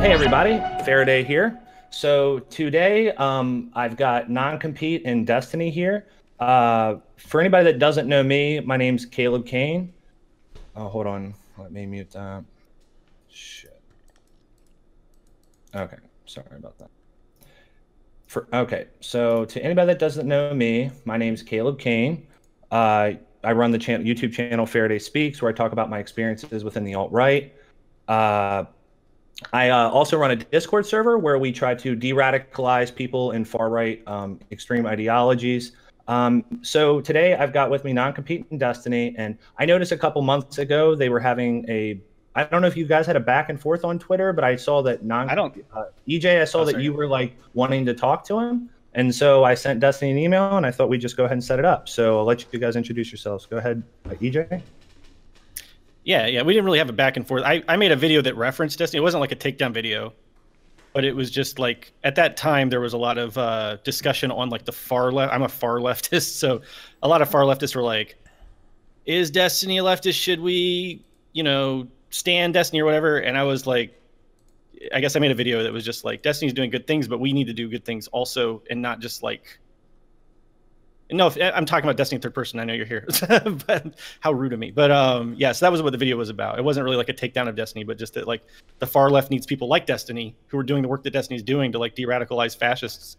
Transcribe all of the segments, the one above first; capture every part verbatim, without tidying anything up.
Hey everybody, Faraday here. So today um, I've got NonCompete and Destiny here. Uh, for anybody that doesn't know me, my name's Caleb Kane. Oh, hold on, let me mute that. Shit. Okay, sorry about that. For, okay, so to anybody that doesn't know me, my name's Caleb Kane. Uh, I run the channel, YouTube channel Faraday Speaks, where I talk about my experiences within the alt-right. Uh, I uh, also run a Discord server where we try to de-radicalize people in far-right um, extreme ideologies. Um, so today I've got with me NonCompete and Destiny, and I noticed a couple months ago they were having a, I don't know if you guys had a back and forth on Twitter, but I saw that non- I don't, uh, E J, I saw oh, that sorry. you were like wanting to talk to him. And so I sent Destiny an email, and I thought we'd just go ahead and set it up. So I'll let you guys introduce yourselves. Go ahead, uh, E J. Yeah, yeah, we didn't really have a back and forth. I, I made a video that referenced Destiny. It wasn't like a takedown video, but it was just like, at that time, there was a lot of uh, discussion on like the far left. I'm a far leftist, so a lot of far leftists were like, is Destiny a leftist? Should we, you know, stand Destiny or whatever? And I was like, I guess I made a video that was just like, Destiny's doing good things, but we need to do good things also, and not just like, no, if, I'm talking about Destiny third person. I know you're here, but how rude of me. But um, yeah, so that was what the video was about. It wasn't really like a takedown of Destiny, but just that like the far left needs people like Destiny who are doing the work that Destiny's doing to like de-radicalize fascists.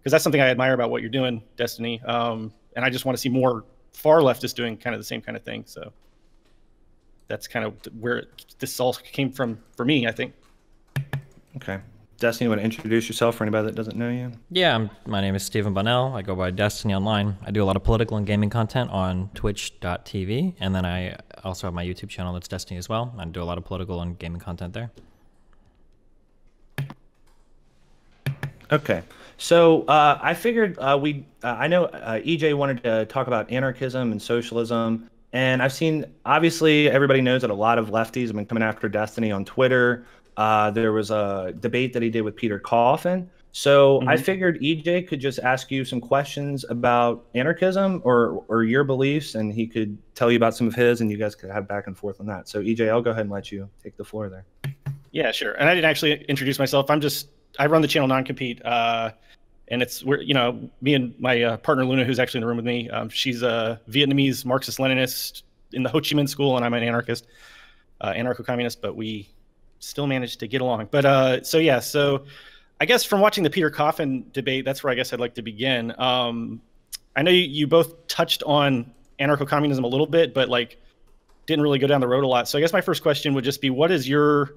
Because that's something I admire about what you're doing, Destiny. Um, and I just want to see more far leftists doing kind of the same kind of thing. So that's kind of where it, this all came from for me, I think. Okay. Destiny, you want to introduce yourself for anybody that doesn't know you? Yeah, I'm, my name is Stephen Bonnell. I go by Destiny online. I do a lot of political and gaming content on twitch dot t v, and then I also have my YouTube channel that's Destiny as well. I do a lot of political and gaming content there. Okay, so uh, I figured uh, we, uh, I know uh, E J wanted to talk about anarchism and socialism, and I've seen, obviously, everybody knows that a lot of lefties have been coming after Destiny on Twitter. Uh, there was a debate that he did with Peter Coffin. So mm-hmm. I figured E J could just ask you some questions about anarchism or, or your beliefs, and he could tell you about some of his, and you guys could have back and forth on that. So E J, I'll go ahead and let you take the floor there. Yeah, sure. And I didn't actually introduce myself. I'm just, I run the channel NonCompete, uh, and it's where, you know, me and my uh, partner Luna, who's actually in the room with me, um, she's a Vietnamese Marxist Leninist in the Ho Chi Minh school, and I'm an anarchist, uh, anarcho-communist, but we still managed to get along. But uh, so yeah, so I guess from watching the Peter Coffin debate, that's where I guess I'd like to begin. Um, I know you, you both touched on anarcho-communism a little bit, but like didn't really go down the road a lot. So I guess my first question would just be, what is your,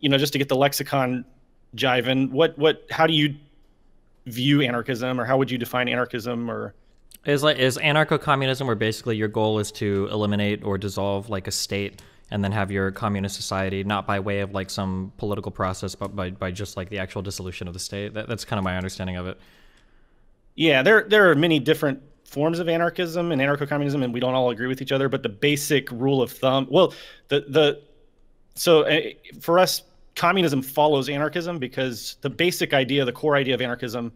you know, just to get the lexicon jiving, what, what, how do you view anarchism, or how would you define anarchism? Or is like, is anarcho-communism where basically your goal is to eliminate or dissolve like a state, and then have your communist society, not by way of like some political process, but by, by just like the actual dissolution of the state. That, that's kind of my understanding of it. Yeah, there, there are many different forms of anarchism and anarcho-communism, and we don't all agree with each other, but the basic rule of thumb, well, the, the so uh, for us, communism follows anarchism, because the basic idea, the core idea of anarchism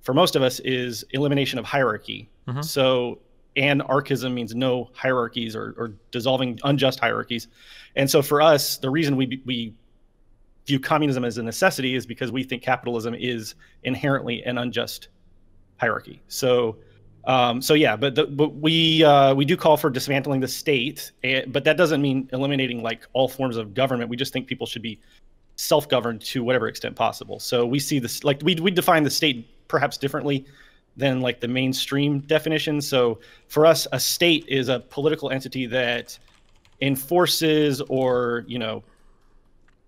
for most of us is elimination of hierarchy. Mm-hmm. So anarchism means no hierarchies, or, or dissolving unjust hierarchies. And so for us, the reason we, we view communism as a necessity is because we think capitalism is inherently an unjust hierarchy. So, um, so yeah, but, the, but we, uh, we do call for dismantling the state, but that doesn't mean eliminating like all forms of government. We just think people should be self-governed to whatever extent possible. So we see this, like we, we define the state perhaps differently than like the mainstream definition. So for us, a state is a political entity that enforces or, you know,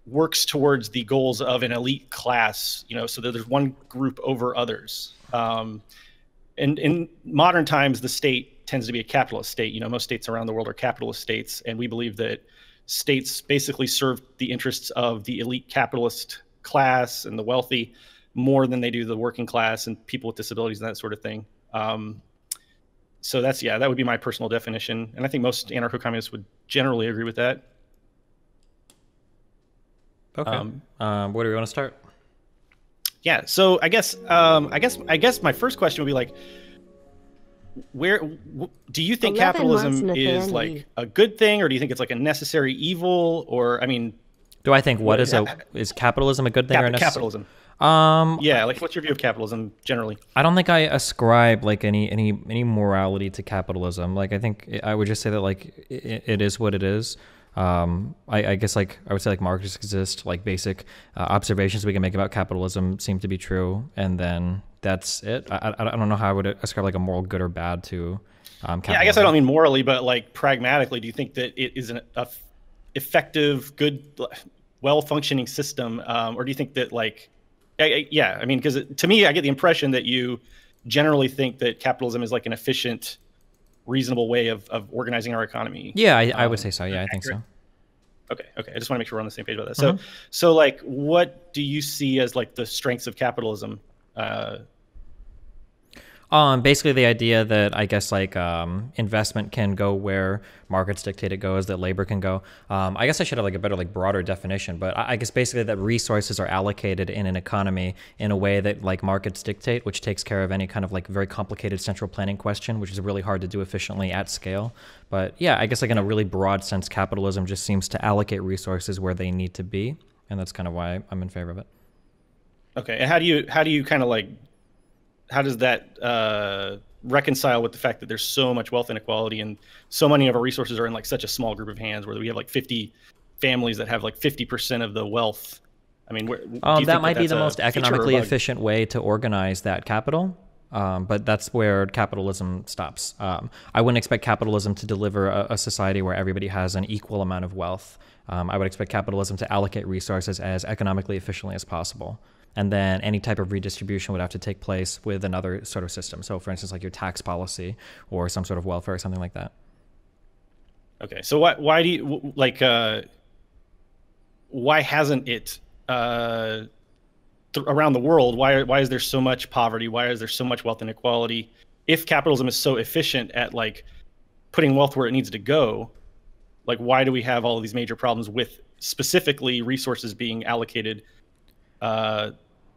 works towards the goals of an elite class, you know, so that there's one group over others. Um, and in modern times, the state tends to be a capitalist state. You know, most states around the world are capitalist states, and we believe that states basically serve the interests of the elite capitalist class and the wealthy more than they do the working class and people with disabilities and that sort of thing. Um, so that's, yeah, that would be my personal definition. And I think most anarcho-communists would generally agree with that. Okay. Um, um, where do we want to start? Yeah, so I guess, um, I guess, I guess my first question would be like, where, w do you think capitalism is like a good thing, or do you think it's like a necessary evil? Or, I mean, Do I think what is a is capitalism a good thing Cap or a capitalism? Um, yeah, like what's your view of capitalism generally? I don't think I ascribe like any any any morality to capitalism. Like I think I would just say that like it, it is what it is. Um, I, I guess like I would say like markets exist. Like basic uh, observations we can make about capitalism seem to be true, and then that's it. I I, I don't know how I would ascribe like a moral good or bad to. Um, capitalism. Yeah, I guess I don't mean morally, but like pragmatically, do you think that it is an a effective, good, well-functioning system, um, or do you think that like, I, I, yeah, I mean, because to me, I get the impression that you generally think that capitalism is like an efficient, reasonable way of, of organizing our economy. Yeah, I, um, I would say so. Yeah, I think so. Okay, okay. I just want to make sure we're on the same page about that. So, mm-hmm. so like, what do you see as like the strengths of capitalism? Uh, Um, basically the idea that I guess like um, investment can go where markets dictate it goes, that labor can go. Um, I guess I should have like a better like broader definition, but I, I guess basically that resources are allocated in an economy in a way that like markets dictate, which takes care of any kind of like very complicated central planning question, which is really hard to do efficiently at scale. But yeah, I guess like in a really broad sense, capitalism just seems to allocate resources where they need to be. And that's kind of why I'm in favor of it. Okay. And how do you, how do you kind of like, how does that uh, reconcile with the fact that there's so much wealth inequality and so many of our resources are in like such a small group of hands, where we have like fifty families that have like fifty percent of the wealth? I mean, where, um, that might that be the most economically efficient way to organize that capital. Um, but that's where capitalism stops. Um, I wouldn't expect capitalism to deliver a, a society where everybody has an equal amount of wealth. Um, I would expect capitalism to allocate resources as economically efficiently as possible. And then any type of redistribution would have to take place with another sort of system. So for instance, like your tax policy or some sort of welfare or something like that. Okay, so why, why do you, like, uh, why hasn't it, uh, th around the world, why, why is there so much poverty? Why is there so much wealth inequality? If capitalism is so efficient at like putting wealth where it needs to go, like why do we have all of these major problems with specifically resources being allocated Uh,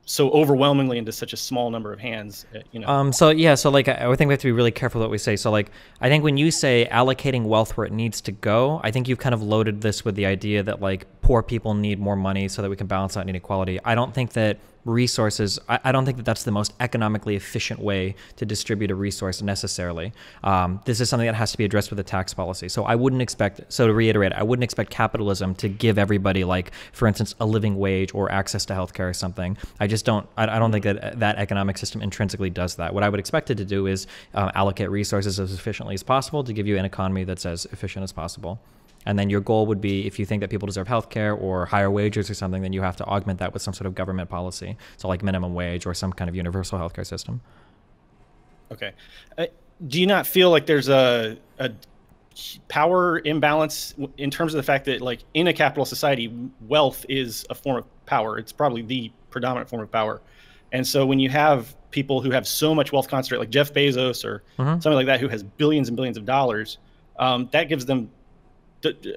so overwhelmingly into such a small number of hands, you know? Um, so yeah, so like, I, I think we have to be really careful what we say. So like, I think when you say allocating wealth where it needs to go, I think you've kind of loaded this with the idea that like poor people need more money so that we can balance out inequality. I don't think that resources, I, I don't think that that's the most economically efficient way to distribute a resource necessarily. Um, this is something that has to be addressed with a tax policy. So I wouldn't expect, so to reiterate, I wouldn't expect capitalism to give everybody like, for instance, a living wage or access to healthcare or something. I just don't, I, I don't think that that economic system intrinsically does that. What I would expect it to do is uh, allocate resources as efficiently as possible to give you an economy that's as efficient as possible. And then your goal would be, if you think that people deserve healthcare or higher wages or something, then you have to augment that with some sort of government policy. So like minimum wage or some kind of universal healthcare system. Okay. Uh, do you not feel like there's a, a power imbalance in terms of the fact that like in a capitalist society, wealth is a form of power? It's probably the predominant form of power. And so when you have people who have so much wealth concentrated, like Jeff Bezos or mm-hmm. somebody like that, who has billions and billions of dollars, um, that gives them,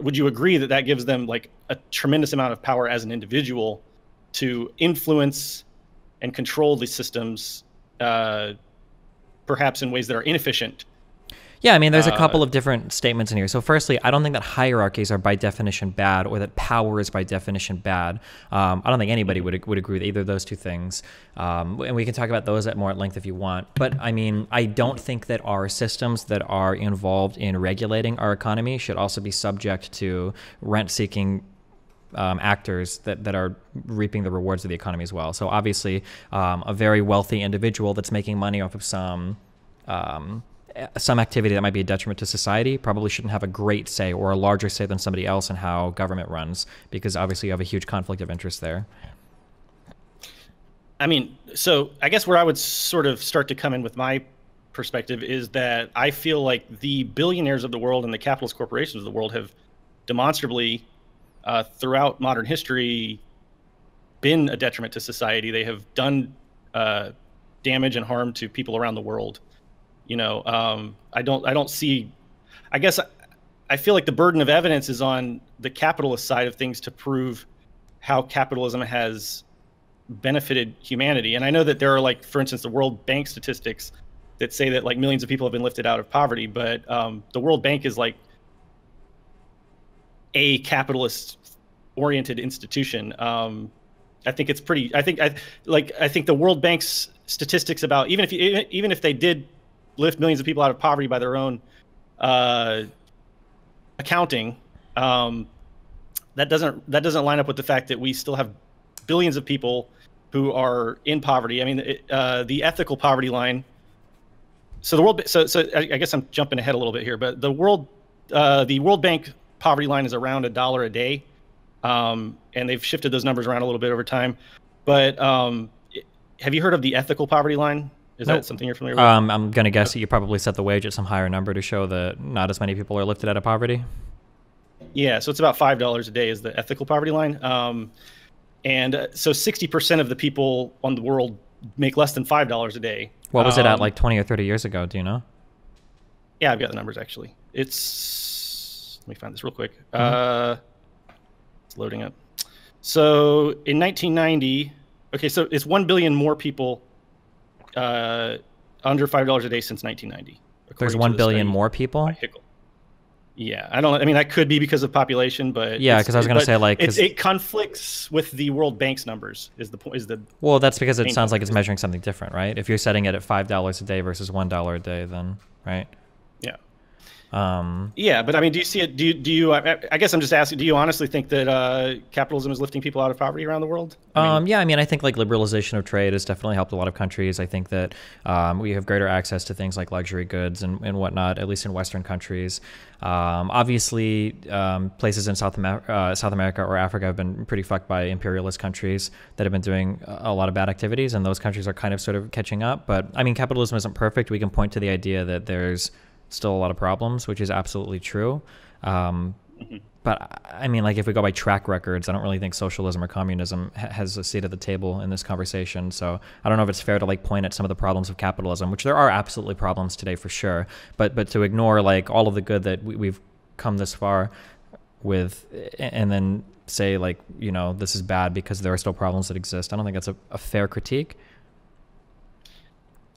would you agree that that gives them like a tremendous amount of power as an individual to influence and control these systems, uh, perhaps in ways that are inefficient? Yeah, I mean, there's a couple of different statements in here. So firstly, I don't think that hierarchies are by definition bad or that power is by definition bad. Um, I don't think anybody would, would agree with either of those two things. Um, and we can talk about those at more at length if you want. But I mean, I don't think that our systems that are involved in regulating our economy should also be subject to rent-seeking Um, actors that, that are reaping the rewards of the economy as well. So obviously, um, a very wealthy individual that's making money off of some... Um, some activity that might be a detriment to society probably shouldn't have a great say or a larger say than somebody else in how government runs, because obviously you have a huge conflict of interest there. I mean, so I guess where I would sort of start to come in with my perspective is that I feel like the billionaires of the world and the capitalist corporations of the world have demonstrably uh, throughout modern history been a detriment to society. They have done uh, damage and harm to people around the world. You know, um, I don't, I don't see, I guess I, I feel like the burden of evidence is on the capitalist side of things to prove how capitalism has benefited humanity. And I know that there are like, for instance, the World Bank statistics that say that like millions of people have been lifted out of poverty, but um, the World Bank is like a capitalist oriented institution. Um, I think it's pretty, I think I like, I think the World Bank's statistics about, even if you, even if they did lift millions of people out of poverty by their own uh, accounting, um, that doesn't, that doesn't line up with the fact that we still have billions of people who are in poverty. I mean, it, uh, the ethical poverty line. So the world, so, so I, I guess I'm jumping ahead a little bit here, but the world, uh, the World Bank poverty line is around a dollar a day. Um, and they've shifted those numbers around a little bit over time, but, um, have you heard of the ethical poverty line? Is nope. that something you're familiar with? Um, I'm going to guess that you probably set the wage at some higher number to show that not as many people are lifted out of poverty. Yeah. So it's about five dollars a day is the ethical poverty line. Um, and uh, so sixty percent of the people on the world make less than five dollars a day. What was um, it at like twenty or thirty years ago? Do you know? Yeah, I've got the numbers actually. It's, let me find this real quick. Mm-hmm. Uh, loading up. So in nineteen ninety, okay, so it's one billion more people uh, under five dollars a day since nineteen ninety. There's one billion more people? Yeah, I don't, I mean, that could be because of population, but... Yeah, because I was going to say, like... It, it conflicts with the World Bank's numbers, is the is the. Well, that's because it sounds like it's measuring something different, right? If you're setting it at five dollars a day versus one dollar a day, then, right? Yeah. Um, yeah, but I mean, do you see it? Do you, do you, I, I guess I'm just asking, do you honestly think that, uh, capitalism is lifting people out of poverty around the world? I um, mean, yeah, I mean, I think like liberalization of trade has definitely helped a lot of countries. I think that, um, we have greater access to things like luxury goods and, and whatnot, at least in Western countries. Um, obviously, um, places in South, Amer uh, South America or Africa have been pretty fucked by imperialist countries that have been doing a lot of bad activities, and those countries are kind of sort of catching up. But I mean, capitalism isn't perfect. We can point to the idea that there's still a lot of problems, which is absolutely true. Um, mm-hmm. But I mean, like if we go by track records, I don't really think socialism or communism ha has a seat at the table in this conversation. So I don't know if it's fair to like point at some of the problems of capitalism, which there are absolutely problems today for sure. But but to ignore like all of the good that we, we've come this far with, and then say like, you know, this is bad because there are still problems that exist. I don't think that's a, a fair critique.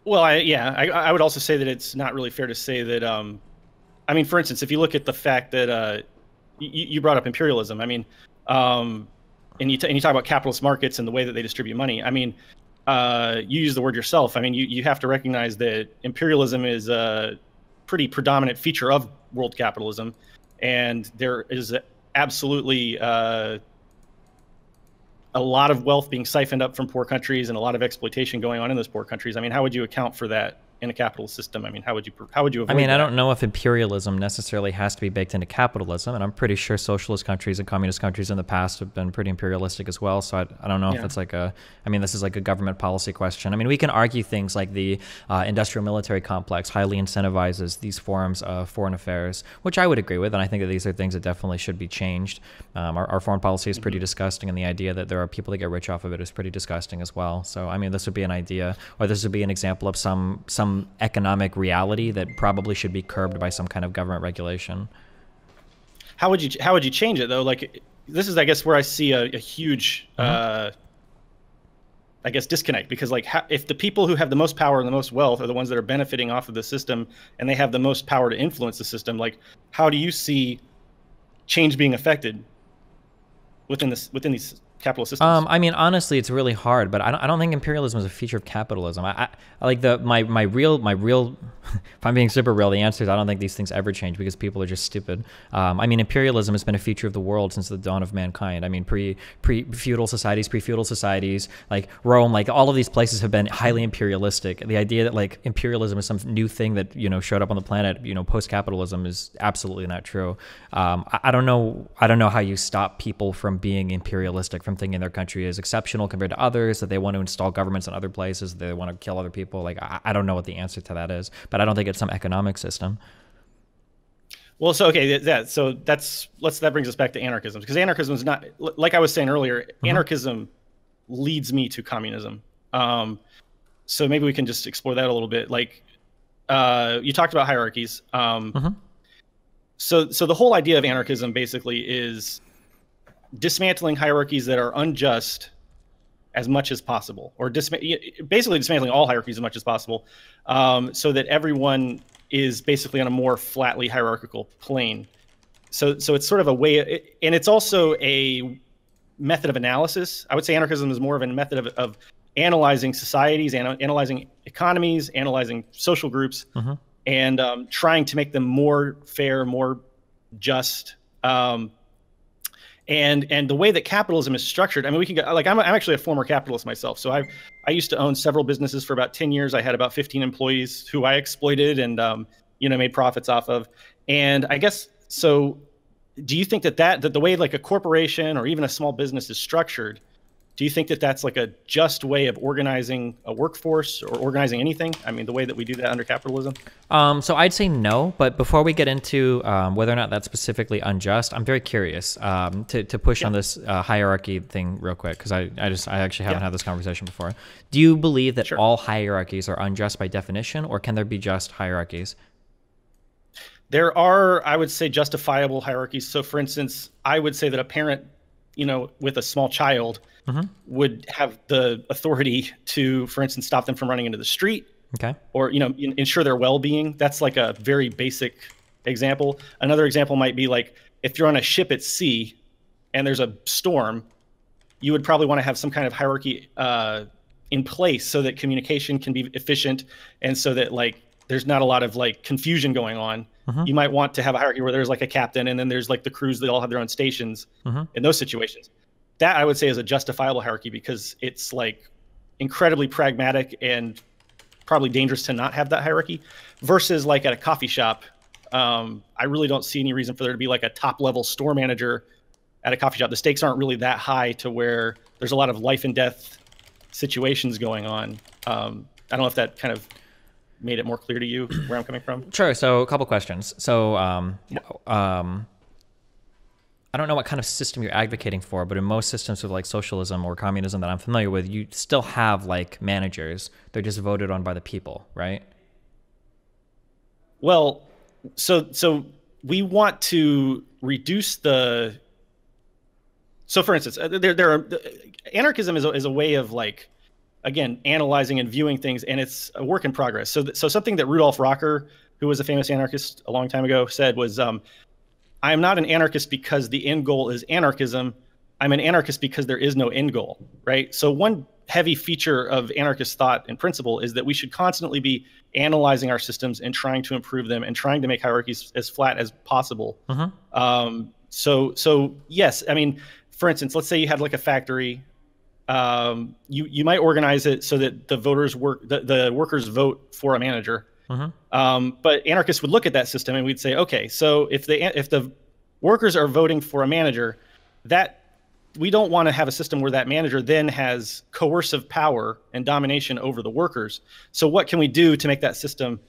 Well, I, yeah, I, I would also say that it's not really fair to say that, um, I mean, for instance, if you look at the fact that uh, you, you brought up imperialism, I mean, um, and, you t and you talk about capitalist markets and the way that they distribute money, I mean, uh, you use the word yourself. I mean, you, you have to recognize that imperialism is a pretty predominant feature of world capitalism, and there is absolutely uh, a lot of wealth being siphoned up from poor countries and a lot of exploitation going on in those poor countries. I mean, how would you account for that in a capitalist system? I mean, how would you, how would you avoid I mean, that? I don't know if imperialism necessarily has to be baked into capitalism, and I'm pretty sure socialist countries and communist countries in the past have been pretty imperialistic as well. So I, I don't know yeah. if that's like a, I mean, this is like a government policy question. I mean, we can argue things like the uh, industrial military complex highly incentivizes these forms of foreign affairs, which I would agree with. And I think that these are things that definitely should be changed. Um, our, our foreign policy is pretty mm-hmm. disgusting, and the idea that there are people that get rich off of it is pretty disgusting as well. So, I mean, this would be an idea, or this would be an example of some, some economic reality that probably should be curbed by some kind of government regulation. How would you how would you change it though? Like this is, I guess, where I see a, a huge, mm-hmm. uh, I guess, disconnect, because like how, if the people who have the most power and the most wealth are the ones that are benefiting off of the system, and they have the most power to influence the system, like how do you see change being affected within this within these? Capitalist systems? Um, I mean, honestly, it's really hard, but I don't, I don't think imperialism is a feature of capitalism. I, I, I like the, my, my real, my real, if I'm being super real, the answer is I don't think these things ever change because people are just stupid. Um, I mean, imperialism has been a feature of the world since the dawn of mankind. I mean, pre, pre feudal societies, pre feudal societies, like Rome, like all of these places have been highly imperialistic. The idea that like imperialism is some new thing that, you know, showed up on the planet, you know, post-capitalism is absolutely not true. Um, I, I don't know. I don't know how you stop people from being imperialistic, from thinking their country is exceptional compared to others, that they want to install governments in other places, they want to kill other people. Like, I, I don't know what the answer to that is, but I don't think it's some economic system. Well, so, okay, that, so that's, let's, that brings us back to anarchism, because anarchism is not, like I was saying earlier, mm-hmm. anarchism leads me to communism. Um, so maybe we can just explore that a little bit. Like, uh, you talked about hierarchies. Um, mm-hmm. So, so the whole idea of anarchism basically is dismantling hierarchies that are unjust as much as possible, or disma basically dismantling all hierarchies as much as possible, um, so that everyone is basically on a more flatly hierarchical plane. So, so it's sort of a way, and it's also a method of analysis. I would say anarchism is more of a method of, of analyzing societies, ana analyzing economies, analyzing social groups, mm-hmm. and um, trying to make them more fair, more just. Um, and and the way that capitalism is structured, I mean, we can go, like I'm, I'm actually a former capitalist myself. So I I used to own several businesses for about ten years. I had about fifteen employees who I exploited and um, you know made profits off of. And I guess so. Do you think that, that that the way like a corporation or even a small business is structured, do you think that that's like a just way of organizing a workforce or organizing anything? I mean, the way that we do that under capitalism? Um, so I'd say no, but before we get into um, whether or not that's specifically unjust, I'm very curious um, to, to push yeah. on this uh, hierarchy thing real quick, because I, I just I actually haven't yeah. had this conversation before. Do you believe that sure. all hierarchies are unjust by definition, or can there be just hierarchies? There are, I would say, justifiable hierarchies. So for instance, I would say that a parent, you know, with a small child mm-hmm. would have the authority to, for instance, stop them from running into the street okay. or, you know, in, ensure their well-being. That's like a very basic example. Another example might be like, if you're on a ship at sea and there's a storm, you would probably want to have some kind of hierarchy uh, in place so that communication can be efficient and so that like, there's not a lot of like confusion going on. Mm-hmm. You might want to have a hierarchy where there's like a captain and then there's like the crews that all have their own stations mm-hmm. in those situations. That I would say is a justifiable hierarchy because it's like incredibly pragmatic and probably dangerous to not have that hierarchy versus like at a coffee shop. Um, I really don't see any reason for there to be like a top level store manager at a coffee shop. The stakes aren't really that high to where there's a lot of life and death situations going on. Um, I don't know if that kind of made it more clear to you where I'm coming from? Sure, so a couple questions. So um, yeah. um, I don't know what kind of system you're advocating for, but in most systems of like socialism or communism that I'm familiar with, you still have like managers. They're just voted on by the people, right? Well, so, so we want to reduce the, so for instance, there, there are, anarchism is a, is a way of like, again, analyzing and viewing things, and it's a work in progress. So, so something that Rudolf Rocker, who was a famous anarchist a long time ago, said was, um, I am not an anarchist because the end goal is anarchism. I'm an anarchist because there is no end goal, right? So one heavy feature of anarchist thought and principle is that we should constantly be analyzing our systems and trying to improve them and trying to make hierarchies as flat as possible. Mm-hmm. um, so, so yes, I mean, for instance, let's say you had like a factory. Um, you, you might organize it so that the voters work, the, the workers vote for a manager. Mm-hmm. Um, but anarchists would look at that system and we'd say, okay, so if the, if the workers are voting for a manager, that we don't want to have a system where that manager then has coercive power and domination over the workers. So what can we do to make that system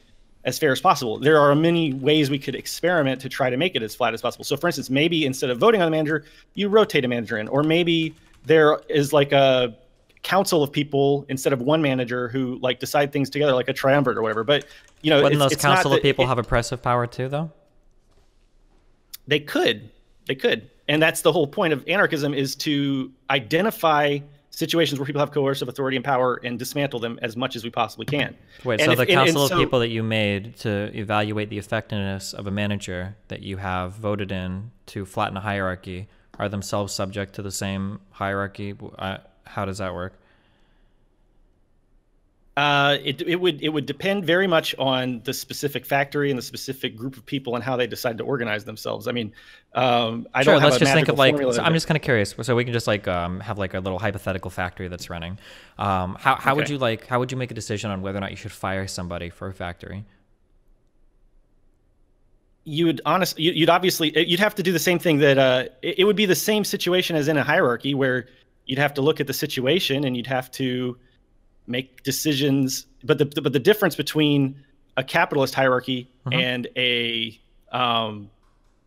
as fair as possible? There are many ways we could experiment to try to make it as flat as possible. So for instance, maybe instead of voting on the manager, you rotate a manager in, or maybe there is like a council of people instead of one manager who like decide things together, like a triumvirate or whatever. But you know, wouldn't those council of people have oppressive power too, though? They could, they could, and that's the whole point of anarchism, is to identify situations where people have coercive authority and power and dismantle them as much as we possibly can. Wait, so the council of people that you made to evaluate the effectiveness of a manager that you have voted in to flatten a hierarchy are themselves subject to the same hierarchy? Uh, how does that work? Uh, it, it would it would depend very much on the specific factory and the specific group of people and how they decide to organize themselves. I mean, um, I sure, don't have a magical formula. Let's just think of like, so I'm just kind of curious. So we can just like um, have like a little hypothetical factory that's running. Um, how how okay. would you like how would you make a decision on whether or not you should fire somebody for a factory? You would honestly, you'd obviously, you'd have to do the same thing that, uh, it would be the same situation as in a hierarchy where you'd have to look at the situation and you'd have to make decisions. But the, but the difference between a capitalist hierarchy mm-hmm. and a, um,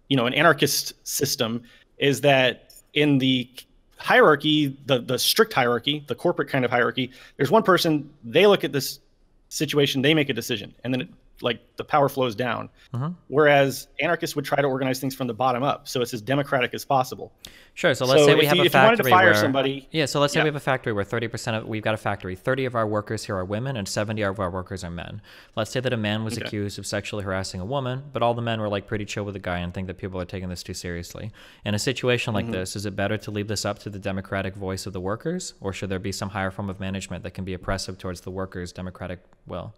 you know, an anarchist system is that in the hierarchy, the, the strict hierarchy, the corporate kind of hierarchy, there's one person, they look at this situation, they make a decision, and then it like the power flows down. Uh-huh. Whereas anarchists would try to organize things from the bottom up, so it's as democratic as possible. Sure. So let's so say we have you, a factory if you wanted to fire where, somebody. Yeah. So let's say yeah. we have a factory where thirty percent of we've got a factory. thirty of our workers here are women, and seventy of our workers are men. Let's say that a man was okay. accused of sexually harassing a woman, but all the men were like pretty chill with the guy and think that people are taking this too seriously. In a situation like mm-hmm. this, is it better to leave this up to the democratic voice of the workers, or should there be some higher form of management that can be oppressive towards the workers' democratic will?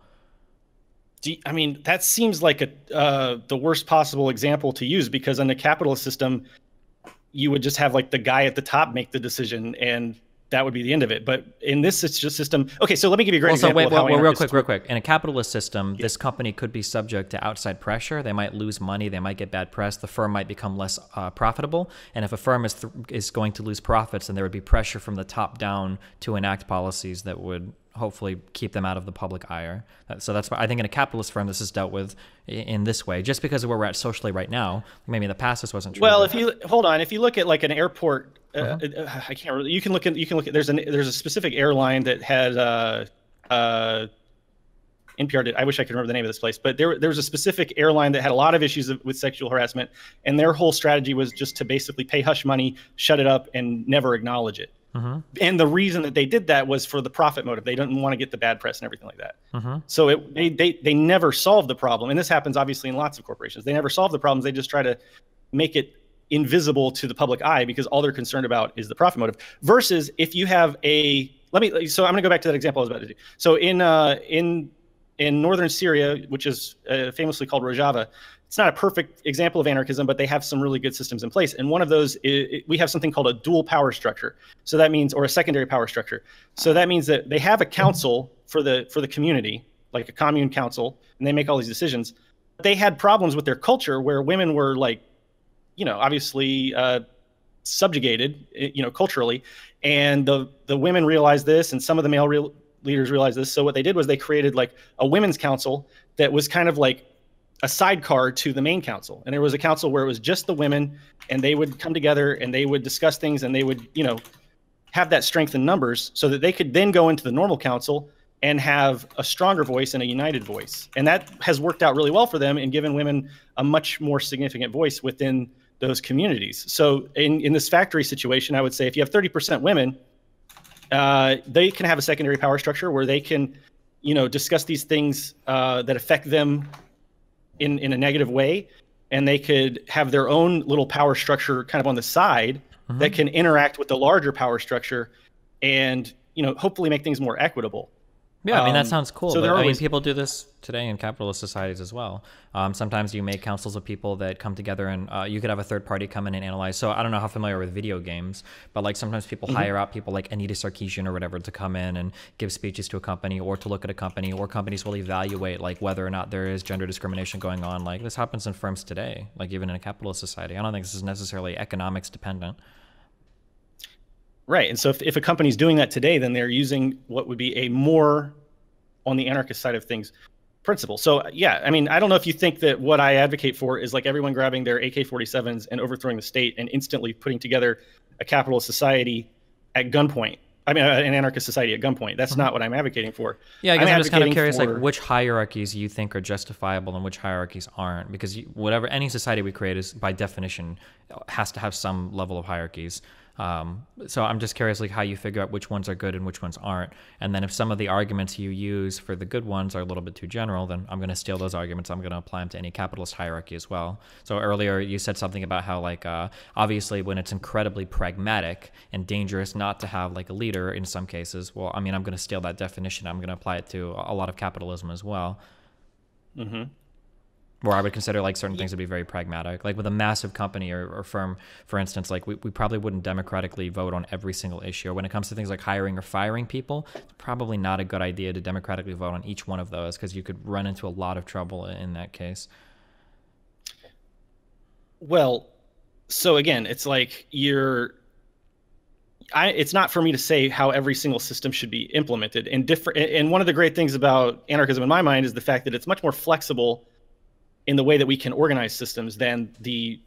Do you, I mean, that seems like a, uh, the worst possible example to use, because in the capitalist system, you would just have like the guy at the top make the decision, and that would be the end of it. But in this system, okay, so let me give you a great well, example. So wait, of how well, well, real quick, real quick. In a capitalist system, yeah. this company could be subject to outside pressure. They might lose money. They might get bad press. The firm might become less uh, profitable. And if a firm is, th is going to lose profits, then there would be pressure from the top down to enact policies that would hopefully keep them out of the public ire. So that's why I think in a capitalist firm, this is dealt with in this way, just because of where we're at socially right now. Maybe in the past, this wasn't true. Well, if you, hold on, if you look at like an airport, uh-huh. uh, I can't really, you can look at, you can look at, there's an, there's a specific airline that had, uh, uh, N P R did, I wish I could remember the name of this place, but there, there was a specific airline that had a lot of issues with sexual harassment, and their whole strategy was just to basically pay hush money, shut it up, and never acknowledge it. Uh-huh. And the reason that they did that was for the profit motive. They didn't want to get the bad press and everything like that. Uh-huh. So it, they, they, they never solve the problem. And this happens obviously in lots of corporations. They never solve the problems. They just try to make it invisible to the public eye, because all they're concerned about is the profit motive. Versus if you have a, let me, so I'm going to go back to that example I was about to do. So in, uh, in, in northern Syria, which is uh, famously called Rojava, it's not a perfect example of anarchism, but they have some really good systems in place. And one of those is, we have something called a dual power structure. So that means, or a secondary power structure. So that means that they have a council for the, for the community, like a commune council, and they make all these decisions. But they had problems with their culture where women were like, you know, obviously uh, subjugated, you know, culturally. And the, the women realized this, and some of the male real leaders realized this. So what they did was they created like a women's council that was kind of like a sidecar to the main council. And there was a council where it was just the women, and they would come together and they would discuss things, and they would, you know, have that strength in numbers so that they could then go into the normal council and have a stronger voice and a united voice. And that has worked out really well for them and given women a much more significant voice within those communities. So in, in this factory situation, I would say if you have thirty percent women, uh, they can have a secondary power structure where they can, you know, discuss these things uh, that affect them in, in a negative way, and they could have their own little power structure kind of on the side mm-hmm. that can interact with the larger power structure and, you know, hopefully make things more equitable. Yeah, um, I mean, that sounds cool. So but, I mean, people do this today in capitalist societies as well. Um, sometimes you make councils of people that come together, and uh, you could have a third party come in and analyze. So I don't know how familiar with video games, but like sometimes people mm-hmm. hire out people like Anita Sarkeesian or whatever to come in and give speeches to a company or to look at a company, or companies will evaluate like whether or not there is gender discrimination going on. Like this happens in firms today, like even in a capitalist society. I don't think this is necessarily economics dependent. Right. And so if, if a company's doing that today, then they're using what would be a more on the anarchist side of things principle. So, yeah, I mean, I don't know if you think that what I advocate for is like everyone grabbing their A K forty-sevens and overthrowing the state and instantly putting together a capitalist society at gunpoint. I mean, an anarchist society at gunpoint. That's mm-hmm. not what I'm advocating for. Yeah, I guess I'm, I'm just kind of curious, for... like, which hierarchies you think are justifiable and which hierarchies aren't? Because you, whatever any society we create is, by definition, has to have some level of hierarchies. Um, so I'm just curious, like, how you figure out which ones are good and which ones aren't. And then if some of the arguments you use for the good ones are a little bit too general, then I'm going to steal those arguments. I'm going to apply them to any capitalist hierarchy as well. So earlier you said something about how, like, uh, obviously when it's incredibly pragmatic and dangerous not to have, like, a leader in some cases, well, I mean, I'm going to steal that definition. I'm going to apply it to a lot of capitalism as well. Mm-hmm. Where I would consider like certain things to be very pragmatic. Like with a massive company or, or firm, for instance, like we, we probably wouldn't democratically vote on every single issue. When it comes to things like hiring or firing people, it's probably not a good idea to democratically vote on each one of those, because you could run into a lot of trouble in that case. Well, so again, it's like you're, I, it's not for me to say how every single system should be implemented. And, different, and one of the great things about anarchism in my mind is the fact that it's much more flexible in the way that we can organize systems than the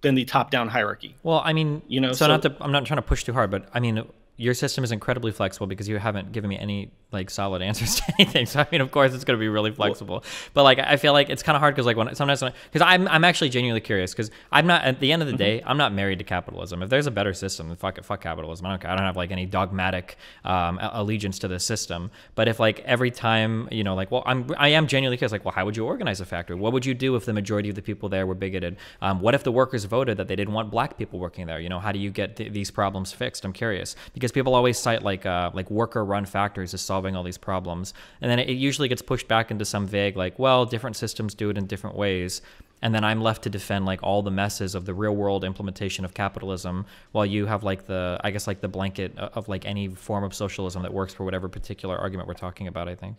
than the top-down hierarchy. Well, I mean, you know, so, so not to, I'm not trying to push too hard, but I mean, your system is incredibly flexible because you haven't given me any like solid answers to anything. So I mean, of course, it's going to be really flexible. But like, I feel like it's kind of hard because like when sometimes because I'm I'm actually genuinely curious because I'm not at the end of the day I'm not married to capitalism. If there's a better system, then fuck it, fuck capitalism. I don't I don't have like any dogmatic um, allegiance to the system. But if like every time you know like well I'm I am genuinely curious like well how would you organize a factory? What would you do if the majority of the people there were bigoted? Um, what if the workers voted that they didn't want black people working there? You know how do you get th these problems fixed? I'm curious because people always cite like uh, like worker-run factories as solving all these problems, and then it usually gets pushed back into some vague like, well, different systems do it in different ways, and then I'm left to defend like all the messes of the real-world implementation of capitalism, while you have like the I guess like the blanket of like any form of socialism that works for whatever particular argument we're talking about. I think.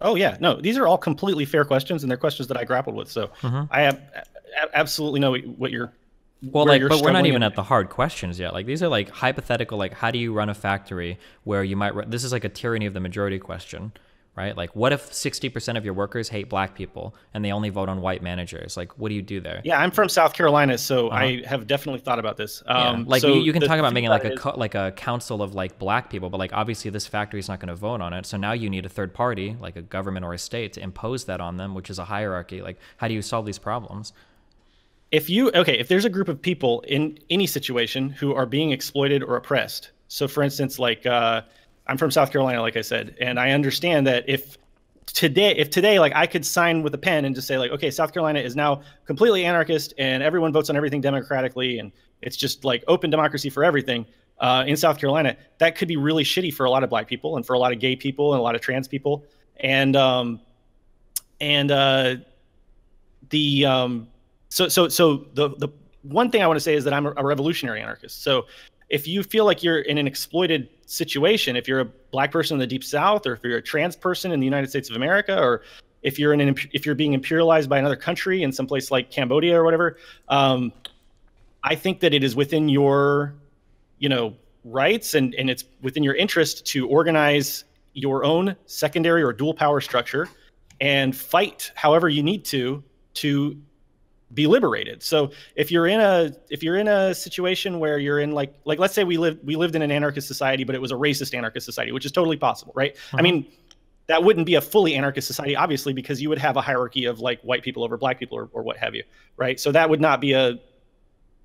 Oh yeah, no, these are all completely fair questions, and they're questions that I grappled with. So mm-hmm. I have absolutely know what you're. Well, like, but we're not even at the hard questions yet. Like, these are like hypothetical, like, how do you run a factory where you might, run, this is like a tyranny of the majority question, right? Like, what if sixty percent of your workers hate black people and they only vote on white managers? Like, what do you do there? Yeah, I'm from South Carolina, so uh-huh. I have definitely thought about this. Um, yeah. Like, so you, you can talk about making like a, co like a council of like black people, but like, obviously this factory is not going to vote on it. So now you need a third party, like a government or a state, to impose that on them, which is a hierarchy. Like, how do you solve these problems? If you, okay, if there's a group of people in any situation who are being exploited or oppressed, so for instance, like uh, I'm from South Carolina, like I said, and I understand that if today, if today, like I could sign with a pen and just say like, okay, South Carolina is now completely anarchist and everyone votes on everything democratically and it's just like open democracy for everything uh, in South Carolina, that could be really shitty for a lot of black people and for a lot of gay people and a lot of trans people. And, um, and uh, the, um, So, so, so the, the one thing I want to say is that I'm a revolutionary anarchist. So if you feel like you're in an exploited situation, if you're a black person in the Deep South, or if you're a trans person in the United States of America, or if you're in an, if you're being imperialized by another country in some place like Cambodia or whatever, um, I think that it is within your, you know, rights and, and it's within your interest to organize your own secondary or dual power structure and fight however you need to, to be liberated. So if you're in a if you're in a situation where you're in like like let's say we lived we lived in an anarchist society, but it was a racist anarchist society, which is totally possible, right? Mm-hmm. I mean, that wouldn't be a fully anarchist society, obviously, because you would have a hierarchy of like white people over black people or, or what have you, right? So that would not be a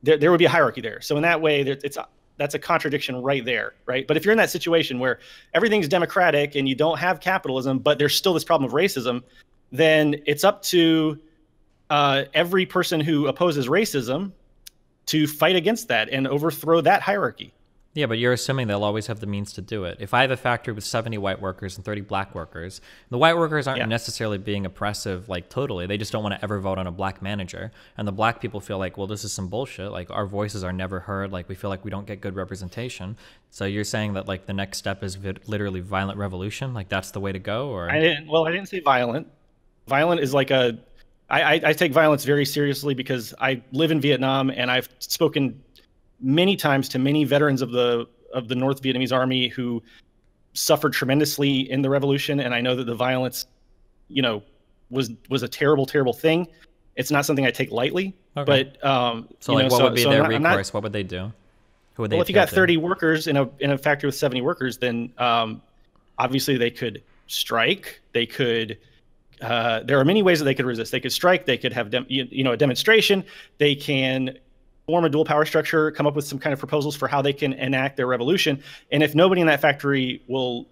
there there would be a hierarchy there. So in that way, it's that's a contradiction right there, right? But if you're in that situation where everything's democratic and you don't have capitalism, but there's still this problem of racism, then it's up to Uh, every person who opposes racism to fight against that and overthrow that hierarchy. Yeah, but you're assuming they'll always have the means to do it. If I have a factory with seventy white workers and thirty black workers, the white workers aren't yeah. necessarily being oppressive, like totally. They just don't want to ever vote on a black manager. And the black people feel like, well, this is some bullshit. Like our voices are never heard. Like we feel like we don't get good representation. So you're saying that like the next step is literally violent revolution? Like that's the way to go? Or I didn't. Well, I didn't say violent. Violent is like a I, I take violence very seriously because I live in Vietnam and I've spoken many times to many veterans of the of the North Vietnamese Army who suffered tremendously in the revolution, and I know that the violence, you know, was was a terrible, terrible thing. It's not something I take lightly. Okay. But um, so, like, know, what so, would be so their not, recourse? Not, what would they do? Who would they? Well, if you got to? thirty workers in a in a factory with seventy workers, then um, obviously they could strike. They could. Uh, there are many ways that they could resist. They could strike. They could have, dem you, you know, a demonstration. They can form a dual power structure, come up with some kind of proposals for how they can enact their revolution. And if nobody in that factory will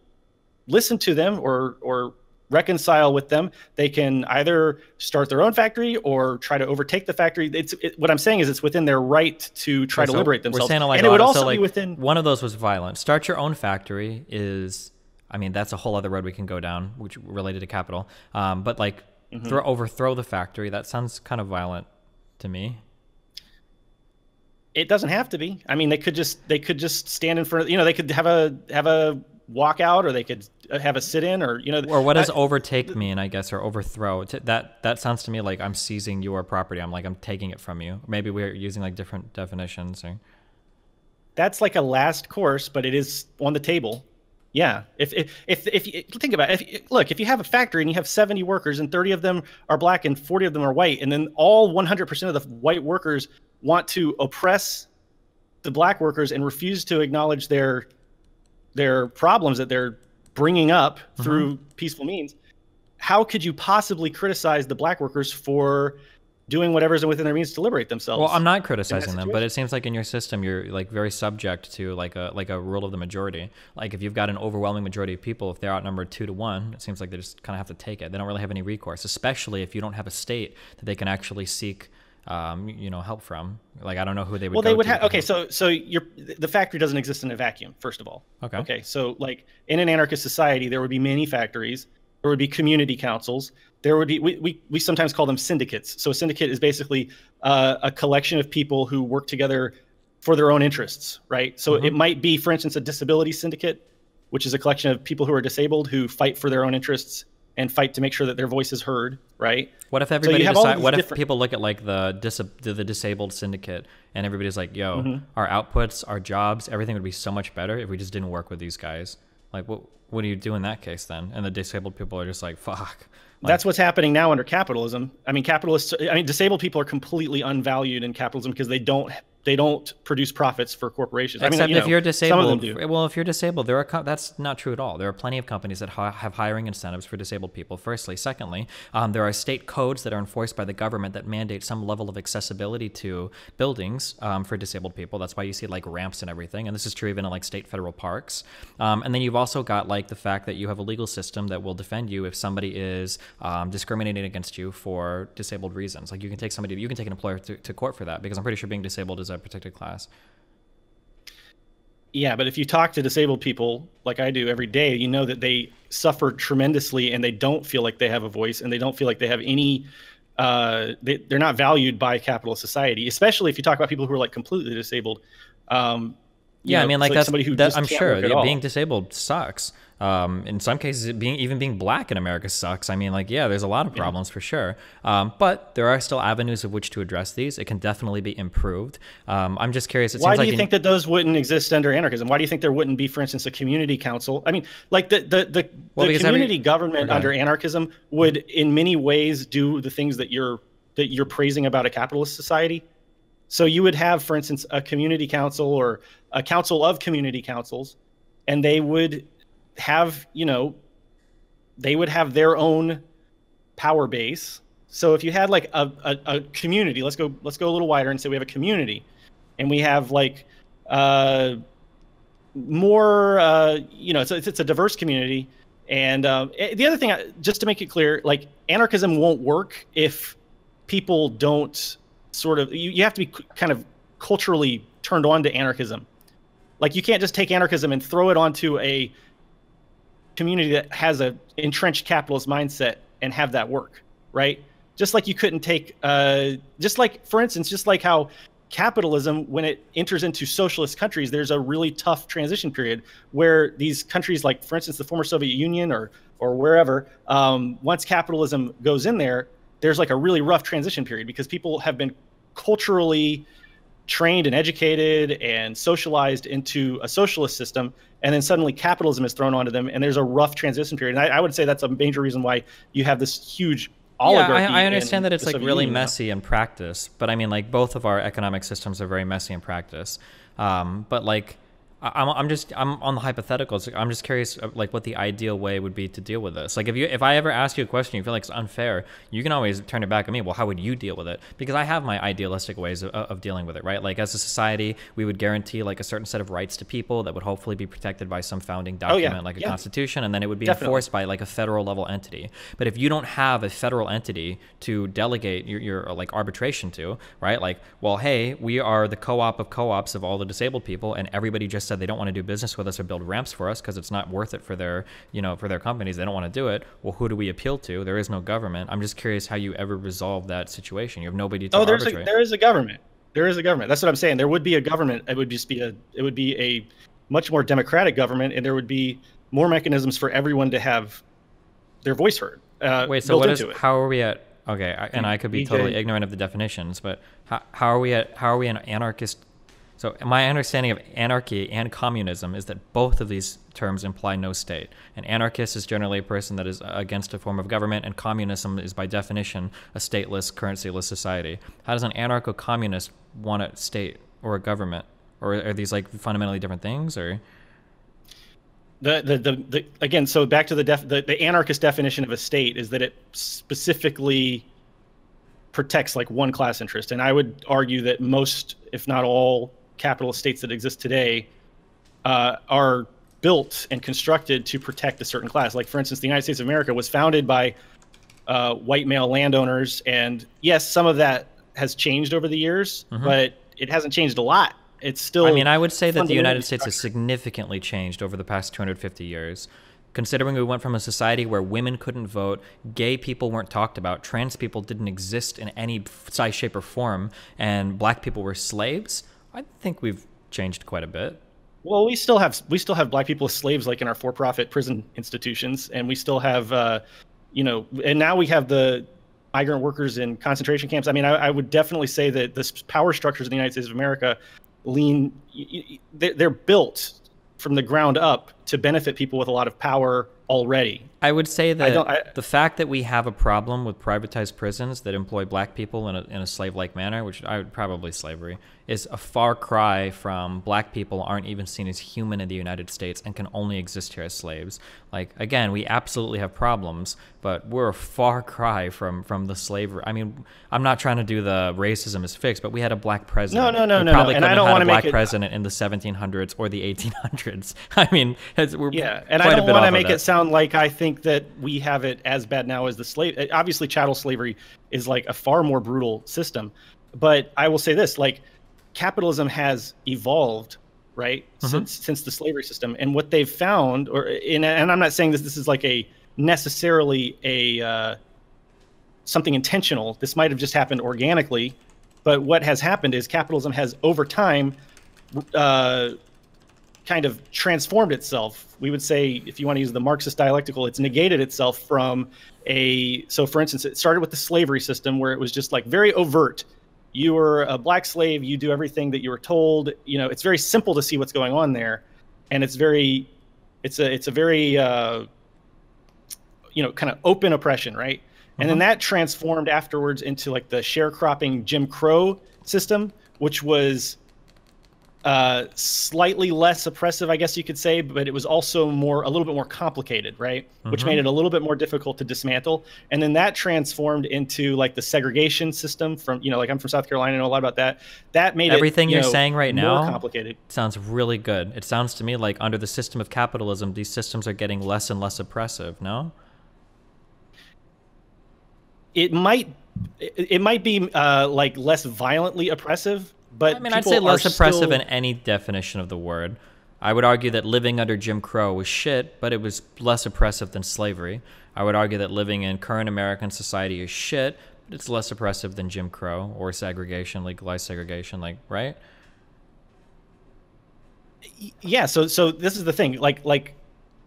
listen to them or or reconcile with them, they can either start their own factory or try to overtake the factory. It's it, what I'm saying is it's within their right to try so to liberate themselves. We're like and it would also so like be within one of those was violent. Start your own factory is. I mean, that's a whole other road we can go down, which related to capital. Um, but like mm-hmm. throw, overthrow the factory, that sounds kind of violent to me. It doesn't have to be. I mean, they could just they could just stand in front of, you know, they could have a have a walkout, or they could have a sit-in, or, you know. Or what does I, overtake mean, I guess, or overthrow? That that sounds to me like I'm seizing your property. I'm like, I'm taking it from you. Maybe we're using like different definitions. Or... That's like a last course, but it is on the table. Yeah, if if if, if you, think about it, if, look, if you have a factory and you have seventy workers and thirty of them are black and forty of them are white, and then all one hundred percent of the white workers want to oppress the black workers and refuse to acknowledge their their problems that they're bringing up mm-hmm. through peaceful means, how could you possibly criticize the black workers for doing whatever's within their means to liberate themselves? Well, I'm not criticizing them, but it seems like in your system, you're like very subject to like a like a rule of the majority. Like if you've got an overwhelming majority of people, if they're outnumbered two to one, it seems like they just kind of have to take it. They don't really have any recourse, especially if you don't have a state that they can actually seek um you know help from. Like I don't know who they would well they would have okay help. so so you're the factory doesn't exist in a vacuum, first of all. Okay okay so like in an anarchist society, there would be many factories, there would be community councils, there would be we we, we sometimes call them syndicates. So a syndicate is basically uh, a collection of people who work together for their own interests, right? So mm-hmm. it might be, for instance, a disability syndicate, which is a collection of people who are disabled who fight for their own interests and fight to make sure that their voice is heard, right? What if everybody so decide, what different... if people look at like the dis the disabled syndicate and everybody's like, yo, mm-hmm. our outputs, our jobs, everything would be so much better if we just didn't work with these guys. Like what what do you do in that case then? And the disabled people are just like, fuck. Like, that's what's happening now under capitalism. I mean, capitalists I mean disabled people are completely unvalued in capitalism because they don't They don't produce profits for corporations. Except I mean, you if know, you're disabled, some of them do. Well, if you're disabled, there are that's not true at all. There are plenty of companies that ha have hiring incentives for disabled people. Firstly, secondly, um, there are state codes that are enforced by the government that mandate some level of accessibility to buildings um, for disabled people. That's why you see like ramps and everything. And this is true even in like state federal parks. Um, and then you've also got like the fact that you have a legal system that will defend you if somebody is um, discriminating against you for disabled reasons. Like you can take somebody, you can take an employer to, to court for that, because I'm pretty sure being disabled is a protected class. Yeah, but if you talk to disabled people like I do every day, you know that they suffer tremendously and they don't feel like they have a voice, and they don't feel like they have any uh they, they're not valued by capitalist society, especially if you talk about people who are like completely disabled. um yeah know, I mean, like, like that's somebody who that, just I'm sure yeah, being disabled sucks. Um, in some cases, being even being black in America sucks. I mean, like, yeah, there's a lot of problems yeah. for sure. Um, but there are still avenues of which to address these. It can definitely be improved. Um, I'm just curious. It Why seems do like you think that those wouldn't exist under anarchism? Why do you think there wouldn't be, for instance, a community council? I mean, like the the the, well, the community every, government under anarchism would in many ways do the things that you're that you're praising about a capitalist society. So you would have, for instance, a community council or a council of community councils, and they would have, you know, they would have their own power base. So if you had like a, a, a community, let's go, let's go a little wider and say we have a community and we have like uh, more, uh, you know, it's, it's, it's a diverse community. And uh, the other thing, just to make it clear, like anarchism won't work if people don't sort of, you, you have to be kind of culturally turned on to anarchism. Like you can't just take anarchism and throw it onto a community that has a entrenched capitalist mindset and have that work, right? Just like you couldn't take, uh, just like, for instance, just like how capitalism, when it enters into socialist countries, there's a really tough transition period where these countries, like for instance, the former Soviet Union or or wherever, um, once capitalism goes in there, there's like a really rough transition period because people have been culturally trained and educated and socialized into a socialist system, and then suddenly capitalism is thrown onto them, and there's a rough transition period. And I, I would say that's a major reason why you have this huge oligarchy. Yeah, I, I understand that it's like really messy in practice, but I mean, like both of our economic systems are very messy in practice. Um, but like, I'm, I'm just, I'm on the hypotheticals. I'm just curious, like, what the ideal way would be to deal with this. Like, if you, if I ever ask you a question, you feel like it's unfair, you can always turn it back at me. Well, how would you deal with it? Because I have my idealistic ways of, of dealing with it, right? Like, as a society, we would guarantee like a certain set of rights to people that would hopefully be protected by some founding document, oh, yeah. like a yeah. constitution, and then it would be Definitely. enforced by like a federal level entity. But if you don't have a federal entity to delegate your, your like arbitration to, right? Like, well, hey, we are the co-op of co-ops of all the disabled people, and everybody just said they don't want to do business with us or build ramps for us because it's not worth it for their, you know, for their companies. They don't want to do it. Well, who do we appeal to? There is no government. I'm just curious how you ever resolve that situation. You have nobody to. Oh, there's a, there is a government. There is a government. That's what I'm saying. There would be a government. It would just be a. It would be a much more democratic government, and there would be more mechanisms for everyone to have their voice heard. Uh, Wait. So what is? It. How are we at? Okay. I, and I could be totally ignorant of the definitions, but how how are we at? How are we an anarchist? So my understanding of anarchy and communism is that both of these terms imply no state. An anarchist is generally a person that is against a form of government, and communism is by definition a stateless, currencyless society. How does an anarcho-communist want a state or a government? Or are these like fundamentally different things? Or the the the, the again, so back to the def the, the anarchist definition of a state is that it specifically protects like one class interest, and I would argue that most, if not all, capitalist states that exist today uh, are built and constructed to protect a certain class. Like, for instance, the United States of America was founded by uh, white male landowners, and yes, some of that has changed over the years, mm-hmm. but it hasn't changed a lot. It's still. I mean, I would say that the United States has significantly changed over the past two hundred fifty years. Considering we went from a society where women couldn't vote, gay people weren't talked about, trans people didn't exist in any size, shape, or form, and black people were slaves, I think we've changed quite a bit. Well, we still have we still have black people as slaves, like in our for-profit prison institutions, and we still have, uh, you know, and now we have the migrant workers in concentration camps. I mean, I, I would definitely say that the power structures in the United States of America lean, they're built from the ground up to benefit people with a lot of power already. I would say that I don't, I, the fact that we have a problem with privatized prisons that employ black people in a, in a slave-like manner, which I would probably slavery, is a far cry from black people aren't even seen as human in the United States and can only exist here as slaves. Like, again, we absolutely have problems, but we're a far cry from, from the slavery. I mean, I'm not trying to do the racism is fixed, but we had a black president. No, no, no, we no. Probably no. And I don't want to make a black president in the seventeen hundreds or the eighteen hundreds. I mean, it's, we're yeah, and quite I don't want to make it sound like I think that we have it as bad now as the slave. Obviously, chattel slavery is like a far more brutal system. But I will say this, like, capitalism has evolved, right, mm-hmm. since since the slavery system. And what they've found, or in, and I'm not saying this, this is like a necessarily a uh, something intentional. This might have just happened organically. But what has happened is capitalism has over time uh, kind of transformed itself. We would say, if you want to use the Marxist dialectical, it's negated itself from a, so for instance, it started with the slavery system where it was just like very overt. You were a black slave, you do everything that you were told. You know, it's very simple to see what's going on there. And it's very, it's a, it's a very, uh, you know, kind of open oppression, right? Mm-hmm. And then that transformed afterwards into like the sharecropping Jim Crow system, which was Uh, slightly less oppressive, I guess you could say, but it was also more, a little bit more complicated, right? Mm-hmm. Which made it a little bit more difficult to dismantle. And then that transformed into like the segregation system from, you know, like I'm from South Carolina, I know a lot about that. That made everything it, you you're know, saying right more now complicated. Sounds really good. It sounds to me like under the system of capitalism, these systems are getting less and less oppressive. No, it might, it might be uh, like less violently oppressive. But I mean, I'd say less oppressive still... in any definition of the word. I would argue that living under Jim Crow was shit, but it was less oppressive than slavery. I would argue that living in current American society is shit, but it's less oppressive than Jim Crow or segregation, legalized segregation, like, right? Yeah, so so this is the thing. Like, like,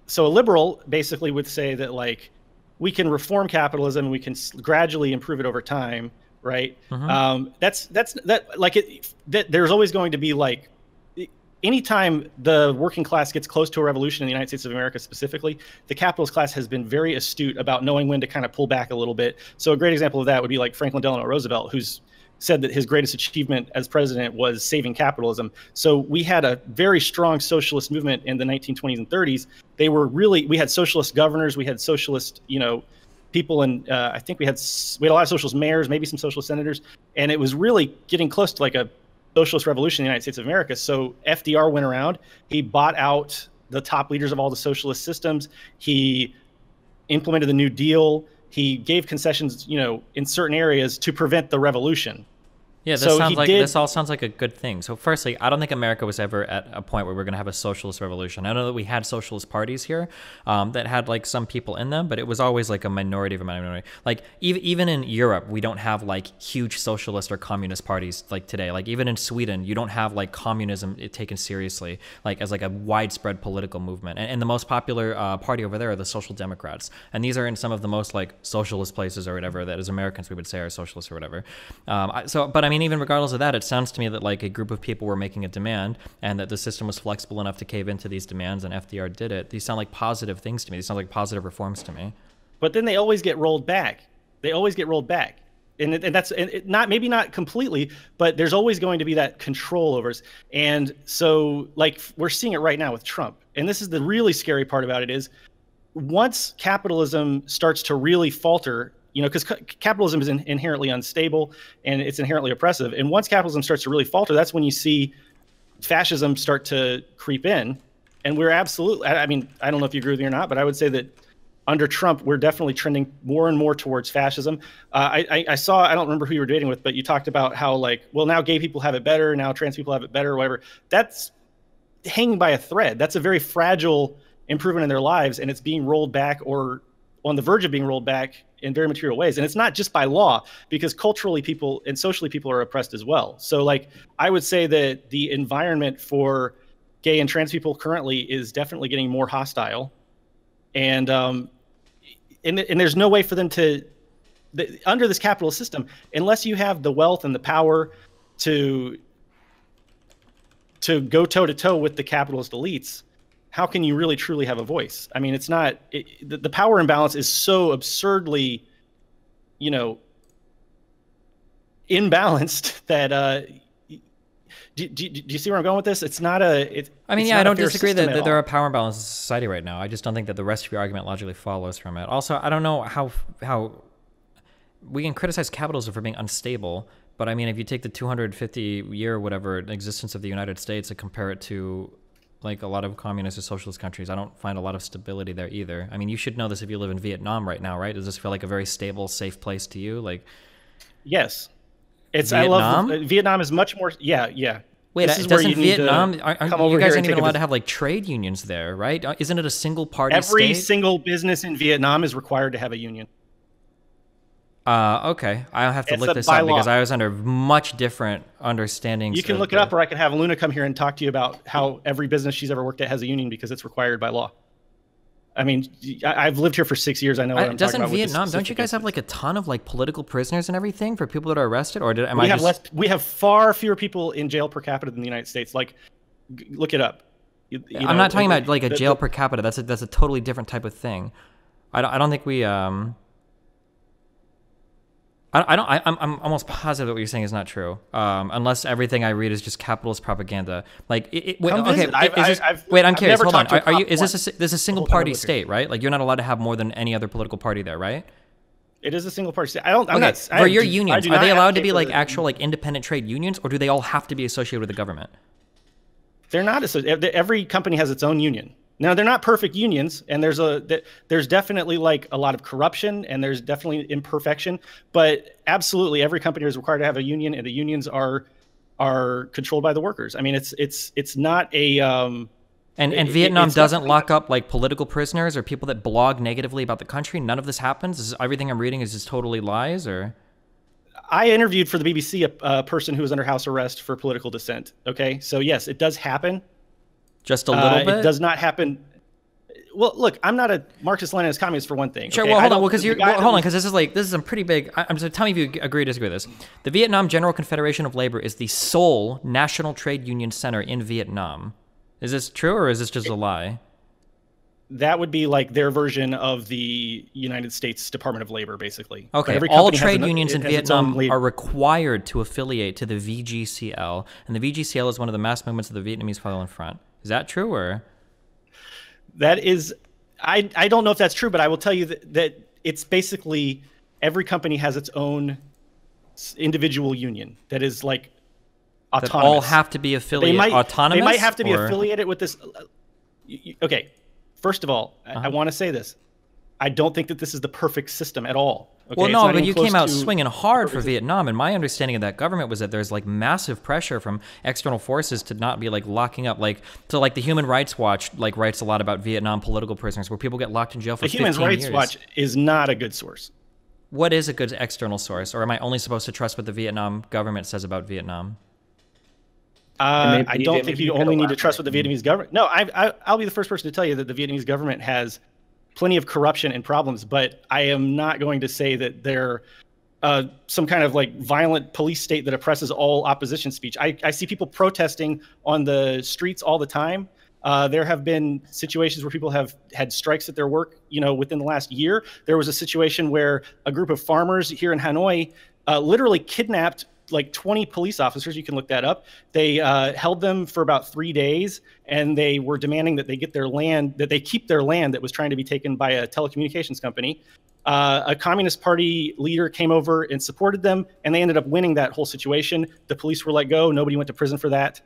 so a liberal basically would say that, like, we can reform capitalism, we can gradually improve it over time. Right. Mm-hmm. um, that's that's that like it that there's always going to be like anytime the working class gets close to a revolution in the United States of America, specifically, the capitalist class has been very astute about knowing when to kind of pull back a little bit. So a great example of that would be like Franklin Delano Roosevelt, who's said that his greatest achievement as president was saving capitalism. So we had a very strong socialist movement in the nineteen twenties and thirties. They were really we had socialist governors. We had socialist, you know, people, and uh, I think we had we had a lot of socialist mayors, maybe some socialist senators, and it was really getting close to like a socialist revolution in the United States of America. So F D R went around, he bought out the top leaders of all the socialist systems, he implemented the New Deal, he gave concessions, you know, in certain areas to prevent the revolution. Yeah, this so sounds like did... this all sounds like a good thing. So, firstly, I don't think America was ever at a point where we're going to have a socialist revolution. I know that we had socialist parties here um, that had like some people in them, but it was always like a minority of a minority. Like even even in Europe, we don't have like huge socialist or communist parties like today. Like even in Sweden, you don't have like communism taken seriously like as like a widespread political movement. And, and the most popular uh, party over there are the Social Democrats, and these are in some of the most like socialist places or whatever that as Americans we would say are socialist or whatever. Um, I, so, but I mean. I mean, even regardless of that, it sounds to me that like a group of people were making a demand and that the system was flexible enough to cave into these demands, and F D R did it. These sound like positive things to me. These sound like positive reforms to me. But then they always get rolled back. They always get rolled back. And, and that's and it not maybe not completely, but there's always going to be that control over us. And so, like, we're seeing it right now with Trump. And this is the really scary part about it is once capitalism starts to really falter, you know, because ca capitalism is in inherently unstable and it's inherently oppressive. And once capitalism starts to really falter, that's when you see fascism start to creep in. And we're absolutely, I, I mean, I don't know if you agree with me or not, but I would say that under Trump, we're definitely trending more and more towards fascism. Uh, I, I, I saw, I don't remember who you were debating with, but you talked about how, like, well, now gay people have it better, now trans people have it better, or whatever. That's hanging by a thread. That's a very fragile improvement in their lives, and it's being rolled back or on the verge of being rolled back in very material ways. And it's not just by law, because culturally people and socially people are oppressed as well. So, like, I would say that the environment for gay and trans people currently is definitely getting more hostile. And um, and, and there's no way for them to, the, under this capitalist system, unless you have the wealth and the power to to go toe to toe with the capitalist elites, how can you really truly have a voice? I mean, it's not, it, the, the power imbalance is so absurdly, you know, imbalanced that, uh, do, do, do you see where I'm going with this? It's not a, it, I mean, yeah, I don't disagree that, that there are power imbalances in society right now. I just don't think that the rest of your argument logically follows from it. Also, I don't know how, how we can criticize capitalism for being unstable, but I mean, if you take the two hundred fifty year, whatever, existence of the United States and compare it to like a lot of communist or socialist countries, I don't find a lot of stability there either. I mean, you should know this if you live in Vietnam right now, right? Does this feel like a very stable, safe place to you? Like, yes. It's Vietnam? I love, uh, Vietnam is much more, yeah, yeah. Wait, this is where you Vietnam, need to aren't, aren't, come over you guys here aren't even allowed to have like trade unions there, right? Isn't it a single party Every state? Single business in Vietnam is required to have a union. Uh, okay, I'll have to it's look this up law. Because I was under much different understandings. You can look the... it up, or I can have Luna come here and talk to you about how every business she's ever worked at has a union because it's required by law. I mean, I've lived here for six years. I know what I, I'm talking about. Doesn't Vietnam, don't you guys business. have like a ton of like political prisoners and everything for people that are arrested? Or did, am we I have just... less, we have far fewer people in jail per capita than the United States. Like, g look it up. You, you I'm know, not talking like, about like a jail the, per capita. That's a, that's a totally different type of thing. I don't, I don't think we... Um... I don't. I, I'm. I'm almost positive that what you're saying is not true, um, unless everything I read is just capitalist propaganda. Like, it, it, wait, okay, I, this, I, I've, wait. I'm I've curious. Hold on. Are, are you? Is this a, this is a single party state, right? Like, you're not allowed to have more than any other political party there, right? It is a single party state. I don't. I'm okay. Not, for I your do, unions, are they allowed to be like the, actual like independent trade unions, or do they all have to be associated with the government? They're not. Every company has its own union. Now, they're not perfect unions, and there's a there's definitely like a lot of corruption, and there's definitely imperfection. But absolutely, every company is required to have a union, and the unions are are controlled by the workers. I mean, it's it's it's not a. Um, and and it, Vietnam doesn't lock up like political prisoners or people that blog negatively about the country. None of this happens. Is everything I'm reading is just totally lies, or? I interviewed for the B B C a, a person who was under house arrest for political dissent. Okay, so yes, it does happen. Just a little uh, bit? It does not happen. Well, look, I'm not a Marxist Leninist communist for one thing. Sure, okay? well, hold on, because well, you're, well, hold on, because this is like, this is some pretty big, I, I'm sorry, tell me if you agree or disagree with this. The Vietnam General Confederation of Labor is the sole national trade union center in Vietnam. Is this true, or is this just it, a lie? That would be like their version of the United States Department of Labor, basically. Okay, every all trade an, unions in Vietnam are required to affiliate to the V G C L, and the V G C L is one of the mass movements of the Vietnamese Popular Front. Is that true, or? That is, I, I don't know if that's true, but I will tell you that, that it's basically every company has its own individual union that is like autonomous. That all have to be affiliated, they might, autonomous? They might have to be or? affiliated with this. Okay, first of all, uh-huh. I, I want to say this. I don't think that this is the perfect system at all. Okay, well, no, but you came out swinging hard for Vietnam, and my understanding of that government was that there's like massive pressure from external forces to not be like locking up, like so like the Human Rights Watch like writes a lot about Vietnam political prisoners where people get locked in jail for fifteen years. The Human Rights Watch is not a good source. What is a good external source, or am I only supposed to trust what the Vietnam government says about Vietnam? Uh, I don't think you only need to trust what the Vietnamese government. No, I, I, I'll be the first person to tell you that the Vietnamese government has plenty of corruption and problems, but I am not going to say that they're uh, some kind of like violent police state that oppresses all opposition speech. I, I see people protesting on the streets all the time. Uh, there have been situations where people have had strikes at their work, you know, within the last year. There was a situation where a group of farmers here in Hanoi uh, literally kidnapped like twenty police officers. You can look that up. They uh, held them for about three days, and they were demanding that they get their land, that they keep their land that was trying to be taken by a telecommunications company. Uh, a Communist Party leader came over and supported them, and they ended up winning that whole situation. The police were let go. Nobody went to prison for that.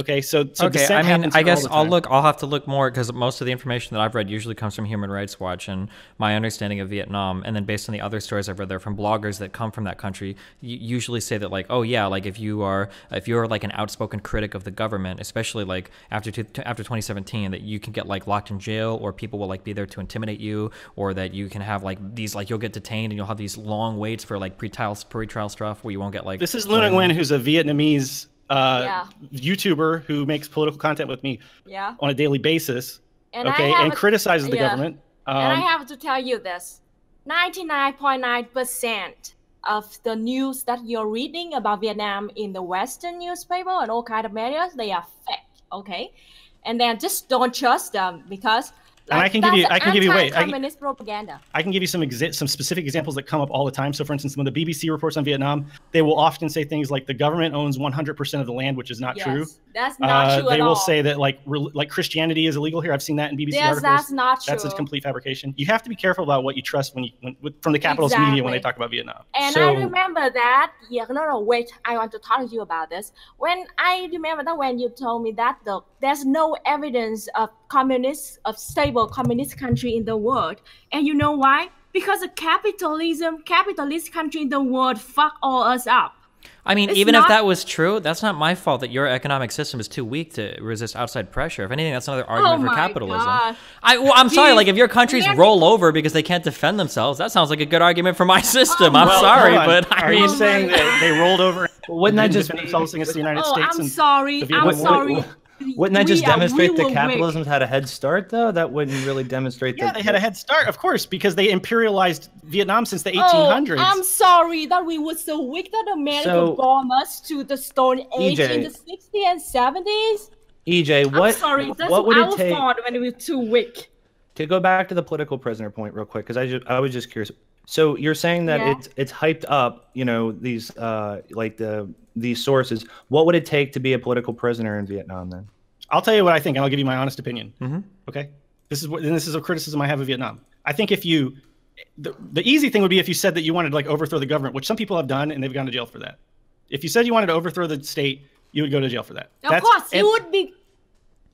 Okay, so, so okay. I mean, I guess I'll look. I'll have to look more, because most of the information that I've read usually comes from Human Rights Watch and my understanding of Vietnam, and then based on the other stories I've read there from bloggers that come from that country, usually say that like, oh yeah, like if you are if you're like an outspoken critic of the government, especially like after two, after twenty seventeen, that you can get like locked in jail, or people will like be there to intimidate you, or that you can have like these like you'll get detained and you'll have these long waits for like pre-trial pre-trial stuff where you won't get like. This is Luna Nguyen, who's a Vietnamese. Uh, yeah. YouTuber who makes political content with me yeah. on a daily basis, and okay, have, and criticizes the yeah. government. Um, and I have to tell you this: ninety-nine point nine percent of the news that you're reading about Vietnam in the Western newspaper and all kind of media, they are fake. Okay, and then just don't trust them, because like, and I can give you, I can give you, wait, communist propaganda. I can give you some exi some specific examples that come up all the time. So, for instance, when the B B C reports on Vietnam, they will often say things like the government owns one hundred percent of the land, which is not yes, true. That's not uh, true at all. They will say that like like Christianity is illegal here. I've seen that in B B C yes, articles. That's not true. That's a complete fabrication. You have to be careful about what you trust when you when, from the capitalist exactly. media when they talk about Vietnam. And so, I remember that. Yeah, no, no, wait. I want to talk to you about this. When I remember that when you told me that the there's no evidence of communist of state. Communist country in the world, and you know why? Because the capitalism, capitalist country in the world, fuck all us up. I mean, it's even not, if that was true, that's not my fault that your economic system is too weak to resist outside pressure. If anything, that's another argument oh for capitalism. God. I, well, I'm Jeez. sorry, like if your countries America. roll over because they can't defend themselves, that sounds like a good argument for my system. Oh, I'm well, sorry, but I Are mean, you saying that they rolled over? Well, wouldn't that just defend themselves against the United oh, States? I'm sorry. I'm what, sorry. What, what, Wouldn't that we just demonstrate are, that capitalism's make... had a head start, though? That wouldn't really demonstrate yeah, that. Yeah, they had a head start, of course, because they imperialized Vietnam since the eighteen hundreds. Oh, I'm sorry that we were so weak that America so, bombed us to the Stone Age E J, in the sixties and seventies. E J, what, I'm sorry, that's what would our it take fault when we were too weak? To go back to the political prisoner point real quick, because I, I was just curious. So you're saying that yeah. it's it's hyped up, you know, these uh, like the these sources. What would it take to be a political prisoner in Vietnam then? I'll tell you what I think, and I'll give you my honest opinion. Mm-hmm. Okay, this is what and this is a criticism I have of Vietnam. I think if you, the the easy thing would be if you said that you wanted to like overthrow the government, which some people have done, and they've gone to jail for that. If you said you wanted to overthrow the state, you would go to jail for that. Of That's, course, you would be.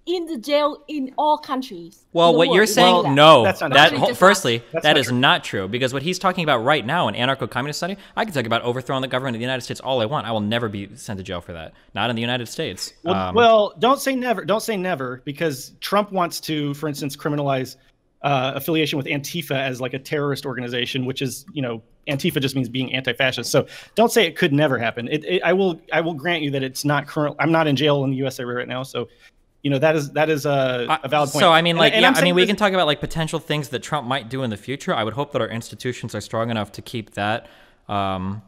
in the jail in all countries. Well, what world. you're saying, well, no. That's not that, that firstly, that's that not is true. not true, because what he's talking about right now in anarcho-communist study, I can talk about overthrowing the government of the United States all I want. I will never be sent to jail for that. Not in the United States. Well, um, well don't say never. Don't say never, because Trump wants to, for instance, criminalize uh, affiliation with Antifa as like a terrorist organization, which is, you know, Antifa just means being anti-fascist. So don't say it could never happen. It, it, I will. I will grant you that it's not current. I'm not in jail in the U S A right now, so. You know, that is that is a, a valid point. So I mean, like, and, and yeah, I mean, we can talk about like potential things that Trump might do in the future. I would hope that our institutions are strong enough to keep that, um,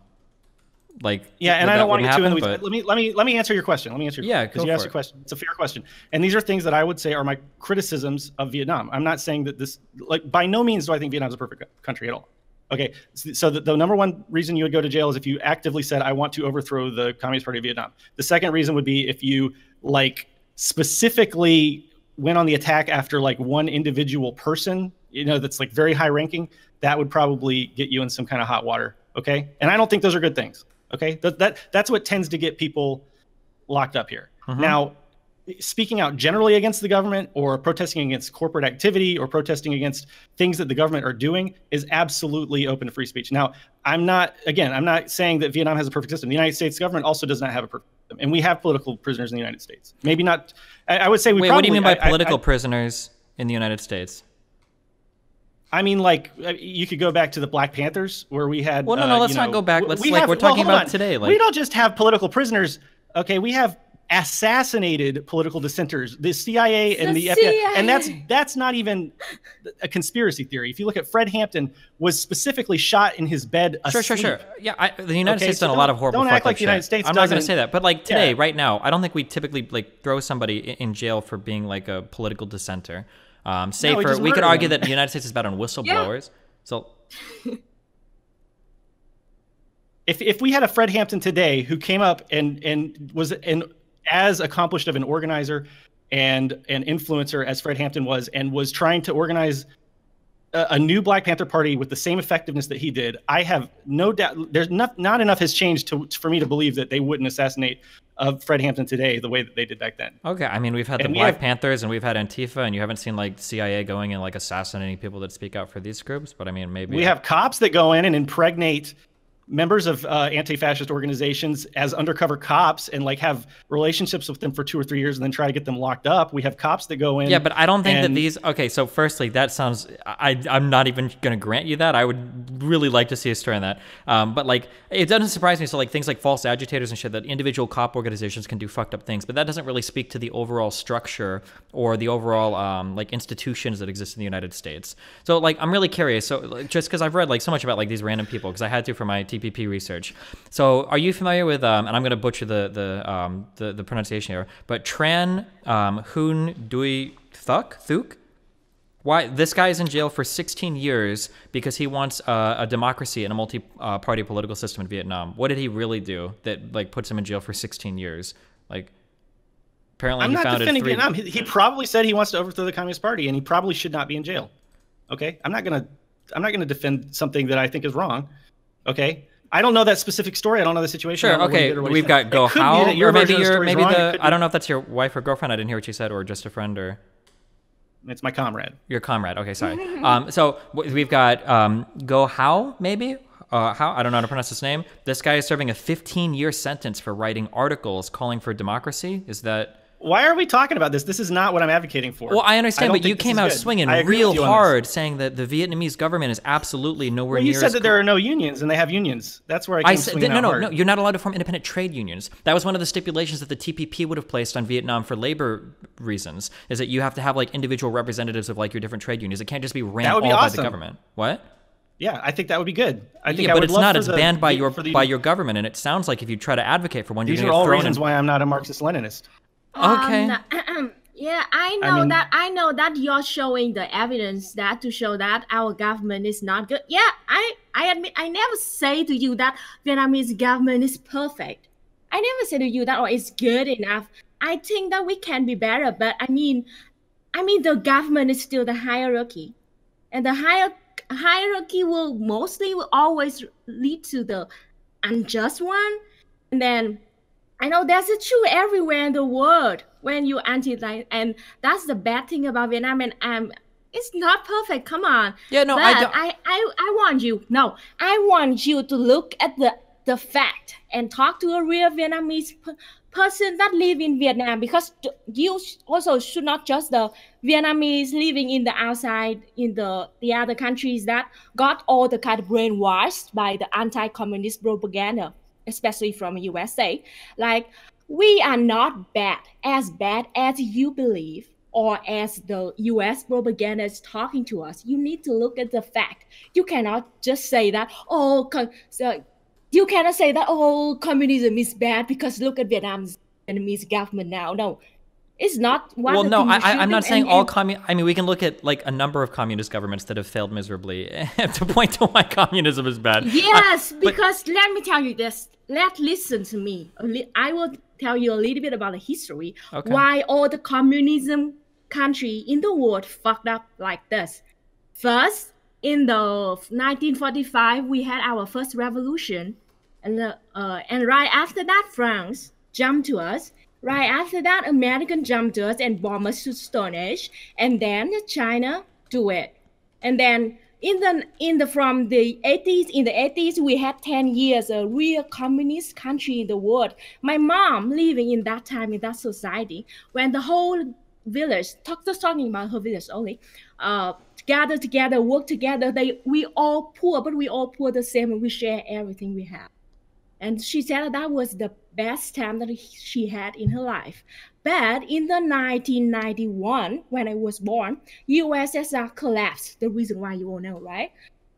like, yeah. And I don't want to get too in the weeds. Let me let me let me answer your question. Let me answer your yeah, because you asked a question. It's a fair question, and these are things that I would say are my criticisms of Vietnam. I'm not saying that this, like, by no means do I think Vietnam is a perfect country at all. Okay, so the, the number one reason you would go to jail is if you actively said, "I want to overthrow the Communist Party of Vietnam." The second reason would be if you like. specifically went on the attack after like one individual person, you know, that's like very high ranking, that would probably get you in some kind of hot water. Okay. And I don't think those are good things. Okay. That, that that's what tends to get people locked up here. Mm-hmm. Now, speaking out generally against the government or protesting against corporate activity or protesting against things that the government are doing is absolutely open to free speech. Now, I'm not, again, I'm not saying that Vietnam has a perfect system. The United States government also does not have a perfect system. And we have political prisoners in the United States. Maybe not, I, I would say we Wait, probably- what do you mean by I, political I, I, prisoners in the United States? I mean, like, you could go back to the Black Panthers where we had- Well, no, no, uh, let's you know, not go back. Let's we like, have, we're talking well, about on. today. Like, we don't just have political prisoners. Okay, we have- assassinated political dissenters, the C I A and the, the F B I, and that's that's not even a conspiracy theory. If you look at Fred Hampton, was specifically shot in his bed. Asleep. Sure, sure, sure. Yeah, I, the United okay, States so done a lot of horrible. Don't act like the shit. United States. I'm doesn't. not going to say that, but like today, yeah. right now, I don't think we typically like throw somebody in jail for being like a political dissenter. Um, say no, for we, we could argue that the United States is bad on whistleblowers. Yeah. So. If if we had a Fred Hampton today who came up and and was an as accomplished of an organizer and an influencer as Fred Hampton was, and was trying to organize a, a new Black Panther Party with the same effectiveness that he did, I have no doubt. There's not not enough has changed to for me to believe that they wouldn't assassinate of Fred Hampton today the way that they did back then. Okay, I mean, we've had the and Black have, Panthers and we've had Antifa, and you haven't seen like C I A going and like assassinating people that speak out for these groups, but I mean, maybe- We have cops that go in and impregnate members of uh, anti-fascist organizations as undercover cops and like have relationships with them for two or three years and then try to get them locked up. We have cops that go in. Yeah, but I don't think that these, okay, so firstly, that sounds, I, I'm not even gonna grant you that. I would really like to see a story on that. Um, but like, it doesn't surprise me. So like things like false agitators and shit, that individual cop organizations can do fucked up things, but that doesn't really speak to the overall structure or the overall um, like institutions that exist in the United States. So like, I'm really curious. So like, just cause I've read like so much about like these random people, cause I had to for my T P P research. So are you familiar with, um, and I'm going to butcher the the, um, the the pronunciation here, but Tran um, Hun Dui Thuc? Thuc? Why, this guy is in jail for sixteen years because he wants uh, a democracy and a multi-party uh, political system in Vietnam. What did he really do that like puts him in jail for sixteen years? Like, apparently I'm he not defending three... Vietnam. He, he probably said he wants to overthrow the Communist Party, and he probably should not be in jail. Okay, I'm not gonna I'm not gonna defend something that I think is wrong. Okay, I don't know that specific story. I don't know the situation. Sure. Okay, we've got Go How, or maybe your maybe the I don't know if that's your wife or girlfriend. I didn't hear what she said, or just a friend, or it's my comrade. Your comrade. Okay, sorry. um, so we've got um, Go How, maybe. Uh, how I don't know how to pronounce his name. This guy is serving a fifteen-year sentence for writing articles calling for democracy. Is that? Why are we talking about this? This is not what I'm advocating for. Well, I understand, I but you came out good. swinging real hard, saying that the Vietnamese government is absolutely nowhere well, near. You said that there are no unions, and they have unions. That's where I came I said, swinging no, out no, hard. No, no, you're not allowed to form independent trade unions. That was one of the stipulations that the T P P would have placed on Vietnam for labor reasons, is that you have to have like individual representatives of like your different trade unions. It can't just be ran all awesome. by the government. What? Yeah, I think that would be good. I think yeah, I but would it's love not. It's the, banned by your the, by your government, and it sounds like if you try to advocate for one, you're going to get thrown. These are all reasons why I'm not a Marxist Leninist. Okay. Um, yeah, I know I mean, that. I know that you're showing the evidence that to show that our government is not good. Yeah, I, I admit, I never say to you that Vietnamese government is perfect. I never say to you that, or oh, it's good enough. I think that we can be better, but I mean, I mean the government is still the hierarchy, and the higher hierarchy will mostly will always lead to the unjust one, and then. I know that's true everywhere in the world when you anti like, and that's the bad thing about Vietnam. And um, it's not perfect. Come on. Yeah, no, but I, don't... I, I, I want you. No, I want you to look at the the fact and talk to a real Vietnamese p person that live in Vietnam, because you also should not just the Vietnamese living in the outside in the the other countries that got all the kind of brainwashed by the anti-communist propaganda. Especially from U S A, like we are not bad, as bad as you believe or as the U S propaganda is talking to us. You need to look at the fact. You cannot just say that, oh, so you cannot say that, oh, communism is bad because look at Vietnam's Vietnamese government now. No. It's not one well, no, I, I'm not saying and, all commun. I mean, we can look at like a number of communist governments that have failed miserably to point to why communism is bad. Yes, uh, because let me tell you this. Let listen to me. I will tell you a little bit about the history. Okay. Why all the communism country in the world fucked up like this. First, in the nineteen forty-five, we had our first revolution, and the, uh, and right after that, France jumped to us. Right after that, American jumped us and bombed us to Stone Age, and then China do it. And then in the in the from the eighties, in the eighties, we had ten years a real communist country in the world. My mom living in that time in that society when the whole village, talk just talking about her village only, uh, gather together, work together. They we all poor, but we all poor the same, and we share everything we have. And she said that was the best time that she had in her life. But in the nineteen ninety-one, when I was born, U S S R collapsed. The reason why you all know, right?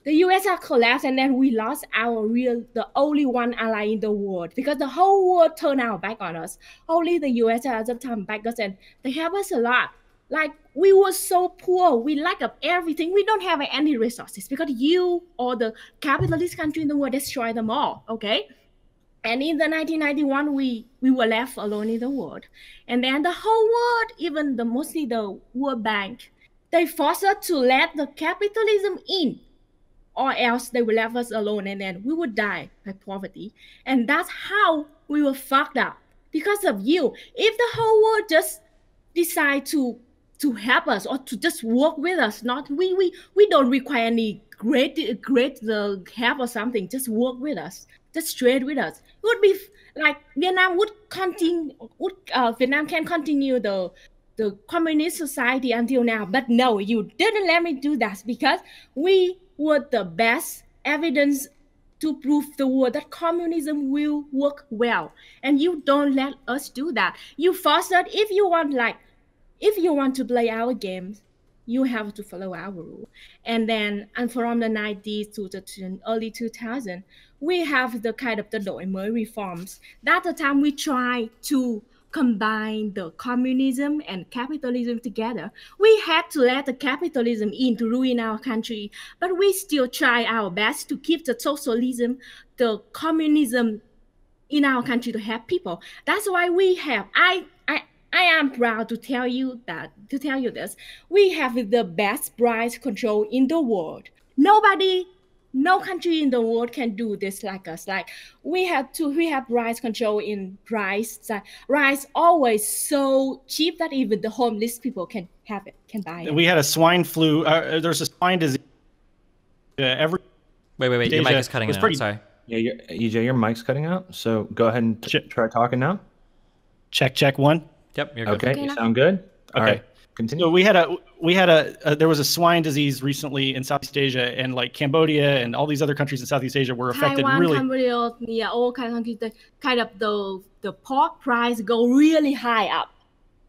The U S S R collapsed, and then we lost our real, the only one ally in the world, because the whole world turned our back on us. Only the U S S R turned back on us, and they helped us a lot. Like, we were so poor, we lack of everything. We don't have any resources because you or the capitalist country in the world destroyed them all, okay? And in the nineteen ninety-one, we, we were left alone in the world. And then the whole world, even the mostly the World Bank, they forced us to let the capitalism in, or else they will leave us alone and then we would die by poverty. And that's how we were fucked up because of you. If the whole world just decide to to help us or to just work with us, not we we we don't require any great great the help or something, just work with us, just trade with us. It would be like Vietnam would continue, would uh, Vietnam can continue the the communist society until now. But no, you didn't let me do that because we were the best evidence to prove the world that communism will work well. And you don't let us do that. You force us, if you want, like, if you want to play our games, you have to follow our rule. And then, and from the nineties to the to early two thousand, we have the kind of the đổi mới reforms. That's the time we try to combine the communism and capitalism together. We had to let the capitalism in to ruin our country, but we still try our best to keep the socialism, the communism in our country to help people. That's why we have, I, I, I am proud to tell you that, to tell you this, we have the best price control in the world. Nobody, no country in the world can do this like us. Like, we have to, we have rice control in price. Like, rice always so cheap that even the homeless people can have it, can buy it. We had a swine flu. Uh, There's a swine disease. Uh, every wait, wait, wait. Your mic is cutting out. Pretty... Sorry. Yeah, your, E J, your mic's cutting out. So go ahead and check. Try talking now. Check, check one. Yep. You're good. Okay. okay you sound good. Okay. All right. Continue. So we had a we had a, a there was a swine disease recently in Southeast Asia, and like Cambodia and all these other countries in Southeast Asia were affected. Taiwan, really. Cambodia, yeah, all kind of countries. The, kind of the the pork price go really high up.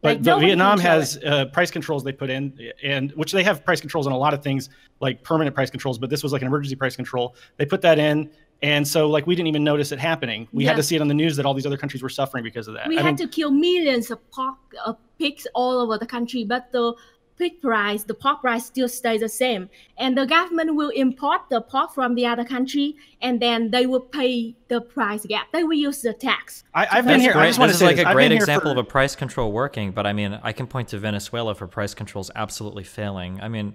But, like, but Vietnam has uh, price controls they put in, and which they have price controls on a lot of things, like permanent price controls. But this was like an emergency price control. They put that in. And so, like, we didn't even notice it happening. We yeah. had to see it on the news that all these other countries were suffering because of that. We I had mean, to kill millions of pork, uh, pigs all over the country, but the pig price, the pork price still stays the same. And the government will import the pork from the other country, and then they will pay the price gap. They will use the tax. I, I've been here. Great. I just want to say like this. a great example for... of a price control working, but I mean, I can point to Venezuela for price controls absolutely failing. I mean...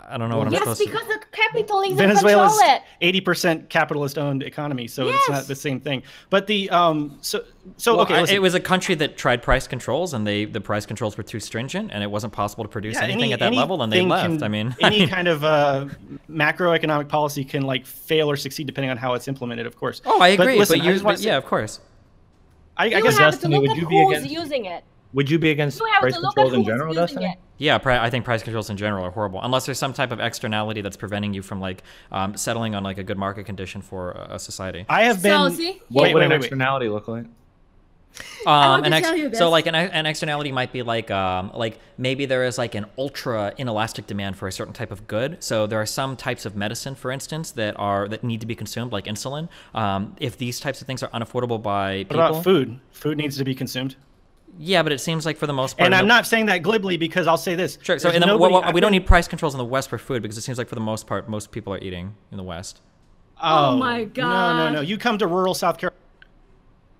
I don't know what I'm yes, supposed to do. Yes, because the capitalism Venezuela's control it. eighty percent capitalist-owned economy, so yes. it's not the same thing. But the um, so so well, okay, listen. It was a country that tried price controls, and they the price controls were too stringent, and it wasn't possible to produce yeah, anything any, at that level, and they left. Can, I mean, any kind of uh, macroeconomic policy can like fail or succeed depending on how it's implemented, of course. Oh, I agree. But, listen, but, you, I but yeah, of course. I, I guess Destiny, would you be against using it? Would you be against price controls in general, Destiny? Yeah, I think price controls in general are horrible, unless there's some type of externality that's preventing you from like um, settling on like a good market condition for a society. I have been. So, what wait, would wait, an wait, externality wait. look like? Um, an ex so like an, an externality might be like um, like maybe there is like an ultra inelastic demand for a certain type of good. So there are some types of medicine, for instance, that are that need to be consumed, like insulin. Um, if these types of things are unaffordable by people, what about food? Food needs to be consumed. Yeah, but it seems like for the most part... And I'm the, not saying that glibly because I'll say this. Sure, so in the, nobody, well, well, we don't need price controls in the West for food because it seems like for the most part, most people are eating in the West. Oh, oh my God. No, no, no. You come to rural South Carolina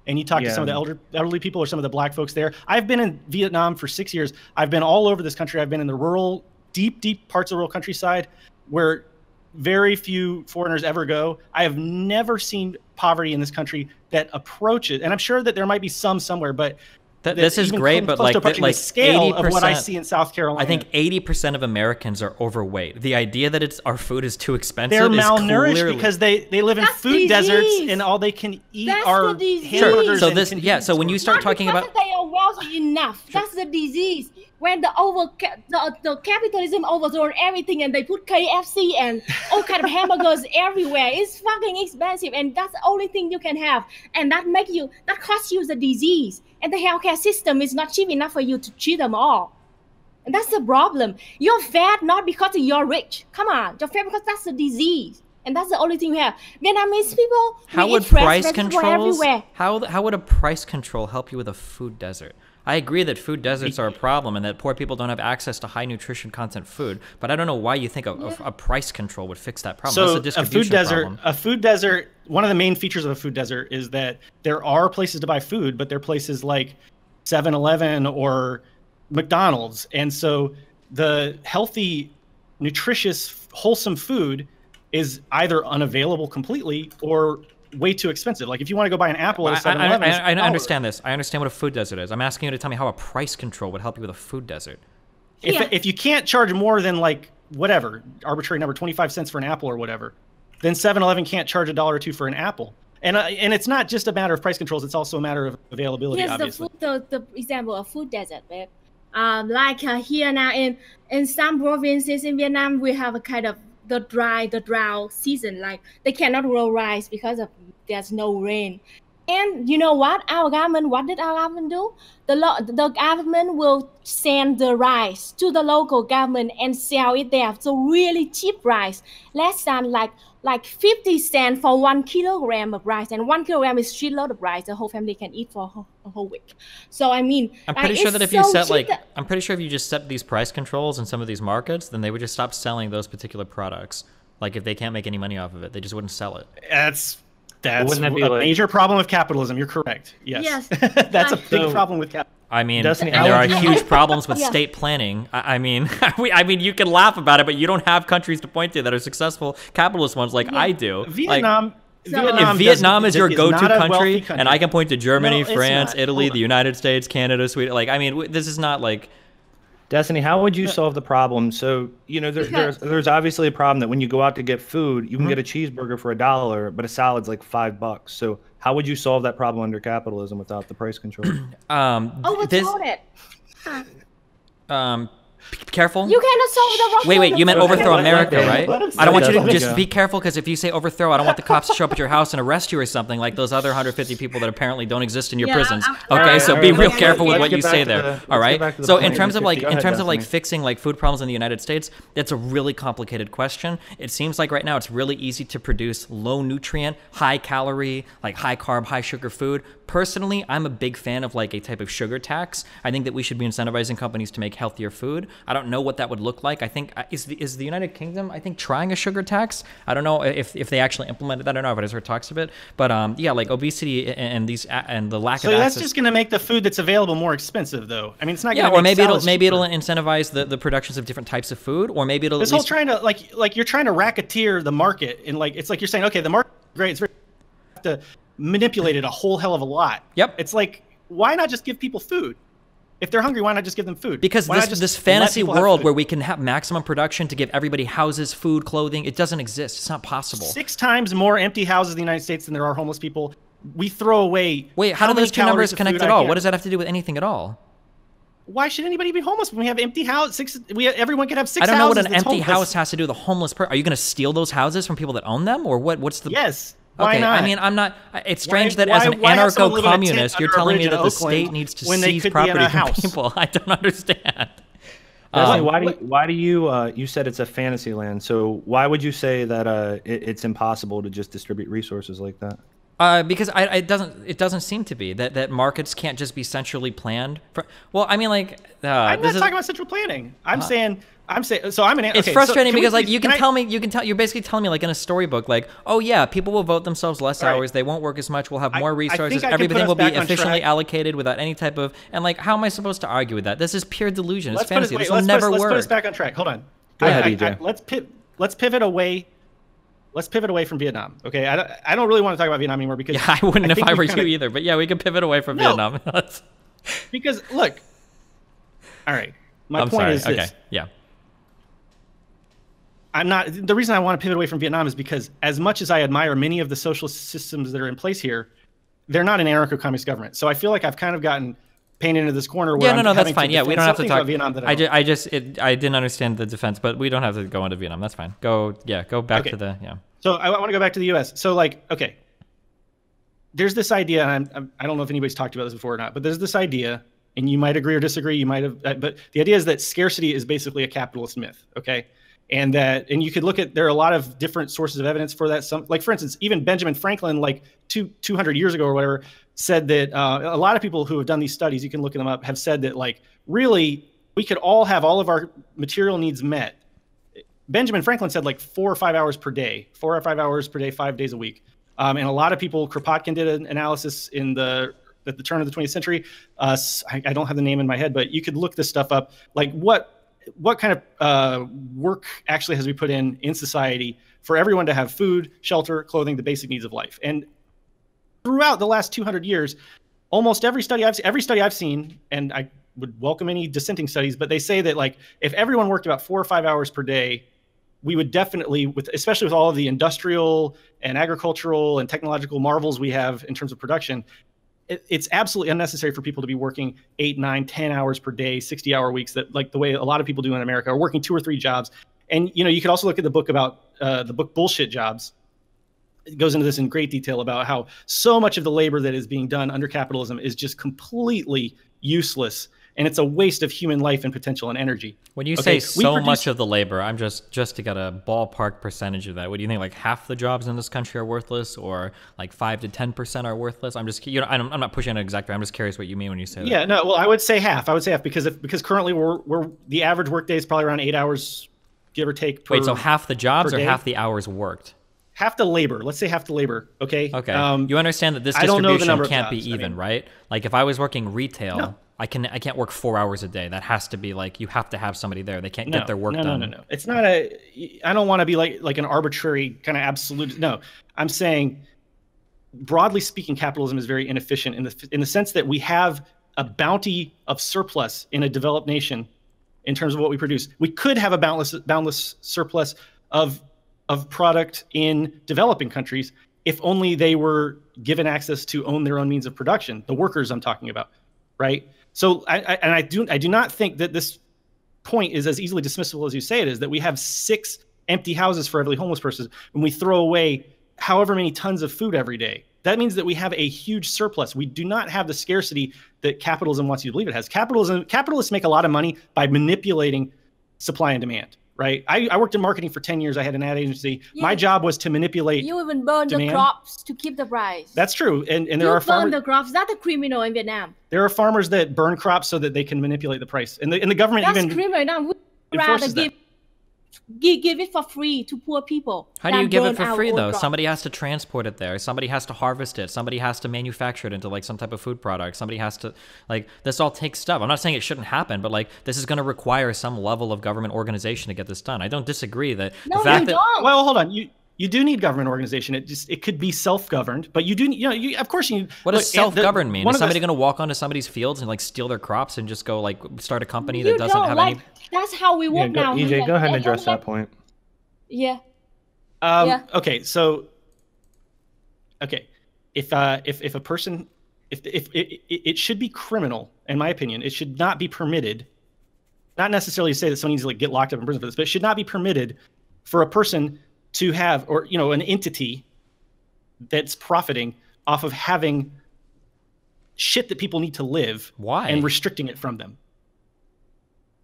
and you talk yeah. to some of the elder, elderly people or some of the black folks there. I've been in Vietnam for six years. I've been all over this country. I've been in the rural, deep, deep parts of the rural countryside where very few foreigners ever go. I have never seen poverty in this country that approaches... And I'm sure that there might be some somewhere, but... That, this is great, but like, the, like scale of what I see in South Carolina. I think eighty percent of Americans are overweight. The idea that it's our food is too expensive. They're is malnourished clearly, because they they live in That's food disease. deserts and all they can eat That's are hamburgers. So this, yeah. So when you start Not talking about they are wealthy enough. Sure. That's the disease. When the over the, the capitalism overthrows everything and they put K F C and all kind of hamburgers everywhere. It's fucking expensive and that's the only thing you can have. And that make you that costs you the disease. And the healthcare system is not cheap enough for you to treat them all. And that's the problem. You're fat not because you're rich. Come on, you're fat because that's a disease. And that's the only thing we have. Vietnamese people, how we would price controls everywhere. How, how would a price control help you with a food desert? I agree that food deserts are a problem and that poor people don't have access to high nutrition content food, but I don't know why you think a, yeah. a, a price control would fix that problem. So That's a, distribution a food problem. desert, a food desert, one of the main features of a food desert is that there are places to buy food, but they're places like seven eleven or McDonald's. And so the healthy, nutritious, wholesome food is either unavailable completely or way too expensive. Like if you want to go buy an apple at seven eleven, I, I, I, I understand this. I understand what a food desert is. I'm asking you to tell me how a price control would help you with a food desert. If, yeah. if you can't charge more than like whatever, arbitrary number, twenty-five cents for an apple or whatever, then seven eleven can't charge a dollar or two for an apple. And uh, and it's not just a matter of price controls. It's also a matter of availability, Here's obviously. Here's the, the, the example of food desert, right? Um, like uh, here now in, in some provinces in Vietnam, we have a kind of the dry, the drought season, like they cannot grow rice because of there's no rain. And you know what? Our government, what did our government do? The, lo the government will send the rice to the local government and sell it there. So really cheap rice, less than like like fifty cents for one kilogram of rice. And one kilogram is a shitload of rice. The whole family can eat for a whole, a whole week. So I mean, I'm pretty like, sure that if so you set like, that I'm pretty sure if you just set these price controls in some of these markets, then they would just stop selling those particular products. Like if they can't make any money off of it, they just wouldn't sell it. That's... That's that a like... major problem with capitalism. You're correct. Yes. yes. That's a big so, problem with capitalism. I mean, Destiny, and there are huge problems with yeah. state planning. I, I mean, we, I mean, you can laugh about it, but you don't have countries to point to that are successful capitalist ones like yeah. I do. Vietnam. Like, so, Vietnam if Vietnam is your go-to country, country, and I can point to Germany, no, France, not. Italy, the United States, Canada, Sweden. Like, I mean, this is not like... Destiny, how would you solve the problem? So, you know, there, there's, there's obviously a problem that when you go out to get food, you can mm-hmm. get a cheeseburger for a dollar, but a salad's like five bucks. So how would you solve that problem under capitalism without the price control? um, oh, what's this, it? Um, careful. You cannot solve the... Wait, wait, you meant overthrow America, right? I don't want you to just be careful, because if you say overthrow, I don't want the cops to show up at your house and arrest you or something like those other one hundred fifty people that apparently don't exist in your yeah, prisons. I'm, I'm, okay, right, so right, be real careful with what you say there. The, all right. So in terms of like in terms of like fixing like food problems in the United States, that's a really complicated question. It seems like right now it's really easy to produce low nutrient, high calorie, like high carb, high sugar food. Personally, I'm a big fan of like a type of sugar tax. I think that we should be incentivizing companies to make healthier food. I don't know what that would look like. I think, is the, is the United Kingdom, I think, trying a sugar tax? I don't know if, if they actually implemented that. I don't know if I've heard talks of it. But um, yeah, like obesity and, and these and the lack so of access. So that's just going to make the food that's available more expensive, though. I mean, it's not going to... Yeah, or maybe it'll, maybe it'll incentivize the, the productions of different types of food, or maybe it'll... This whole trying to, like, like you're trying to racketeer the market. And like, it's like you're saying, okay, the market is great. It's very... to manipulate it a whole hell of a lot. Yep. It's like, why not just give people food? If they're hungry, why not just give them food? Because why this, this fantasy world where we can have maximum production to give everybody houses, food, clothing, it doesn't exist. It's not possible. Six times more empty houses in the United States than there are homeless people. We throw away... Wait, how, how do those two numbers connect at all? What does that have to do with anything at all? Why should anybody be homeless when we have empty houses? Six, we everyone could have six houses. I don't know what an empty homeless. house has to do with a homeless person. Are you going to steal those houses from people that own them, or what? What's the... Yes. Why okay, not? I mean, I'm not... It's strange why, that why, as an anarcho-communist, you're telling me that the Oakland state needs to seize property from house. people. I don't understand. Um, why do you, why do you uh, you said it's a fantasy land? So why would you say that uh, it, it's impossible to just distribute resources like that? Uh, because I, it doesn't it doesn't seem to be that that markets can't just be centrally planned. For, well, I mean, like uh, I'm not is, talking about central planning. I'm uh, saying. I'm saying, so I'm an... Okay, it's frustrating so because, we, like, you can, can tell I, me, you can tell, you're basically telling me, like, in a storybook, like, oh yeah, people will vote themselves less right. hours, they won't work as much, we'll have more I, resources, I I everything will be efficiently track. allocated without any type of, and like, how am I supposed to argue with that? This is pure delusion. Let's it's fantasy. It, wait, this will never us, work. Let's put us back on track. Hold on. Go I, ahead, I, I, let's pivot. Let's pivot away. Let's pivot away from Vietnam. Okay, I don't, I don't really want to talk about Vietnam anymore because... Yeah, I wouldn't I if I were kinda, you either, but yeah, we can pivot away from no, Vietnam. Because look, all right, my point is this. Okay, yeah. I'm not... The reason I want to pivot away from Vietnam is because as much as I admire many of the social systems that are in place here, they're not an anarcho-communist government. So I feel like I've kind of gotten painted into this corner where... Yeah, no, I'm no, that's fine. Yeah, we don't have to talk about Vietnam. That I, I, ju I just... It, I didn't understand the defense, but we don't have to go into Vietnam. That's fine. Go... Yeah, go back okay. to the... Yeah. So I, I want to go back to the U S. So like, okay, there's this idea, and I'm, I'm, I don't know if anybody's talked about this before or not, but there's this idea, and you might agree or disagree, you might have... But the idea is that scarcity is basically a capitalist myth, okay? And that, and you could look at, there are a lot of different sources of evidence for that. Some, like for instance, even Benjamin Franklin, like two, 200 years ago or whatever, said that uh, a lot of people who have done these studies, you can look them up, have said that like, really, we could all have all of our material needs met. Benjamin Franklin said like four or five hours per day, four or five hours per day, five days a week. Um, and a lot of people, Kropotkin did an analysis in the, at the turn of the twentieth century. Uh, I, I don't have the name in my head, but you could look this stuff up. Like what, what kind of uh, work actually has we put in in society for everyone to have food, shelter, clothing, the basic needs of life? And throughout the last two hundred years, almost every study I've every study I've seen, and I would welcome any dissenting studies, but they say that like if everyone worked about four or five hours per day, we would definitely, with especially with all of the industrial and agricultural and technological marvels we have in terms of production, it's absolutely unnecessary for people to be working eight, nine, ten hours per day, sixty hour weeks, that like the way a lot of people do in America, are working two or three jobs. And, you know, you could also look at the book about uh, the book Bullshit Jobs. It goes into this in great detail about how so much of the labor that is being done under capitalism is just completely useless. And it's a waste of human life and potential and energy. When you okay, say so produce... much of the labor, I'm just, just to get a ballpark percentage of that, what do you think, like half the jobs in this country are worthless, or like five to ten percent are worthless? I'm just, you know, I'm, I'm not pushing an exact, I'm just curious what you mean when you say yeah, that. Yeah, no, well, I would say half. I would say half because if, because currently we're, we're, the average workday is probably around eight hours, give or take. Per, Wait, so half the jobs or day? half the hours worked? Half the labor. Let's say half the labor. Okay. Okay. Um, you understand that this distribution can't be even, I mean, right? Like if I was working retail, no. I can I can't work four hours a day. That has to be like, you have to have somebody there. They can't no, get their work no, done. No, no, no, no. It's not a, I don't want to be like, like an arbitrary kind of absolute. No, I'm saying broadly speaking, capitalism is very inefficient in the, in the sense that we have a bounty of surplus in a developed nation in terms of what we produce. We could have a boundless, boundless surplus of of product in developing countries if only they were given access to own their own means of production, the workers I'm talking about, right? So I, I, and I do, I do not think that this point is as easily dismissible as you say it is, that we have six empty houses for every homeless person and we throw away however many tons of food every day. That means that we have a huge surplus. We do not have the scarcity that capitalism wants you to believe it has. Capitalism, capitalists make a lot of money by manipulating supply and demand. Right. I, I worked in marketing for ten years. I had an ad agency. Yeah. My job was to manipulate. You even burn demand. the crops to keep the price. That's true. And and there you are farmers. burn the crops. That's a criminal in Vietnam. There are farmers that burn crops so that they can manipulate the price. And the and the government That's even criminal. We rather give, give give it for free to poor people. How do you give it for free though? Crops. Somebody has to transport it there. Somebody has to harvest it. Somebody has to manufacture it into like some type of food product. Somebody has to like this all takes stuff. I'm not saying it shouldn't happen, but like this is going to require some level of government organization to get this done. I don't disagree that. No, the fact you that, don't. Well, hold on. You you do need government organization. It just it could be self-governed, but you do you know you of course you. What does self-governed mean? Is somebody going to walk onto somebody's fields and like steal their crops and just go like start a company that doesn't have like, any? That's how we work yeah, go, now. E J, go ahead and address that point. Yeah. Um, yeah. Okay. So. Okay, if uh, if if a person, if if it, it, it should be criminal, in my opinion, it should not be permitted. Not necessarily to say that someone needs to like get locked up in prison for this, but it should not be permitted for a person to have, or you know, an entity that's profiting off of having shit that people need to live. Why? And restricting it from them.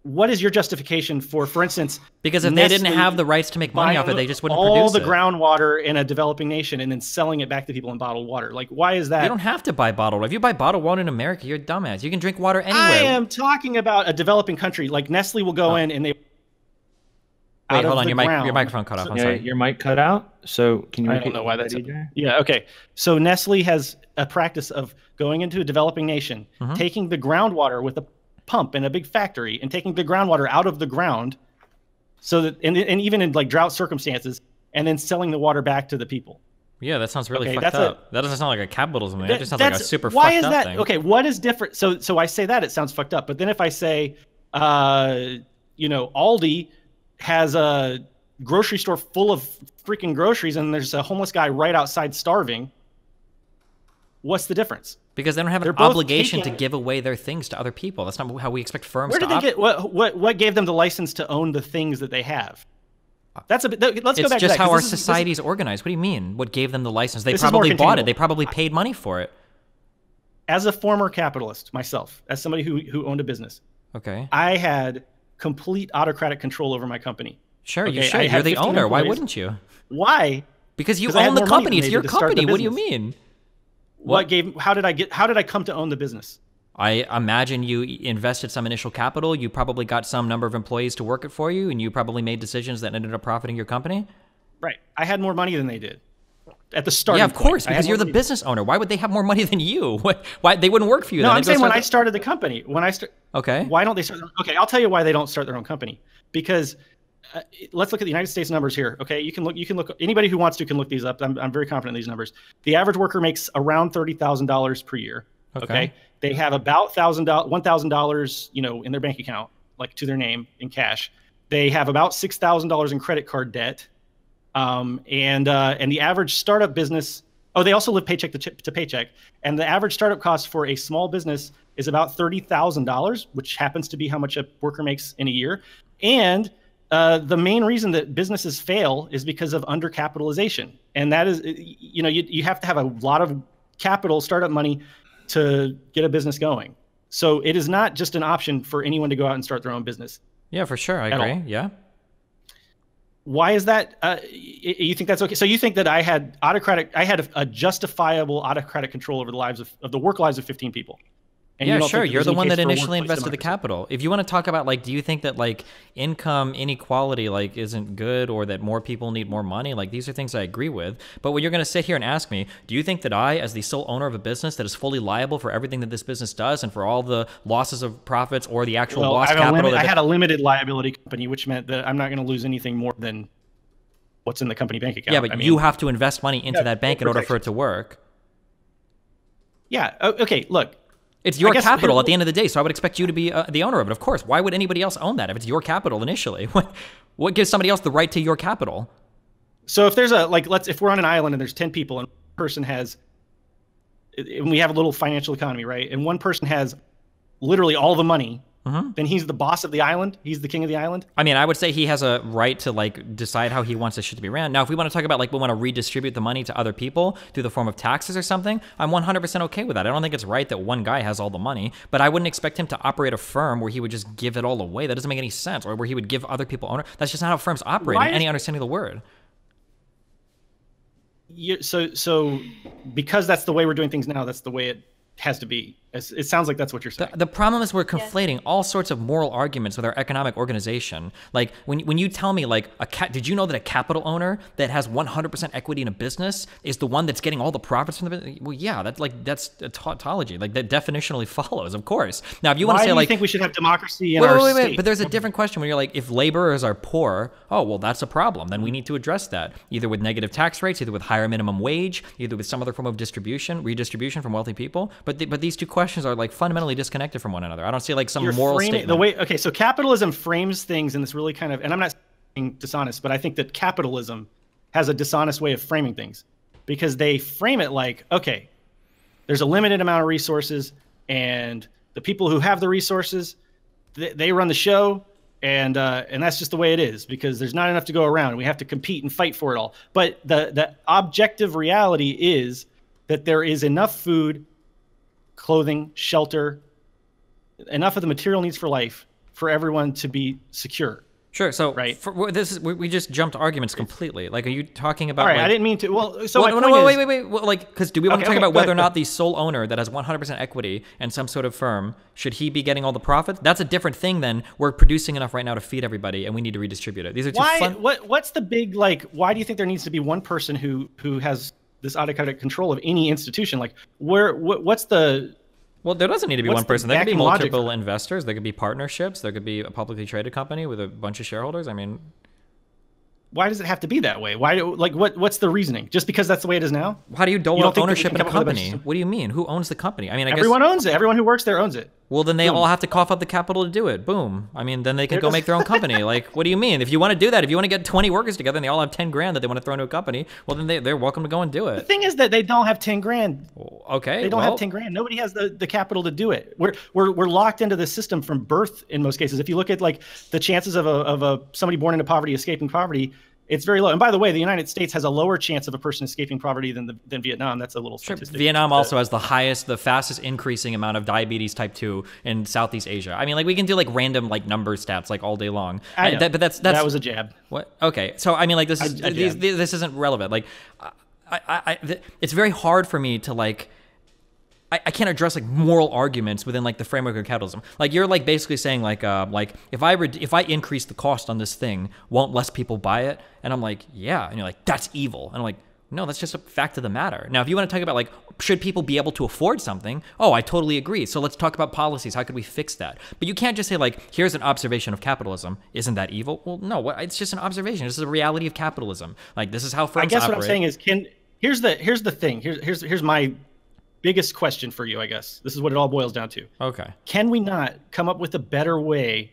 What is your justification for, for instance, because if Nestle, they didn't have the rights to make money off it, they just wouldn't all produce all the it. groundwater in a developing nation and then selling it back to people in bottled water? Like, why is that? You don't have to buy bottled water. If you buy bottled water in America, you're a dumbass. You can drink water anywhere. I am talking about a developing country. Like Nestle will go oh. in and they. Wait, hold on. Your mic, your microphone cut off. So, I'm yeah, sorry. Your mic cut out. So can you? I don't know why that's. Yeah. Okay. So Nestle has a practice of going into a developing nation, mm-hmm. taking the groundwater with a pump in a big factory and taking the groundwater out of the ground so that and, and even in like drought circumstances and then selling the water back to the people. Yeah, that sounds really okay, fucked up. A, that doesn't sound like a capitalism thing. That, that just sounds like a super why fucked is up that, thing. Okay, what is different? So so I say that it sounds fucked up, but then if I say uh you know Aldi has a grocery store full of freaking groceries and there's a homeless guy right outside starving, what's the difference? Because they don't have They're an obligation taking... to give away their things to other people. That's not how we expect firms Where did to they get what, what what gave them the license to own the things that they have? That's a bit, let's go back to that. It's just how our society is organized. What do you mean? What gave them the license? They probably bought it. They probably paid money for it. As a former capitalist myself, as somebody who who owned a business. Okay. I had complete autocratic control over my company. Sure, okay, you should. I You're the owner. Employees. Why wouldn't you? Why? Because you own the company. It's your company. What do you mean? What, what gave? How did I get? How did I come to own the business? I imagine you invested some initial capital. You probably got some number of employees to work it for you, and you probably made decisions that ended up profiting your company. Right. I had more money than they did at the start. Yeah, of course, because you're the business owner. Why would they have more money than you? What, why they wouldn't work for you? No, I'm saying when I started the company, when I start. Okay. Why don't they start? Okay, I'll tell you why they don't start their own company. Because uh, let's look at the United States numbers here. Okay, you can look. You can look. Anybody who wants to can look these up. I'm, I'm very confident in these numbers. The average worker makes around thirty thousand dollars per year. Okay. Okay. They have about one thousand dollars, you know, in their bank account, like to their name in cash. They have about six thousand dollars in credit card debt. Um, and uh, and the average startup business, oh, they also live paycheck to, to paycheck. And the average startup cost for a small business is about thirty thousand dollars, which happens to be how much a worker makes in a year. And uh, the main reason that businesses fail is because of undercapitalization. And that is, you know, you, you have to have a lot of capital, startup money, to get a business going. So it is not just an option for anyone to go out and start their own business. Yeah, for sure. I agree. All. Yeah. Why is that? Uh, you think that's okay? So you think that I had autocratic, I had a, a justifiable autocratic control over the lives of, of the work lives of fifteen people. And yeah, you sure. You're the one that initially invested democracy. The capital. If you want to talk about, like, do you think that, like, income inequality, like, isn't good, or that more people need more money? Like, these are things I agree with. But when you're going to sit here and ask me, do you think that I, as the sole owner of a business that is fully liable for everything that this business does and for all the losses of profits or the actual well, lost capital? Limit, that I had a limited liability company, which meant that I'm not going to lose anything more than what's in the company bank account. Yeah, but I mean, you have to invest money into yeah, that bank in order for it to work. Yeah. Okay, look. It's your capital at the end of the day, so I would expect you to be uh, the owner of it, of course. Why would anybody else own that if it's your capital initially? What, what gives somebody else the right to your capital? So if there's a, like, let's, if we're on an island and there's ten people and one person has, and we have a little financial economy, right? And one person has literally all the money, mm-hmm. then he's the boss of the island. He's the king of the island. I mean, I would say he has a right to, like, decide how he wants this shit to be ran. Now, if we want to talk about, like, we want to redistribute the money to other people through the form of taxes or something, I'm one hundred percent okay with that. I don't think it's right that one guy has all the money, but I wouldn't expect him to operate a firm where he would just give it all away. That doesn't make any sense. Or where he would give other people owner. That's just not how firms operate in any understanding of the word. You, so, so because that's the way we're doing things now, that's the way it has to be. It sounds like that's what you're saying. The, the problem is we're conflating yeah. all sorts of moral arguments with our economic organization. Like, when, when you tell me, like, a cat, did you know that a capital owner that has one hundred percent equity in a business is the one that's getting all the profits from the business? Well, yeah, that's, like, that's a tautology. Like, that definitionally follows, of course. Now, if you want to say, like, why do you think we should have democracy in wait, our wait, wait, state? Wait, but there's a different question when you're like, if laborers are poor, oh, well, that's a problem. Then we need to address that, either with negative tax rates, either with higher minimum wage, either with some other form of distribution, redistribution from wealthy people. But, the, but these two questions questions are, like, fundamentally disconnected from one another. I don't see, like, some You're moral framing, statement. The way, okay, so capitalism frames things in this really kind of, and I'm not being dishonest, but I think that capitalism has a dishonest way of framing things, because they frame it like, okay, there's a limited amount of resources, and the people who have the resources, they, they run the show, and uh, and that's just the way it is, because there's not enough to go around. We have to compete and fight for it all. But the the objective reality is that there is enough food, clothing, shelter, enough of the material needs for life for everyone to be secure. Sure. So right. For, this is, we, we just jumped arguments completely. Like, are you talking about? All right. Like, I didn't mean to. Well, so well, my no, point no, wait, is, wait, wait, wait. Well, like, because do we want okay, to talk okay, about whether ahead, or not the sole owner that has one hundred percent equity in some sort of firm, should he be getting all the profit? That's a different thing than we're producing enough right now to feed everybody, and we need to redistribute it. These are two why, fun. What What's the big, like? Why do you think there needs to be one person who who has this autocratic control of any institution? Like, where, wh what's the... Well, there doesn't need to be one person. There could be multiple investors. There could be partnerships. There could be a publicly traded company with a bunch of shareholders. I mean... Why does it have to be that way? Why do, like, what, what's the reasoning? Just because that's the way it is now? How do you dole out ownership in a company? What do you mean? Who owns the company? I mean, I guess... Everyone owns it. Everyone who works there owns it. Well, then they Boom. all have to cough up the capital to do it. Boom. I mean, then they can there go make their own company. Like, what do you mean? If you want to do that, if you want to get twenty workers together and they all have ten grand that they want to throw into a company, well, then they, they're welcome to go and do it. The thing is that they don't have ten grand. Okay. They don't well, have ten grand. Nobody has the, the capital to do it. We're, we're, we're locked into the system from birth in most cases. If you look at, like, the chances of, a, of a, somebody born into poverty escaping poverty, It's very low. And by the way, the United States has a lower chance of a person escaping poverty than the, than Vietnam. That's a little statistic. Sure. Vietnam also has the highest, the fastest increasing amount of diabetes type two in Southeast Asia. I mean, like, we can do like random like number stats like all day long. I know. I, that, but that's, that's that was a jab. What? Okay. So I mean, like this is, these, these, this isn't relevant. Like, I, I, I, it's very hard for me to like. I can't address like moral arguments within like the framework of capitalism. Like you're like basically saying like uh, like if I re if I increase the cost on this thing, won't less people buy it? And I'm like, yeah. And you're like, that's evil. And I'm like, no, that's just a fact of the matter. Now, if you want to talk about like should people be able to afford something? Oh, I totally agree. So let's talk about policies. How could we fix that? But you can't just say like, here's an observation of capitalism. Isn't that evil? Well, no. It's just an observation. This is a reality of capitalism. Like this is how firms operate. I guess operate. What I'm saying is, can here's the here's the thing. Here's here's here's my biggest question for you, I guess. This is what it all boils down to. Okay. Can we not come up with a better way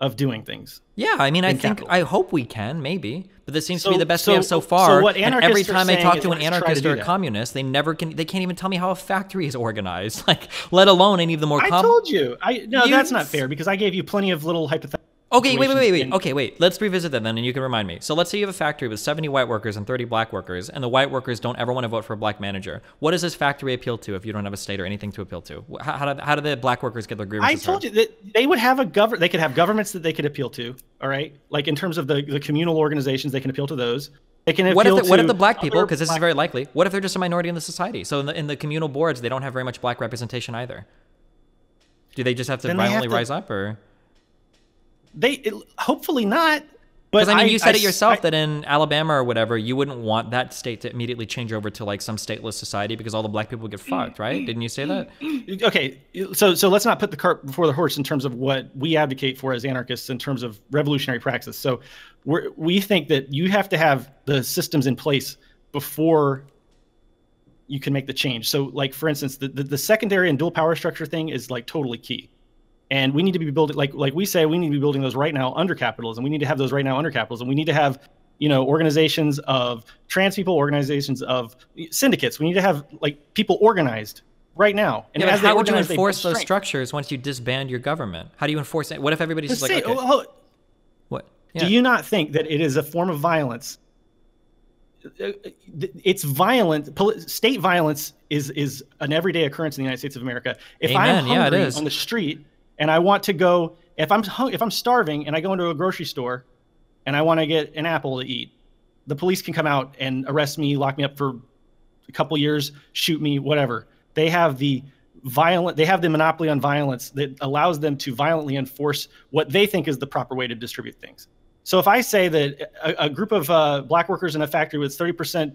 of doing things? Yeah, I mean, I think, I hope we can, maybe. But this seems to be the best we have so far. So what anarchists every time I talk to an anarchist or a communist, they never can. They can't even tell me how a factory is organized. Like, let alone any of the more. I told you. I no, that's not fair because I gave you plenty of little hypotheticals. Okay, wait, wait, wait, wait. Okay, wait. Let's revisit that then, and you can remind me. So let's say you have a factory with seventy white workers and thirty black workers, and the white workers don't ever want to vote for a black manager. What does this factory appeal to if you don't have a state or anything to appeal to? How, how, do, how do the black workers get their grievances? I told you that they would have a government. They could have governments that they could appeal to. All right, like in terms of the, the communal organizations, they can appeal to those. They can appeal what if the, to what if the black people? Because this is very likely. What if they're just a minority in the society? So in the, in the communal boards, they don't have very much black representation either. Do they just have to violently rise up, or? They it, hopefully not, but I mean, I, you said I, it yourself I, that in Alabama or whatever, you wouldn't want that state to immediately change over to like some stateless society because all the black people get fucked, right? Didn't you say that? Okay, so so let's not put the cart before the horse in terms of what we advocate for as anarchists in terms of revolutionary praxis. So we we think that you have to have the systems in place before you can make the change. So like for instance, the the, the secondary and dual power structure thing is like totally key. And we need to be building, like like we say, we need to be building those right now under capitalism. We need to have those right now under capitalism. We need to have, you know, organizations of trans people, organizations of syndicates. We need to have like people organized right now. And yeah, as how would you enforce those structures once you disband your government? How do you enforce it? What if everybody's just like, okay. well, what? Yeah. Do you not think that it is a form of violence? It's violent. State violence is is an everyday occurrence in the United States of America. If Amen. I'm hungry yeah, it is. on the street. And I want to go, if I'm hung, if I'm starving and I go into a grocery store and I want to get an apple to eat, the police can come out and arrest me, lock me up for a couple years, shoot me, whatever. They have the violent, they have the monopoly on violence that allows them to violently enforce what they think is the proper way to distribute things. So if I say that a, a group of uh, black workers in a factory with thirty percent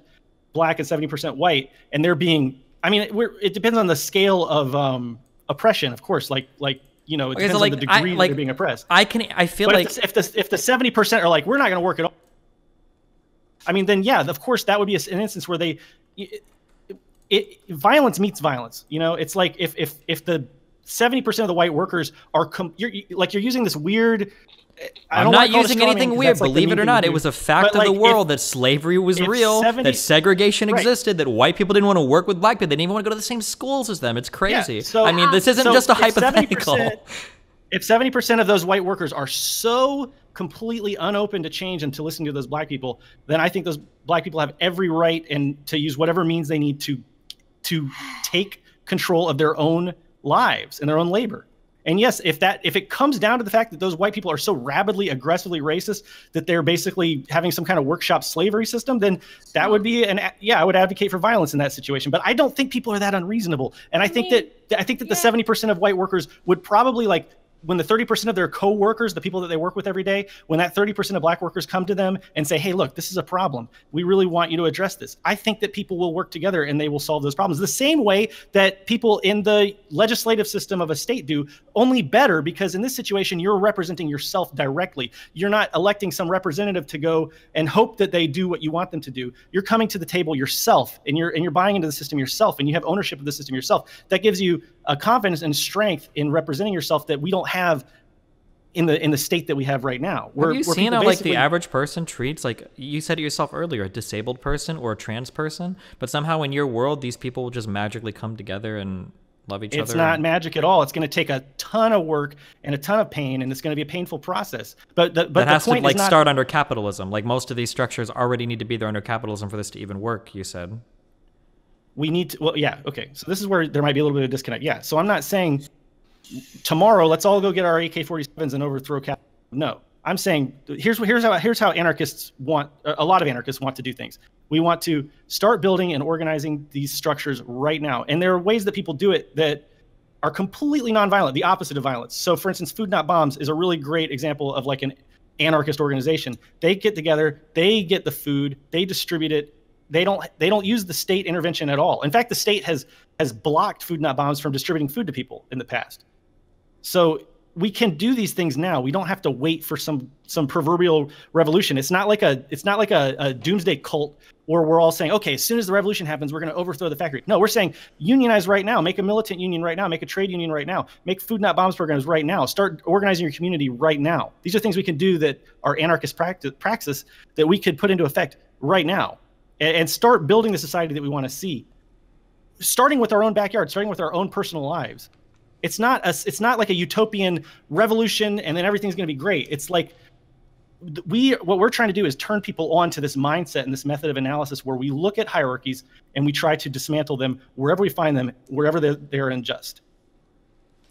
black and seventy percent white, and they're being, I mean, it, we're, it depends on the scale of um, oppression, of course, like, like, you know, it okay, depends so like, on the degree I, like, they're being oppressed. I can, I feel but like if the if the seventy percent are like, we're not going to work at all. I mean, then yeah, of course that would be an instance where they, it, it violence meets violence. You know, it's like if if if the seventy percent of the white workers are com you're, like you're using this weird. I I'm don't not using anything weird, like believe it or not. It was a fact but of like, the world if, that slavery was real, seventy, that segregation right. existed, that white people didn't want to work with black people. They didn't even want to go to the same schools as them. It's crazy. Yeah, so, I mean, this isn't so just a hypothetical. If seventy percent of those white workers are so completely unopen to change and to listen to those black people, then I think those black people have every right and to use whatever means they need to to take control of their own lives and their own labor. And yes, if that if it comes down to the fact that those white people are so rabidly, aggressively racist that they're basically having some kind of workshop slavery system, then that would be an yeah, I would advocate for violence in that situation. But I don't think people are that unreasonable. And I, I think mean, that I think that yeah. the seventy percent of white workers would probably like when the thirty percent of their coworkers, the people that they work with every day, when that thirty percent of black workers come to them and say, hey, look, this is a problem. We really want you to address this. I think that people will work together and they will solve those problems the same way that people in the legislative system of a state do, only better, because in this situation, you're representing yourself directly. You're not electing some representative to go and hope that they do what you want them to do. You're coming to the table yourself and you're, and you're buying into the system yourself and you have ownership of the system yourself. That gives you a confidence and strength in representing yourself that we don't have in the in the state that we have right now. We're, have you we're seen how like the average person treats, like you said it yourself earlier, a disabled person or a trans person, but somehow in your world, these people will just magically come together and love each other. It's not magic at all. It's going to take a ton of work and a ton of pain, and it's going to be a painful process. But the, but that has the point to like is not... start under capitalism. Like most of these structures already need to be there under capitalism for this to even work. You said we need to. Well, yeah, okay. So this is where there might be a little bit of disconnect. Yeah. So I'm not saying tomorrow let's all go get our A K forty-sevens and overthrow capitalism. No. I'm saying here's here's how here's how anarchists want a lot of anarchists want to do things. We want to start building and organizing these structures right now, and there are ways that people do it that are completely nonviolent, the opposite of violence. So, for instance, Food Not Bombs is a really great example of like an anarchist organization. They get together, they get the food, they distribute it. They don't they don't use the state intervention at all. In fact, the state has has blocked Food Not Bombs from distributing food to people in the past. So we can do these things now. We don't have to wait for some some proverbial revolution. It's not like a it's not like a, a doomsday cult where we're all saying, okay, as soon as the revolution happens, we're going to overthrow the factory. No, we're saying unionize right now, make a militant union right now, make a trade union right now, make Food Not Bombs programs right now, start organizing your community right now. These are things we can do that are anarchist practice, praxis that we could put into effect right now and, and start building the society that we want to see, starting with our own backyard, starting with our own personal lives. It's not a, it's not like a utopian revolution and then everything's going to be great. It's like we what we're trying to do is turn people on to this mindset and this method of analysis where we look at hierarchies and we try to dismantle them wherever we find them, wherever they're, they're unjust.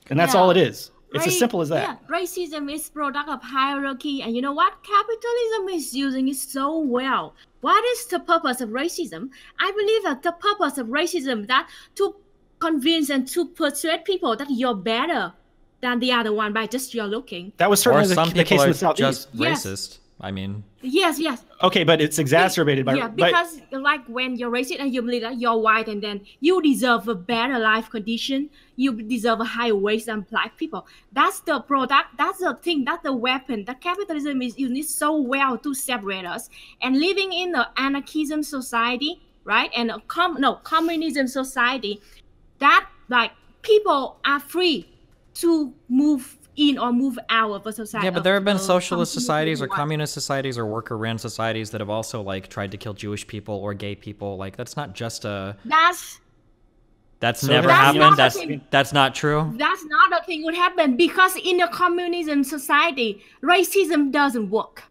And that's yeah. all it is. It's Ra as simple as that. Yeah. Racism is product of hierarchy. And you know what? Capitalism is using it so well. What is the purpose of racism? I believe that the purpose of racism that to convince and to persuade people that you're better than the other one by just your looking. That was certainly the, the case in the Southeast. Just yes. racist. I mean. Yes, yes. Okay, but it's exacerbated by. Yeah, because by, like when you're racist and you believe that you're white and then you deserve a better life condition, you deserve a higher wage than black people. That's the product. That's the thing. That's the weapon. That capitalism is used so well to separate us. And living in the anarchism society, right? And a com no communism society. That like people are free to move in or move out of a society. Yeah, but there have been socialist societies or communist societies or worker-ran societies that have also like tried to kill Jewish people or gay people. Like that's not just a. That's. That's never happened. That's that's not true. That's not a thing would happen because in a communism society, racism doesn't work.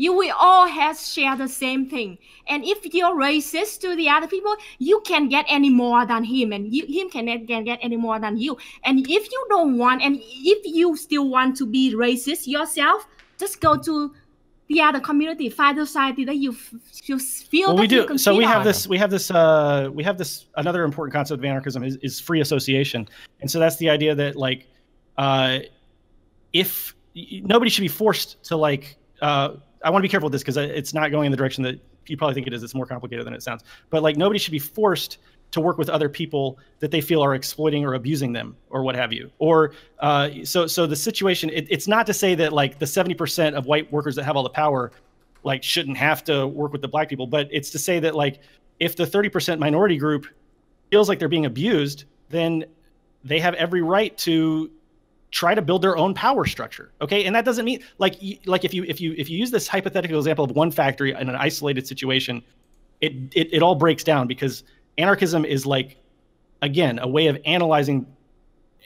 You will all have share the same thing. And if you're racist to the other people, you can't get any more than him. And you, him cannot can get any more than you. And if you don't want, and if you still want to be racist yourself, just go to the other community, find the society that you, you feel well, that we do. You so we have on. this, we have this, uh, we have this, another important concept of anarchism is, is free association. And so that's the idea that like, uh, if nobody should be forced to like, uh, I want to be careful with this because it's not going in the direction that you probably think it is. It's more complicated than it sounds. But like nobody should be forced to work with other people that they feel are exploiting or abusing them or what have you. Or uh, so so the situation, it, it's not to say that like the seventy percent of white workers that have all the power like shouldn't have to work with the black people. But it's to say that like if the thirty percent minority group feels like they're being abused, then they have every right to try to build their own power structure. Okay. And that doesn't mean like, like if you, if you, if you use this hypothetical example of one factory in an isolated situation, it, it, it all breaks down because anarchism is like, again, a way of analyzing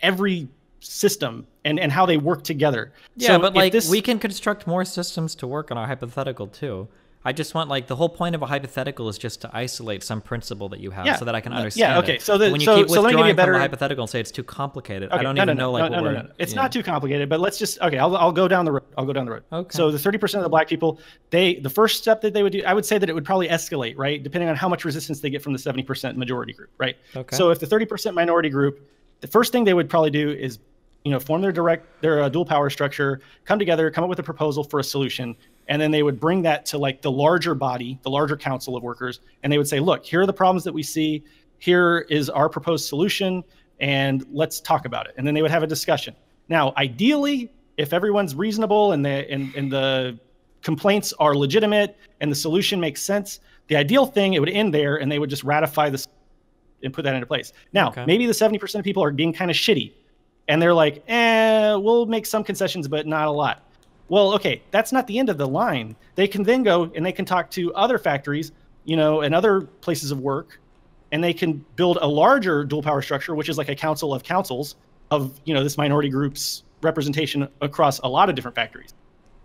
every system and, and how they work together. Yeah. So but like this... we can construct more systems to work on our hypothetical too. I just want like the whole point of a hypothetical is just to isolate some principle that you have yeah. so that I can understand. Yeah. Okay. So the, when you so, keep withdrawing so let me a better... from a hypothetical and say it's too complicated, okay. I don't no, even no, know no, like no, what no, we're. No, no. It's not know. too complicated, but let's just okay. I'll I'll go down the road. I'll go down the road. Okay. So the thirty percent of the black people, they the first step that they would do, I would say that it would probably escalate, right, depending on how much resistance they get from the seventy percent majority group, right? Okay. So if the thirty percent minority group, the first thing they would probably do is, you know, form their direct their uh, dual power structure, come together, come up with a proposal for a solution. And then they would bring that to like the larger body, the larger council of workers. And they would say, look, here are the problems that we see. Here is our proposed solution. And let's talk about it. And then they would have a discussion. Now, ideally, if everyone's reasonable and the, and, and the complaints are legitimate and the solution makes sense, the ideal thing, it would end there and they would just ratify this and put that into place. Now, okay. maybe the seventy percent of people are being kind of shitty. And they're like, eh, we'll make some concessions, but not a lot. Well, okay, that's not the end of the line. They can then go and they can talk to other factories, you know, and other places of work and they can build a larger dual power structure, which is like a council of councils of, you know, this minority group's representation across a lot of different factories.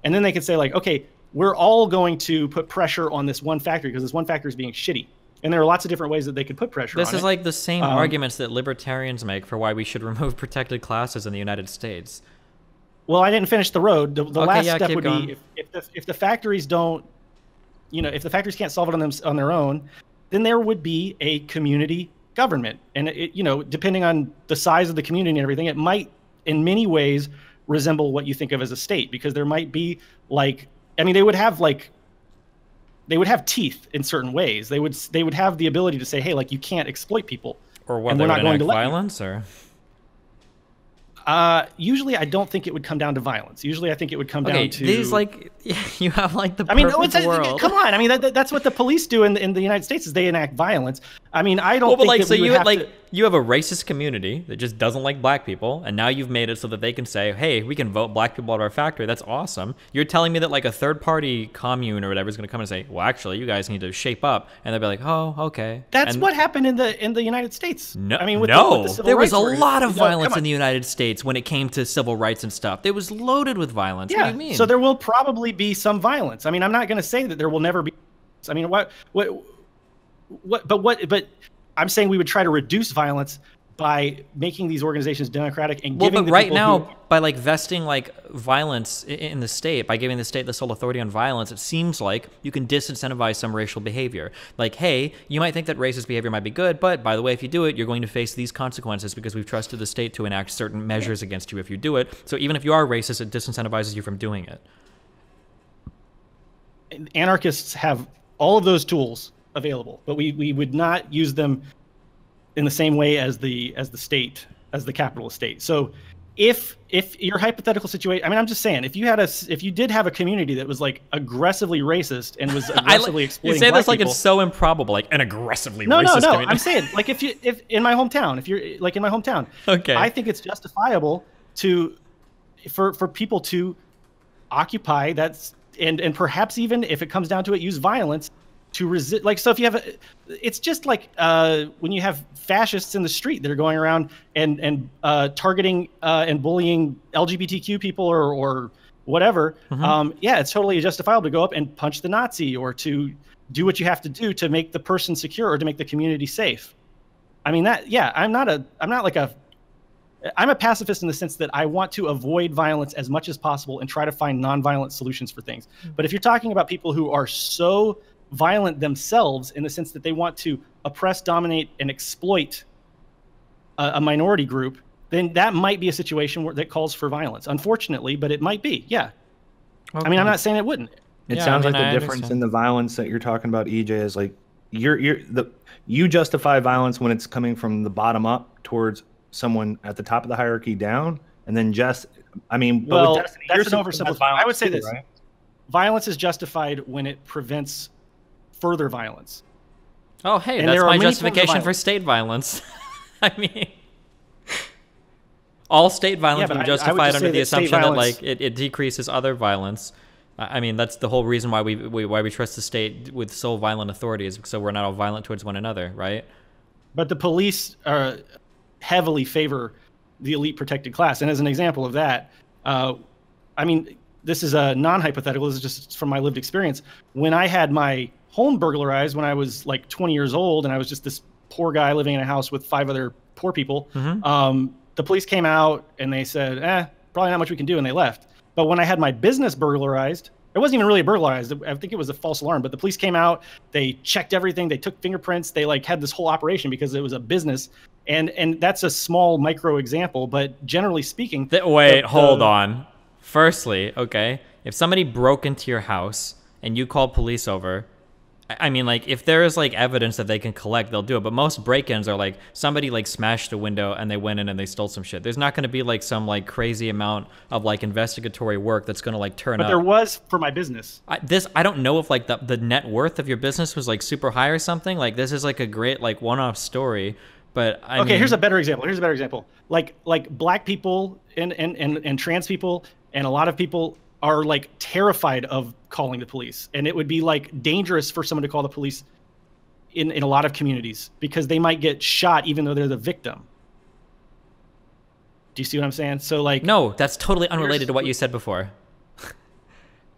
And then they can say like, okay, we're all going to put pressure on this one factory because this one factory is being shitty. And there are lots of different ways that they could put pressure on it. This is like the same um, arguments that libertarians make for why we should remove protected classes in the United States. Well, I didn't finish the road. The, the okay, last yeah, step would going. be if, if, the, if the factories don't, you know, if the factories can't solve it on them on their own, then there would be a community government. And, it, you know, depending on the size of the community and everything, it might in many ways resemble what you think of as a state, because there might be like, I mean, they would have like, they would have teeth in certain ways. They would they would have the ability to say, "Hey, like you can't exploit people," or what, and we're not going to let violence, you. or uh, usually I don't think it would come down to violence. Usually I think it would come okay, down to these like you have like the. I mean, it's, world. come on. I mean, that, that's what the police do in in the United States is they enact violence. I mean, I don't. Well, think but like that so we would you have like to... you have a racist community that just doesn't like black people, and now you've made it so that they can say, "Hey, we can vote black people out of our factory." That's awesome. You're telling me that like a third party commune or whatever is going to come and say, "Well, actually, you guys need to shape up," and they'll be like, "Oh, okay." That's and what happened in the in the United States. No, I mean, with no, the, with the there was a lot of no, violence in the United States when it came to civil rights and stuff. It was loaded with violence. Yeah. What do you mean? So there will probably be some violence. I mean, I'm not going to say that there will never be. I mean, what what. What, but what? But I'm saying we would try to reduce violence by making these organizations democratic and giving. Well, but the right now, who, by like vesting like violence in the state, by giving the state the sole authority on violence, it seems like you can disincentivize some racial behavior. Like, hey, you might think that racist behavior might be good, but by the way, if you do it, you're going to face these consequences because we've trusted the state to enact certain measures against you if you do it. So even if you are racist, it disincentivizes you from doing it. Anarchists have all of those tools available, but we we would not use them in the same way as the as the state as the capitalist state. So if if your hypothetical situation, I mean, I'm just saying, if you had a if you did have a community that was like aggressively racist and was aggressively exploiting, you say this like people, it's so improbable, like an aggressively no, racist. No, no, no. I'm saying like if you if in my hometown, if you're like in my hometown, okay, I think it's justifiable to for for people to occupy that's and and perhaps even if it comes down to it, use violence to resist. Like, so if you have a, it's just like uh when you have fascists in the street that are going around and and uh targeting uh and bullying L G B T Q people or or whatever, mm-hmm. um yeah, it's totally justifiable to go up and punch the Nazi or to do what you have to do to make the person secure or to make the community safe. I mean, that, yeah, I'm not a I'm not like a I'm a pacifist in the sense that I want to avoid violence as much as possible and try to find nonviolent solutions for things. Mm-hmm. But if you're talking about people who are so violent themselves in the sense that they want to oppress, dominate, and exploit a, a minority group, then that might be a situation where that calls for violence, unfortunately, but it might be, yeah. Okay. I mean, I'm not saying it wouldn't. It yeah, sounds I mean, like the I difference understand. in the violence that you're talking about, E J, is like you're you're the you justify violence when it's coming from the bottom up towards someone at the top of the hierarchy down, and then just I mean, but well, with Destiny, that's an oversimplification. I would say too, this: right? violence is justified when it prevents further violence. Oh, hey, and that's my justification for state violence. I mean, all state violence yeah, would be justified under the assumption that like it, it decreases other violence. I mean, that's the whole reason why we, we why we trust the state with sole violent authorities, so we're not all violent towards one another, right? But the police are heavily favor the elite protected class, and as an example of that, uh, I mean, this is a non-hypothetical. This is just from my lived experience. When I had my home burglarized when I was like twenty years old, and I was just this poor guy living in a house with five other poor people. Mm-hmm. um, the police came out and they said, eh, probably not much we can do, and they left. But when I had my business burglarized, it wasn't even really burglarized. I think it was a false alarm, but the police came out, they checked everything, they took fingerprints, they like had this whole operation because it was a business. And and that's a small micro example, but generally speaking. The, wait, the, hold the, on. Firstly, okay, if somebody broke into your house and you called police over, I mean, like, if there is, like, evidence that they can collect, they'll do it. But most break-ins are, like, somebody, like, smashed a window and they went in and they stole some shit. There's not going to be, like, some, like, crazy amount of, like, investigatory work that's going to, like, turn up. But there was for my business. I, this, I don't know if, like, the, the net worth of your business was, like, super high or something. Like, this is, like, a great, like, one-off story. But, I Okay, mean, here's a better example. Here's a better example. Like, like black people and, and, and, and trans people and a lot of people are like terrified of calling the police, and it would be like dangerous for someone to call the police in, in a lot of communities, because they might get shot even though they're the victim. Do you see what I'm saying? So like, no, that's totally unrelated to what you said before.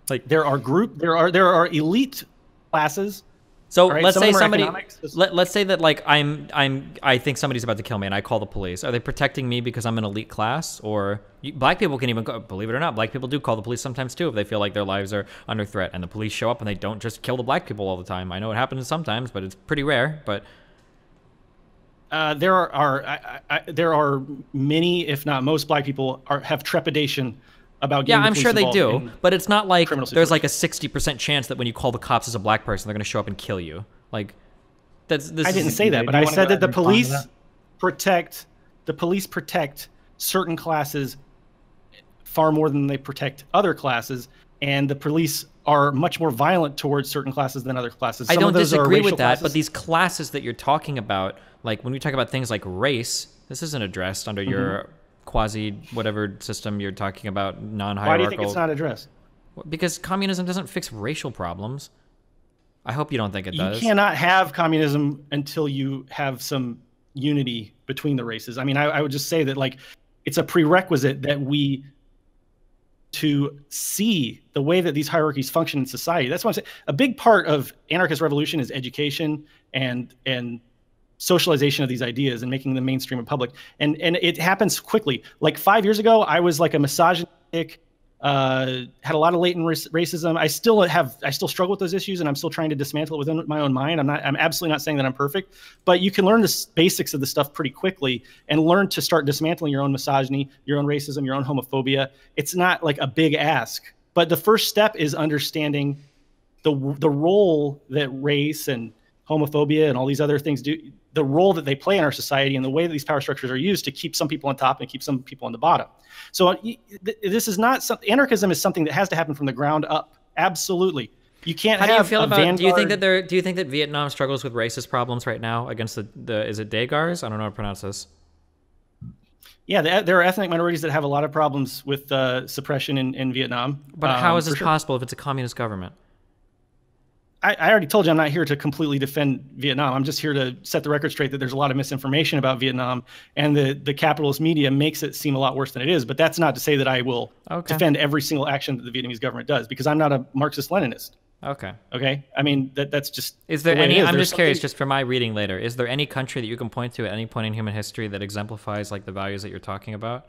Like there are group, there are, there are elite classes. So right? let's Some say somebody, let, let's say that like, I'm, I'm, I think somebody's about to kill me and I call the police. Are they protecting me because I'm an elite class? Or you, black people can even go, believe it or not, black people do call the police sometimes too, if they feel like their lives are under threat, and the police show up and they don't just kill the black people all the time. I know it happens sometimes, but it's pretty rare, but. Uh, there are, are I, I, there are many, if not most, black people are, have trepidation about getting. Yeah, I'm sure they do, but it's not like there's like a sixty percent chance that when you call the cops as a black person, they're going to show up and kill you. Like, that's. This I didn't say that, but I said that the police protect the police protect certain classes far more than they protect other classes, and the police are much more violent towards certain classes than other classes. Some I don't of those disagree are with that, classes. But these classes that you're talking about. Like when we talk about things like race, this isn't addressed under mm-hmm. your quasi whatever system you're talking about, non-hierarchical. Why do you think it's not addressed? Because communism doesn't fix racial problems. I hope you don't think it you does. You cannot have communism until you have some unity between the races. I mean, I, I would just say that like it's a prerequisite that we to see the way that these hierarchies function in society. That's why I say a big part of anarchist revolution is education and and. socialization of these ideas and making them mainstream and public. And and it happens quickly. Like five years ago, I was like a misogynistic, uh, had a lot of latent racism. I still have, I still struggle with those issues, and I'm still trying to dismantle it within my own mind. I'm not, I'm absolutely not saying that I'm perfect, but you can learn the basics of the stuff pretty quickly and learn to start dismantling your own misogyny, your own racism, your own homophobia. It's not like a big ask, but the first step is understanding the the role that race and homophobia and all these other things do, the role that they play in our society and the way that these power structures are used to keep some people on top and keep some people on the bottom. So this is not something, anarchism is something that has to happen from the ground up. Absolutely. You can't How have do you feel about, vanguard, do you think that there, do you think that Vietnam struggles with racist problems right now against the, the is it Daegars? I don't know how to pronounce this. Yeah, the, there are ethnic minorities that have a lot of problems with uh, suppression in, in Vietnam. But um, how is this sure. possible if it's a communist government? I, I already told you I'm not here to completely defend Vietnam. I'm just here to set the record straight that there's a lot of misinformation about Vietnam, and the, the capitalist media makes it seem a lot worse than it is. But that's not to say that I will okay. defend every single action that the Vietnamese government does, because I'm not a Marxist Leninist. Okay. Okay. I mean, that that's just. Is there the any? Is. I'm there's just something... curious, just for my reading later. Is there any country that you can point to at any point in human history that exemplifies like the values that you're talking about?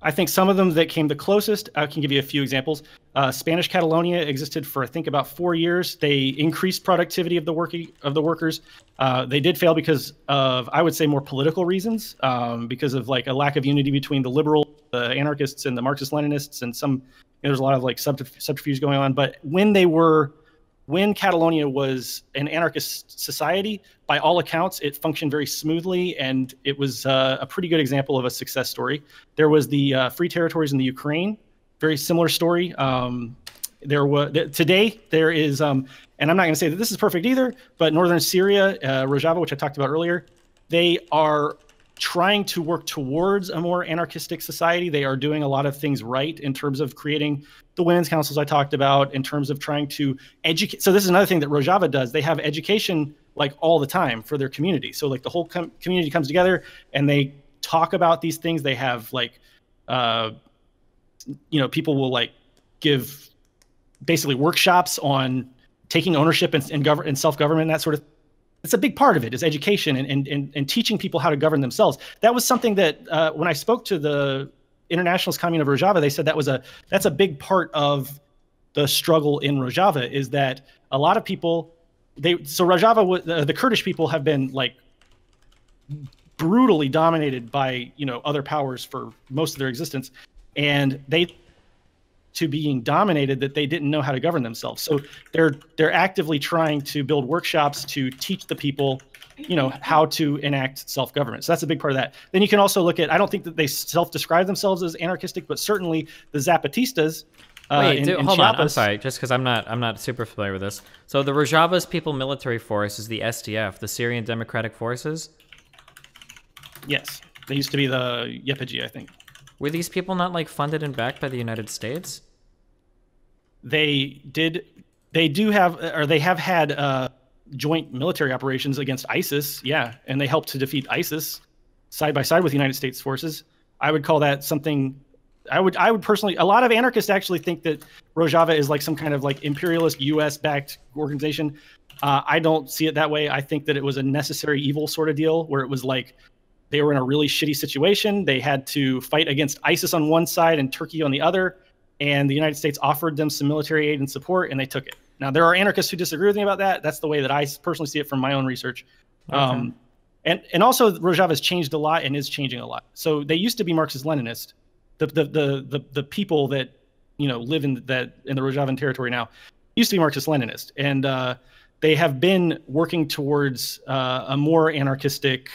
I think some of them that came the closest, I can give you a few examples. Uh, Spanish Catalonia existed for I think about four years. They increased productivity of the working of the workers. Uh, they did fail because of, I would say, more political reasons, um, because of like a lack of unity between the liberal, the anarchists, and the Marxist Leninists, and some. You know, there's a lot of like subterf subterfuge going on. But when they were, when Catalonia was an anarchist society, by all accounts, it functioned very smoothly, and it was uh, a pretty good example of a success story. There was the uh, Free Territories in the Ukraine, very similar story. Um, there was th today there is, um, and I'm not going to say that this is perfect either, but northern Syria, uh, Rojava, which I talked about earlier, they are trying to work towards a more anarchistic society. They are doing a lot of things right in terms of creating the women's councils I talked about, in terms of trying to educate. So this is another thing that Rojava does. They have education like all the time for their community. So like the whole com community comes together and they talk about these things. They have like, uh, you know, people will like give basically workshops on taking ownership and, and, gov and self-government, that sort of thing. It's a big part of it is education and, and, and teaching people how to govern themselves. That was something that uh, when I spoke to the Internationalist Commune of Rojava, they said that was a that's a big part of the struggle in Rojava, is that a lot of people, they so Rojava, uh, the Kurdish people have been like brutally dominated by, you know, other powers for most of their existence, and they to being dominated that they didn't know how to govern themselves. So they're they're actively trying to build workshops to teach the people, you know, how to enact self-government. So that's a big part of that. Then you can also look at, I don't think that they self-describe themselves as anarchistic, but certainly the Zapatistas. Uh, Wait, in, do, in hold Chiapas. on. I'm sorry, just because I'm not I'm not super familiar with this. So the Rojava's People Military Force is the S D F, the Syrian Democratic Forces. Yes, they used to be the YPG, I think. Were these people not like funded and backed by the United States? They did. They do have, or they have had uh, joint military operations against ISIS, yeah, and they helped to defeat ISIS side by side with United States forces. I would call that something. I would, I would personally. A lot of anarchists actually think that Rojava is like some kind of like imperialist U S-backed organization. Uh, I don't see it that way. I think that it was a necessary evil sort of deal where it was like they were in a really shitty situation. They had to fight against ISIS on one side and Turkey on the other, and the United States offered them some military aid and support, and they took it. Now, there are anarchists who disagree with me about that. That's the way that I personally see it from my own research. Okay. Um, and, and also, Rojava has changed a lot and is changing a lot. So they used to be Marxist Leninist. The, the, the, the, the people that, you know, live in that in the Rojavan territory now used to be Marxist Leninist. And uh, they have been working towards uh, a more anarchistic,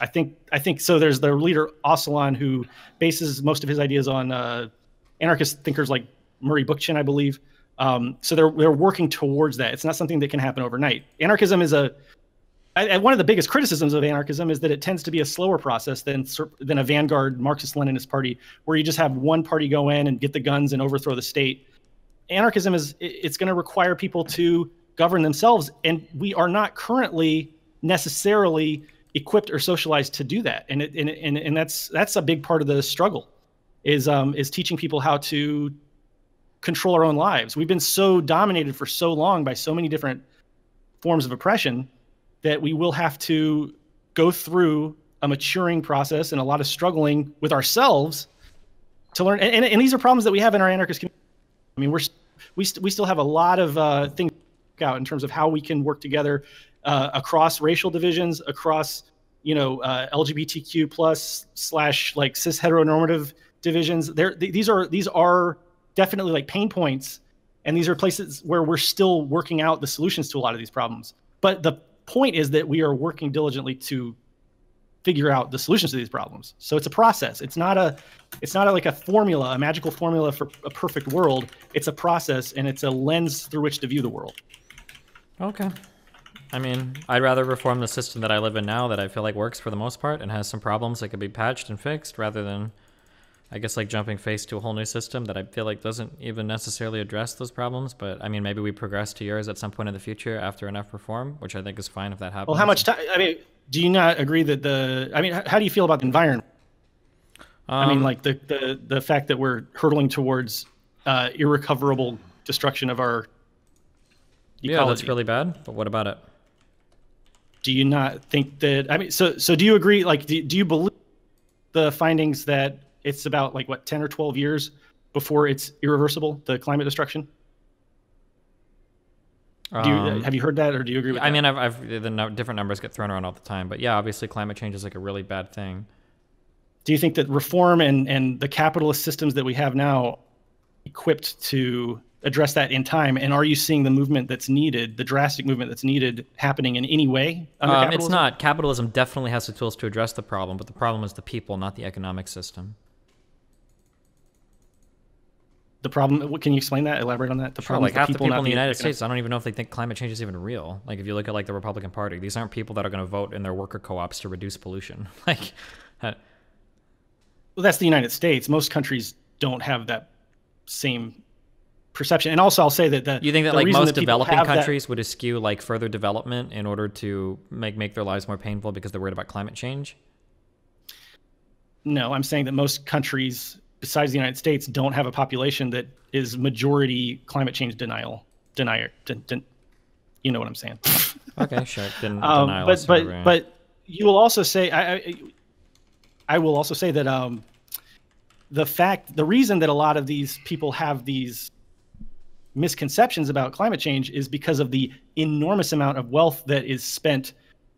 I think, I think so there's their leader, Öcalan, who bases most of his ideas on uh, anarchist thinkers like Murray Bookchin, I believe. Um, so they're, they're working towards that. It's not something that can happen overnight. Anarchism is a, I, I, one of the biggest criticisms of anarchism is that it tends to be a slower process than, than a vanguard Marxist-Leninist party, where you just have one party go in and get the guns and overthrow the state. Anarchism is, it, it's going to require people to govern themselves. And we are not currently necessarily equipped or socialized to do that. And, it, and, and, and that's, that's a big part of the struggle is, um, is teaching people how to control our own lives. We've been so dominated for so long by so many different forms of oppression that we will have to go through a maturing process and a lot of struggling with ourselves to learn. And, and, and these are problems that we have in our anarchist community. I mean, we're, we, st we still have a lot of uh, things out in terms of how we can work together uh, across racial divisions, across, you know, uh, L G B T Q plus slash like cis heteronormative divisions. There, th these are, these are, definitely like pain points, and these are places where we're still working out the solutions to a lot of these problems. But the point is that we are working diligently to figure out the solutions to these problems. So it's a process. It's not a, it's not a, like a formula, a magical formula for a perfect world. It's a process, and it's a lens through which to view the world. Okay. I mean, I'd rather reform the system that I live in now that I feel like works for the most part and has some problems that could be patched and fixed, rather than I guess like jumping face to a whole new system that I feel like doesn't even necessarily address those problems. But I mean, maybe we progress to yours at some point in the future after enough reform, which I think is fine if that happens. Well, how much time? I mean, do you not agree that the, I mean, how do you feel about the environment? Um, I mean, like the, the, the fact that we're hurtling towards uh, irrecoverable destruction of our ecology. Yeah, that's really bad. But what about it? Do you not think that, I mean, so, so do you agree? Like, do, do you believe the findings that it's about like what ten or twelve years before it's irreversible, the climate destruction? Um, do you, have you heard that, or do you agree with I that? I mean, I've, I've the no, different numbers get thrown around all the time, but yeah, obviously climate change is like a really bad thing. Do you think that reform and and the capitalist systems that we have now equipped to address that in time? And are you seeing the movement that's needed, the drastic movement that's needed, happening in any way under um, capitalism? It's not. Capitalism definitely has the tools to address the problem, but the problem is the people, not the economic system. The problem, can you explain that? Elaborate on that? The sure, problem, like half the people, the people in the United States, I don't even know if they think climate change is even real. Like if you look at like the Republican Party, these aren't people that are going to vote in their worker co-ops to reduce pollution. Like, uh, well, that's the United States. Most countries don't have that same perception. And also, I'll say that the, you think that like most that developing countries that... would eschew like further development in order to make make their lives more painful because they're worried about climate change. No, I'm saying that most countries, besides the United States, don't have a population that is majority climate change denial denier. Den, den, you know what I'm saying? Okay, sure. Den, um, but but right. But you will also say I, I I will also say that um the fact the reason that a lot of these people have these misconceptions about climate change is because of the enormous amount of wealth that is spent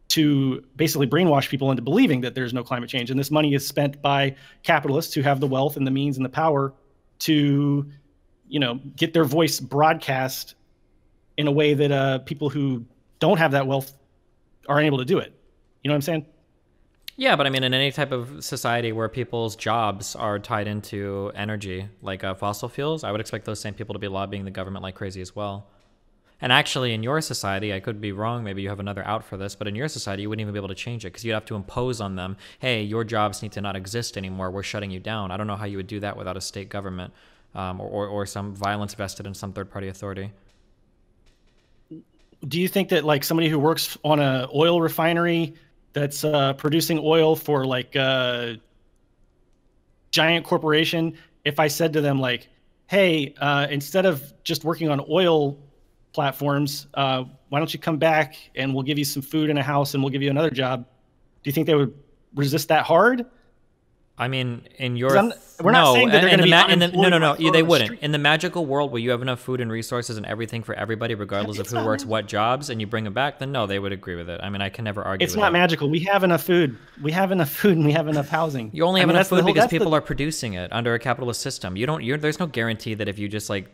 to basically brainwash people into believing that there's no climate change. And this money is spent by capitalists who have the wealth and the means and the power to, you know, get their voice broadcast in a way that uh, people who don't have that wealth are unable to do it. You know what I'm saying? Yeah, but I mean, in any type of society where people's jobs are tied into energy, like uh, fossil fuels, I would expect those same people to be lobbying the government like crazy as well. And actually, in your society, I could be wrong, maybe you have another out for this, but in your society, you wouldn't even be able to change it because you'd have to impose on them, hey, your jobs need to not exist anymore, we're shutting you down. I don't know how you would do that without a state government um, or, or, or some violence vested in some third-party authority. do you think that like somebody who works on a oil refinery that's uh, producing oil for like a giant corporation, if I said to them like, hey, uh, instead of just working on oil platforms, uh, why don't you come back and we'll give you some food and a house and we'll give you another job? Do you think they would resist that hard? I mean, in your we're not no, saying that they're going to the be the, no, no, no, yeah, they wouldn't. Street. In the magical world where you have enough food and resources and everything for everybody, regardless it's of who works magical. what jobs, and you bring them back, then no, they would agree with it. I mean, I can never argue. It's with not that. magical. We have enough food. We have enough food, and we have enough housing. You only have I mean, enough food whole, because people the... are producing it under a capitalist system. You don't. You're, there's no guarantee that if you just like,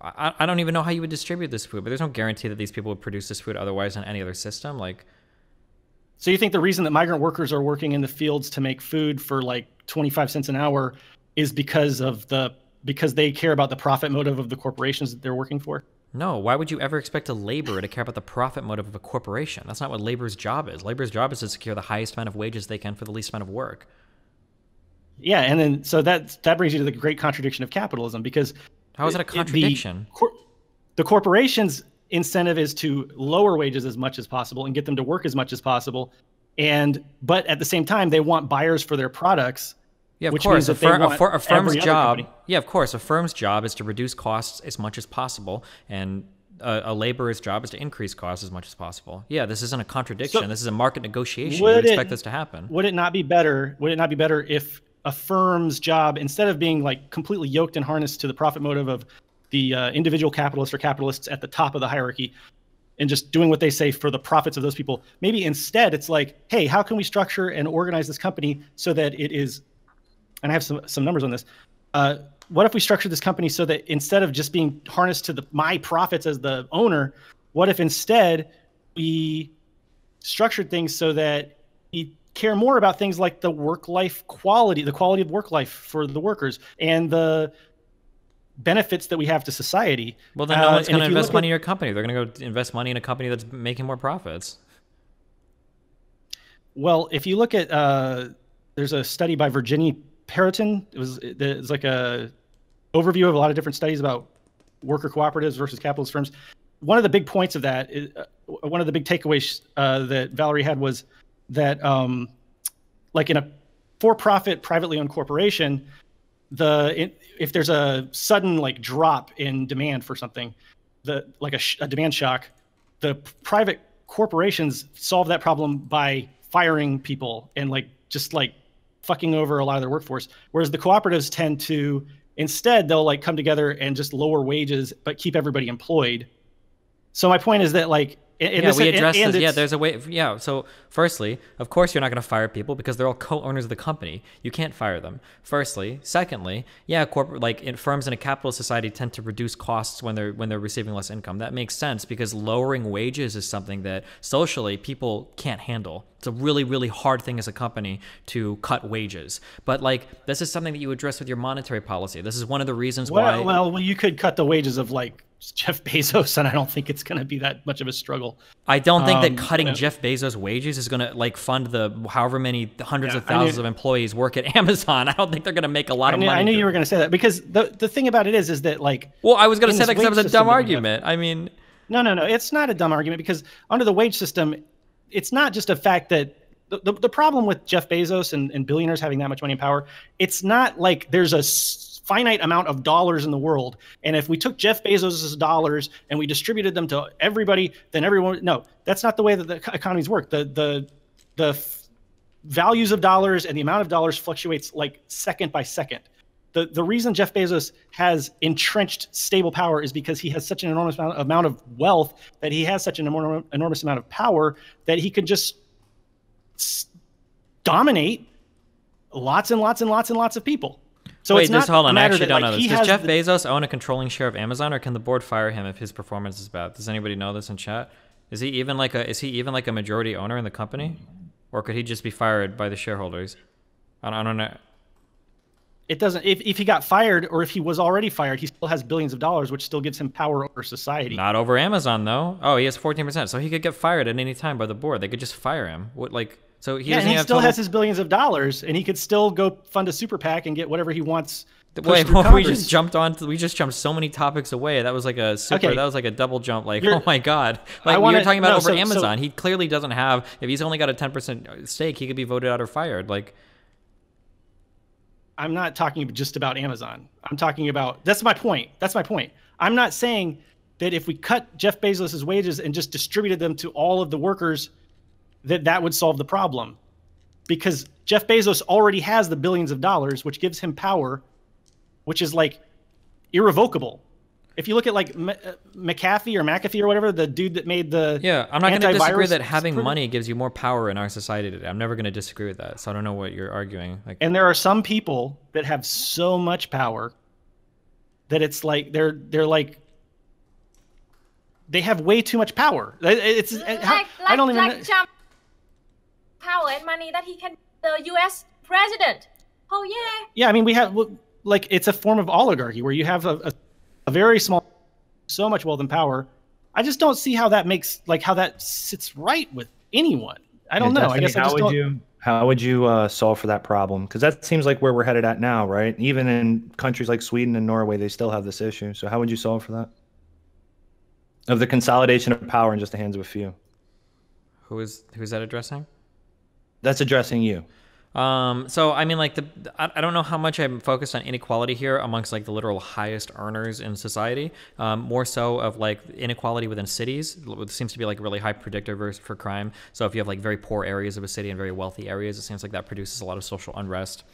I, I don't even know how you would distribute this food, but there's no guarantee that these people would produce this food otherwise in any other system, like. So you think the reason that migrant workers are working in the fields to make food for like twenty-five cents an hour is because of the because they care about the profit motive of the corporations that they're working for? No, why would you ever expect a laborer to care about the profit motive of a corporation? That's not what labor's job is. Labor's job is to secure the highest amount of wages they can for the least amount of work. Yeah, and then so that that brings you to the great contradiction of capitalism, because how is it a contradiction? The, cor the corporations incentive is to lower wages as much as possible and get them to work as much as possible, and but at the same time they want buyers for their products. Yeah, of which course. A, fir a, fir a firm's job. Yeah, of course. A firm's job is to reduce costs as much as possible, and a, a laborer's job is to increase costs as much as possible. Yeah, this isn't a contradiction. So this is a market negotiation. Would you would expect it, this to happen? Would it not be better? Would it not be better if a firm's job, instead of being like completely yoked and harnessed to the profit motive of the uh, individual capitalists or capitalists at the top of the hierarchy and just doing what they say for the profits of those people, maybe instead it's like, hey, how can we structure and organize this company so that it is, and I have some, some numbers on this, uh, what if we structure this company so that instead of just being harnessed to the, my profits as the owner, what if instead we structured things so that we care more about things like the work-life quality, the quality of work-life for the workers and the benefits that we have to society. Well, then no one's uh, going to invest money in your company. They're going to go invest money in a company that's making more profits. Well, if you look at, uh, there's a study by Virginia Periton. It was, it was like a overview of a lot of different studies about worker cooperatives versus capitalist firms. One of the big points of that, is, uh, one of the big takeaways uh, that Valerie had was that um, like in a for-profit, privately owned corporation, The it, if there's a sudden like drop in demand for something, the like a, sh a demand shock, the private corporations solve that problem by firing people and like just like fucking over a lot of their workforce. Whereas the cooperatives tend to instead they'll like come together and just lower wages but keep everybody employed. So my point is that like. And yeah, we address and, and this. Yeah, there's a way. Yeah, so firstly, of course you're not going to fire people because they're all co-owners of the company. You can't fire them. Firstly, secondly, yeah, corporate like in firms in a capitalist society tend to reduce costs when they're when they're receiving less income. That makes sense because lowering wages is something that socially people can't handle. It's a really, really hard thing as a company to cut wages. But like, this is something that you address with your monetary policy. This is one of the reasons well, why. Well, well, you could cut the wages of like Jeff Bezos, and I don't think it's going to be that much of a struggle. I don't think um, that cutting yeah. Jeff Bezos' wages is going to like fund the however many hundreds yeah, of thousands knew, of employees work at Amazon. I don't think they're going to make a lot knew, of money. I knew you were going to say that because the the thing about it is, is that like. Well, I was going to say that because it was a dumb argument. I mean. No, no, no. It's not a dumb argument because under the wage system. It's not just a fact that the, the, the problem with Jeff Bezos and, and billionaires having that much money and power, it's not like there's a finite amount of dollars in the world. And if we took Jeff Bezos's dollars and we distributed them to everybody, then everyone, no, that's not the way that the economies work. The, the, the values of dollars and the amount of dollars fluctuates like second by second. The, the reason Jeff Bezos has entrenched stable power is because he has such an enormous amount, amount of wealth that he has such an enorm, enormous amount of power that he can just dominate lots and lots and lots and lots of people. So wait, it's not just hold on. I actually that, don't like, know this. Does Jeff Bezos own a controlling share of Amazon, or can the board fire him if his performance is bad? Does anybody know this in chat? Is he even like a is he even like a majority owner in the company, or could he just be fired by the shareholders? I don't, I don't know. It doesn't. If, if he got fired, or if he was already fired, he still has billions of dollars, which still gives him power over society. Not over Amazon, though. Oh, he has fourteen percent, so he could get fired at any time by the board. They could just fire him. What, like, so he yeah, doesn't and he have still total... has his billions of dollars, and he could still go fund a super PAC and get whatever he wants Wait, well, we just jumped on. We just jumped so many topics away. That was like a super. Okay. That was like a double jump. Like, you're, oh my god! Like wanna, you're talking about no, over so, Amazon. So, he clearly doesn't have. If he's only got a ten percent stake, he could be voted out or fired. Like, I'm not talking just about Amazon. I'm talking about. That's my point. That's my point. I'm not saying that if we cut Jeff Bezos's wages and just distributed them to all of the workers, that that would solve the problem, because Jeff Bezos already has the billions of dollars, which gives him power. Which is like irrevocable. If you look at like M McAfee or McAfee or whatever, the dude that made the yeah, I'm not going to disagree that having money gives you more power in our society today. I'm never going to disagree with that. So I don't know what you're arguing. Like, and there are some people that have so much power that it's like they're they're like they have way too much power. It's like, how, like, I don't even like Trump power and money that he can the U S president. Oh yeah. Yeah, I mean we have. Like it's a form of oligarchy where you have a, a, a very small, so much wealth and power. I just don't see how that makes like how that sits right with anyone. I don't yeah, know. Destiny, I guess I how just would don't... you how would you uh, solve for that problem? Because that seems like where we're headed at now, right? Even in countries like Sweden and Norway, they still have this issue. So how would you solve for that? Of the consolidation of power in just the hands of a few. Who is who is that addressing? That's addressing you. Um, so, I mean, like, the, I, I don't know how much I'm focused on inequality here amongst, like, the literal highest earners in society, um, more so of, like, inequality within cities, which seems to be, like, a really high predictor for crime. So if you have, like, very poor areas of a city and very wealthy areas, it seems like that produces a lot of social unrest.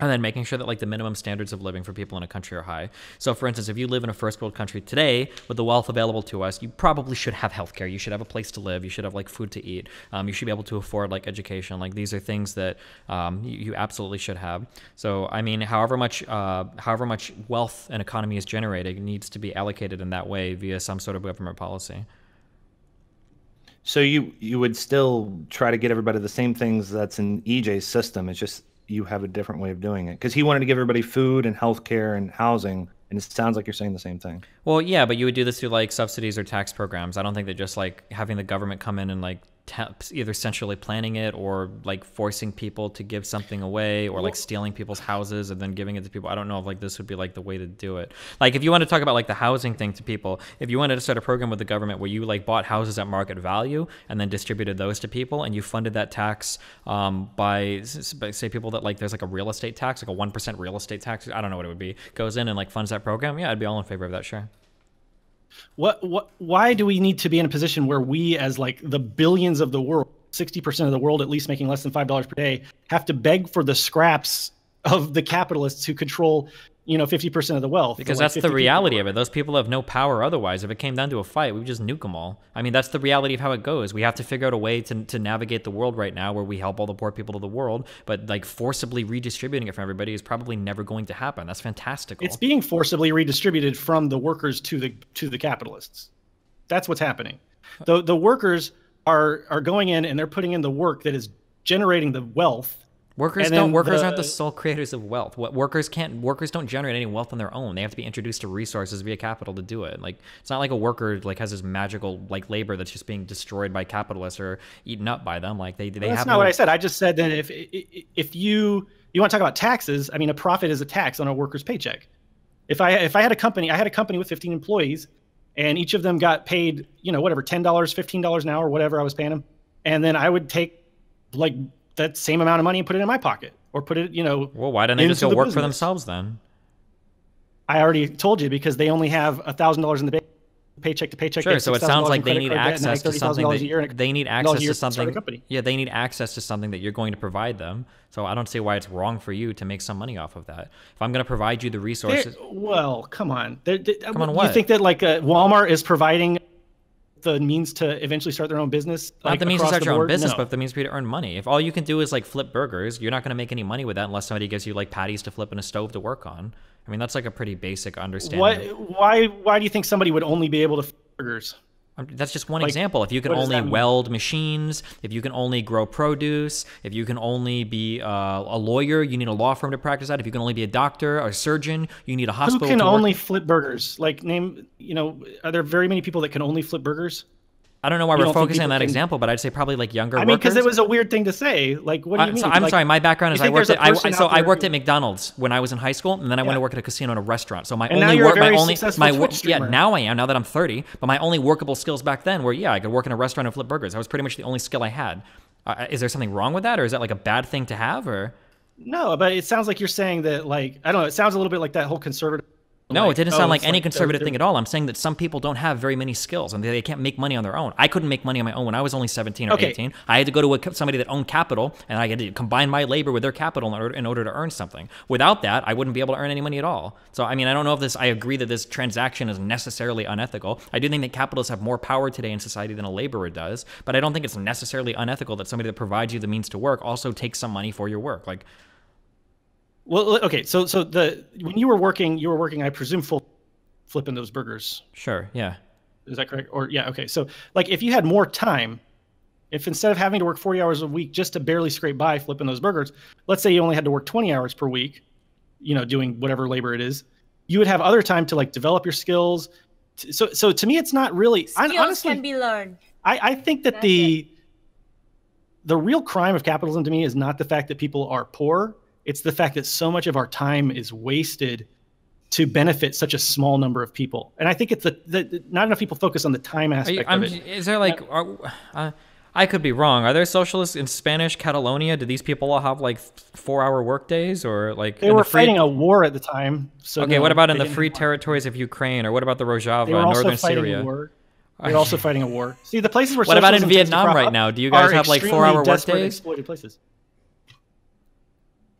And then making sure that, like, the minimum standards of living for people in a country are high. So, for instance, if you live in a first world country today with the wealth available to us, you probably should have healthcare. You should have a place to live. You should have, like, food to eat. Um, you should be able to afford, like, education. Like, these are things that um, you, you absolutely should have. So, I mean, however much, uh, however much wealth an economy is generating needs to be allocated in that way via some sort of government policy. So you, you would still try to get everybody the same things that's in E J's system. It's just... you have a different way of doing it because he wanted to give everybody food and healthcare and housing. And it sounds like you're saying the same thing. Well, yeah, but you would do this through like subsidies or tax programs. I don't think that just like having the government come in and like either centrally planning it or like forcing people to give something away or like stealing people's houses and then giving it to people. I don't know if like this would be like the way to do it. Like if you want to talk about like the housing thing to people, if you wanted to start a program with the government where you like bought houses at market value and then distributed those to people and you funded that tax um, by, by say people that like there's like a real estate tax, like a one percent real estate tax, I don't know what it would be, goes in and like funds that program. Yeah, I'd be all in favor of that, sure. What, what, why do we need to be in a position where we, as like the billions of the world, sixty percent of the world at least making less than five dollars per day, have to beg for the scraps of the capitalists who control, you know, fifty percent of the wealth? Because that's the reality of it. Those people have no power otherwise. If it came down to a fight, we would just nuke them all. I mean, that's the reality of how it goes. We have to figure out a way to, to navigate the world right now where we help all the poor people of the world, but like forcibly redistributing it from everybody is probably never going to happen. That's fantastical. It's being forcibly redistributed from the workers to the to the capitalists. That's what's happening. The, the workers are, are going in and they're putting in the work that is generating the wealth. Workers don't. Workers the, aren't the sole creators of wealth. What workers can't. Workers don't generate any wealth on their own. They have to be introduced to resources via capital to do it. Like it's not like a worker like has this magical like labor that's just being destroyed by capitalists or eaten up by them. Like they they well, have. That's not no, what I said. I just said that if if you you want to talk about taxes, I mean a profit is a tax on a worker's paycheck. If I if I had a company, I had a company with fifteen employees, and each of them got paid you know whatever ten dollars, fifteen dollars an hour, whatever I was paying them, and then I would take like. that same amount of money and put it in my pocket or put it, you know, well, why don't they just go work for themselves then? I already told you because they only have a thousand dollars in the paycheck to paycheck. Sure. So it sounds like they need access to something. They need access to something. Yeah. They need access to something that you're going to provide them. So I don't see why it's wrong for you to make some money off of that. If I'm going to provide you the resources. Well, come on. Come on, what? You think that like uh, Walmart is providing the means to eventually start their own business? Not like, the means to start your board, own business, no. But the means for you to earn money. If all you can do is like flip burgers, you're not going to make any money with that unless somebody gives you like patties to flip and a stove to work on. I mean, that's like a pretty basic understanding. Why, why, why do you think somebody would only be able to flip burgers? That's just one like, example. If you can only weld machines, if you can only grow produce, if you can only be uh, a lawyer, you need a law firm to practice that. If you can only be a doctor or a surgeon, you need a hospital. Who can only flip burgers? Like name, you know, are there very many people that can only flip burgers? I don't know why we're focusing on that can... example, but I'd say probably like younger workers. I mean, because it was a weird thing to say. Like, what do you uh, mean? So I'm like, sorry, my background is I worked at I, so I worked at McDonald's when I was in high school, and then I yeah. went to work at a casino and a restaurant. So my and only work, my only my work, yeah, now I am. Now that I'm thirty, but my only workable skills back then were yeah, I could work in a restaurant and flip burgers. That was pretty much the only skill I had. Uh, is there something wrong with that, or is that like a bad thing to have, or? No, but it sounds like you're saying that, like, I don't know, it sounds a little bit like that whole conservative. No, like, it didn't sound oh, like any like conservative thing at all. I'm saying that some people don't have very many skills and they, they can't make money on their own. I couldn't make money on my own when I was only seventeen or okay. eighteen. I had to go to a, somebody that owned capital, and I had to combine my labor with their capital in order, in order to earn something. Without that, I wouldn't be able to earn any money at all. So, I mean, I don't know if this, I agree that this transaction is necessarily unethical. I do think that capitalists have more power today in society than a laborer does, but I don't think it's necessarily unethical that somebody that provides you the means to work also takes some money for your work. Like, well, okay, so so the when you were working, you were working, I presume, full flipping those burgers. Sure, yeah. Is that correct? Or yeah, okay. So like if you had more time, if instead of having to work forty hours a week just to barely scrape by flipping those burgers, let's say you only had to work twenty hours per week, you know, doing whatever labor it is, you would have other time to like develop your skills. So so to me, it's not really skills I, honestly, can be learned. I, I think that That's the it. the real crime of capitalism to me is not the fact that people are poor. It's the fact that so much of our time is wasted to benefit such a small number of people. And I think it's the, the, the not enough people focus on the time aspect you, of it. Is there like, yeah. are, uh, I could be wrong. Are there socialists in Spanish Catalonia? Do these people all have like four hour work days or like- They were the fighting a war at the time. So okay, no, what about in the free territories of Ukraine, or what about the Rojava, northern Syria? War. They're also fighting a war. See, the places where- What about in Vietnam right now? Do you guys have like four hour work days? Exploited places.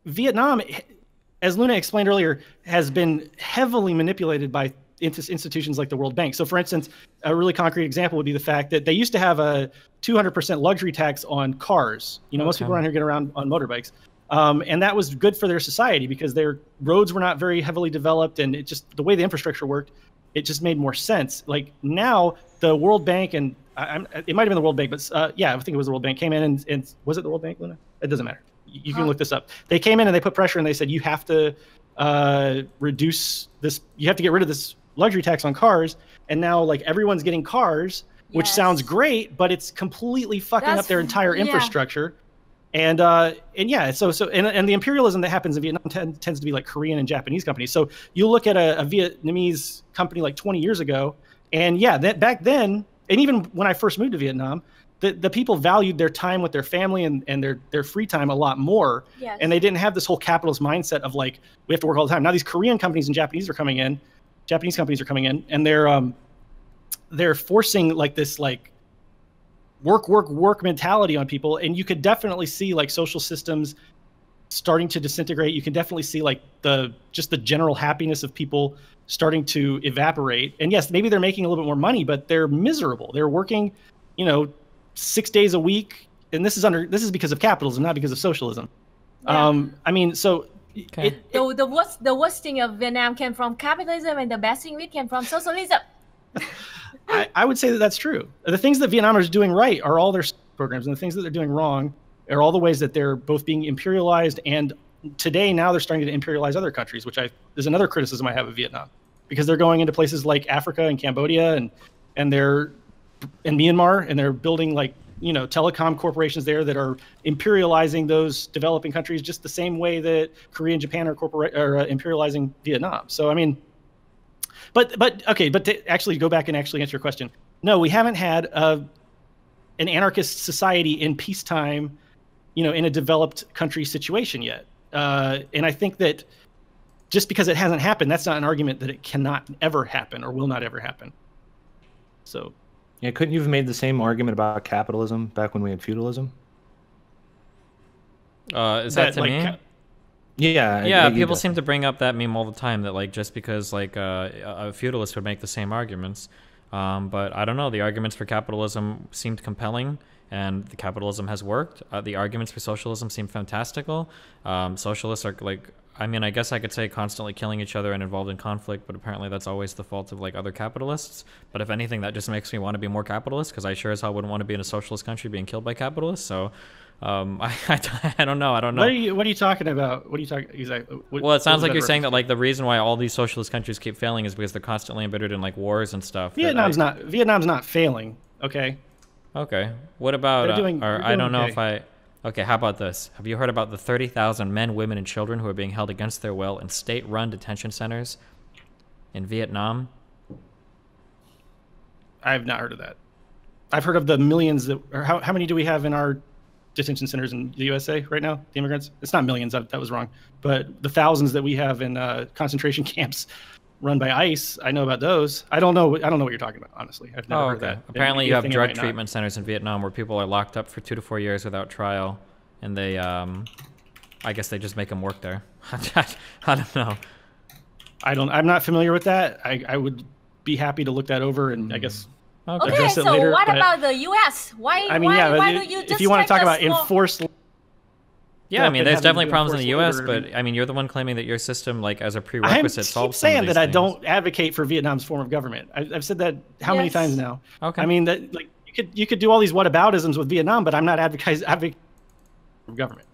Vietnam, as Luna explained earlier, has been heavily manipulated by institutions like the World Bank. So for instance, a really concrete example would be the fact that they used to have a two hundred percent luxury tax on cars. You know, okay. most people around here get around on motorbikes. Um, and that was good for their society because their roads were not very heavily developed, and it just, the way the infrastructure worked, it just made more sense. Like now, the World Bank and, I, I, it might've been the World Bank, but uh, yeah, I think it was the World Bank, came in and, and was it the World Bank, Luna? It doesn't matter. You can look this up. They came in and they put pressure and they said, you have to uh, reduce this. You have to get rid of this luxury tax on cars. And now like everyone's getting cars, yes. which sounds great, but it's completely fucking That's, up their entire infrastructure. Yeah. And uh, and yeah, so so and, and the imperialism that happens in Vietnam t tends to be like Korean and Japanese companies. So you look at a, a Vietnamese company like twenty years ago. And yeah, that back then, and even when I first moved to Vietnam, The, the people valued their time with their family and, and their, their free time a lot more. Yes. And they didn't have this whole capitalist mindset of like, we have to work all the time. Now these Korean companies and Japanese are coming in, Japanese companies are coming in, and they're um, they're forcing like this like work, work, work mentality on people. And you could definitely see like social systems starting to disintegrate. You can definitely see like the just the general happiness of people starting to evaporate. And yes, maybe they're making a little bit more money, but they're miserable. They're working, you know, six days a week, and this is under this is because of capitalism, not because of socialism. Yeah. Um, I mean, so okay. it, it, the the worst the worst thing of Vietnam came from capitalism, and the best thing it came from socialism. I, I would say that that's true. The things that Vietnam is doing right are all their programs, and the things that they're doing wrong are all the ways that they're both being imperialized, and today now they're starting to imperialize other countries, which I is another criticism I have of Vietnam, because they're going into places like Africa and Cambodia and and they're. in Myanmar, and they're building like, you know, telecom corporations there that are imperializing those developing countries just the same way that Korea and Japan are, corpora are uh, imperializing Vietnam. So, I mean, but, but okay, but to actually go back and actually answer your question. No, we haven't had a, an anarchist society in peacetime, you know, in a developed country situation yet. Uh, and I think that just because it hasn't happened, that's not an argument that it cannot ever happen or will not ever happen. So... Yeah, couldn't you have made the same argument about capitalism back when we had feudalism? Uh, is that, that to like, me? Yeah. Yeah, it, it, people it seem to bring up that meme all the time, that like just because like uh, a feudalist would make the same arguments. Um, but I don't know, the arguments for capitalism seemed compelling, and the capitalism has worked. Uh, the arguments for socialism seem fantastical. Um, socialists are like... I mean, I guess I could say constantly killing each other and involved in conflict, but apparently that's always the fault of like other capitalists. But if anything, that just makes me want to be more capitalist, because I sure as hell wouldn't want to be in a socialist country being killed by capitalists. So um, I, I, I don't know. I don't know. What are you, what are you talking about? What are you talking exactly? What, well, it sounds like you're saying that like the reason why all these socialist countries keep failing is because they're constantly embittered in like wars and stuff. Vietnam's I, not Vietnam's not failing. Okay, Okay. What about, uh, doing, or I don't know okay. if I, okay, how about this? Have you heard about the thirty thousand men, women, and children who are being held against their will in state-run detention centers in Vietnam? I have not heard of that. I've heard of the millions that, or how, how many do we have in our detention centers in the U S A right now, the immigrants? It's not millions, that, that was wrong. But the thousands that we have in uh, concentration camps run by ICE, I know about those. I don't know. I don't know what you're talking about, honestly. I've never oh, okay. heard that. Apparently, you have drug treatment centers in Vietnam where people are locked up for two to four years without trial, and they, um, I guess they just make them work there. I don't know. I don't. I'm not familiar with that. I, I would be happy to look that over and I guess okay. address okay, so it later. Okay. So what but, about the U S? Why? I mean, why, yeah. Why it, do you just if you want to talk about enforced. Yeah, I mean, there's definitely problems in the U S, but I mean, you're the one claiming that your system, like as a prerequisite, solves some of these things. I keep saying that I don't advocate for Vietnam's form of government. I, I've said that how yes. many times now? Okay. I mean, that like you could you could do all these whataboutisms with Vietnam, but I'm not advocating advocating for government.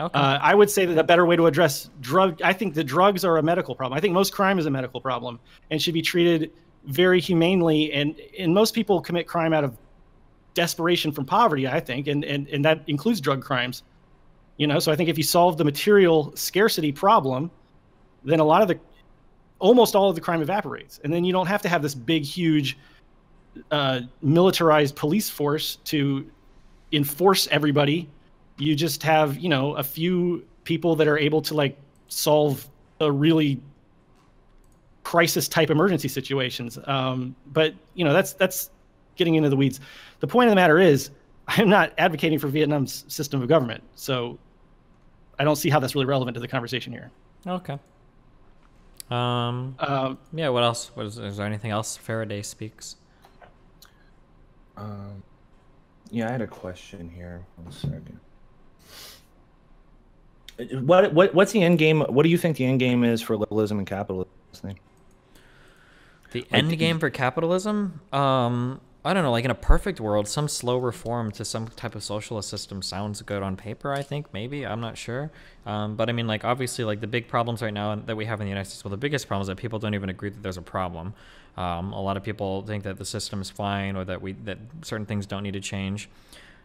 Okay. Uh, I would say that a better way to address drug, I think the drugs are a medical problem. I think most crime is a medical problem and should be treated very humanely. And and most people commit crime out of desperation from poverty, I think, and and and that includes drug crimes. You know, so I think if you solve the material scarcity problem, then a lot of the, almost all of the crime evaporates. And then you don't have to have this big, huge uh, militarized police force to enforce everybody. You just have, you know, a few people that are able to like solve a really crisis type emergency situations. Um, but, you know, that's, that's getting into the weeds. The point of the matter is, I'm not advocating for Vietnam's system of government. So I don't see how that's really relevant to the conversation here. Okay. Um, um, yeah, what else? What is, is there anything else? Faraday Speaks. Um, yeah, I had a question here. One second. What, what, what's the end game? What do you think the end game is for liberalism and capitalism? The end game for capitalism? Um... I don't know, like in a perfect world, some slow reform to some type of socialist system sounds good on paper, I think, maybe, I'm not sure. Um, but I mean, like, obviously, like the big problems right now that we have in the United States, well, the biggest problem is that people don't even agree that there's a problem. Um, a lot of people think that the system is fine or that we that certain things don't need to change.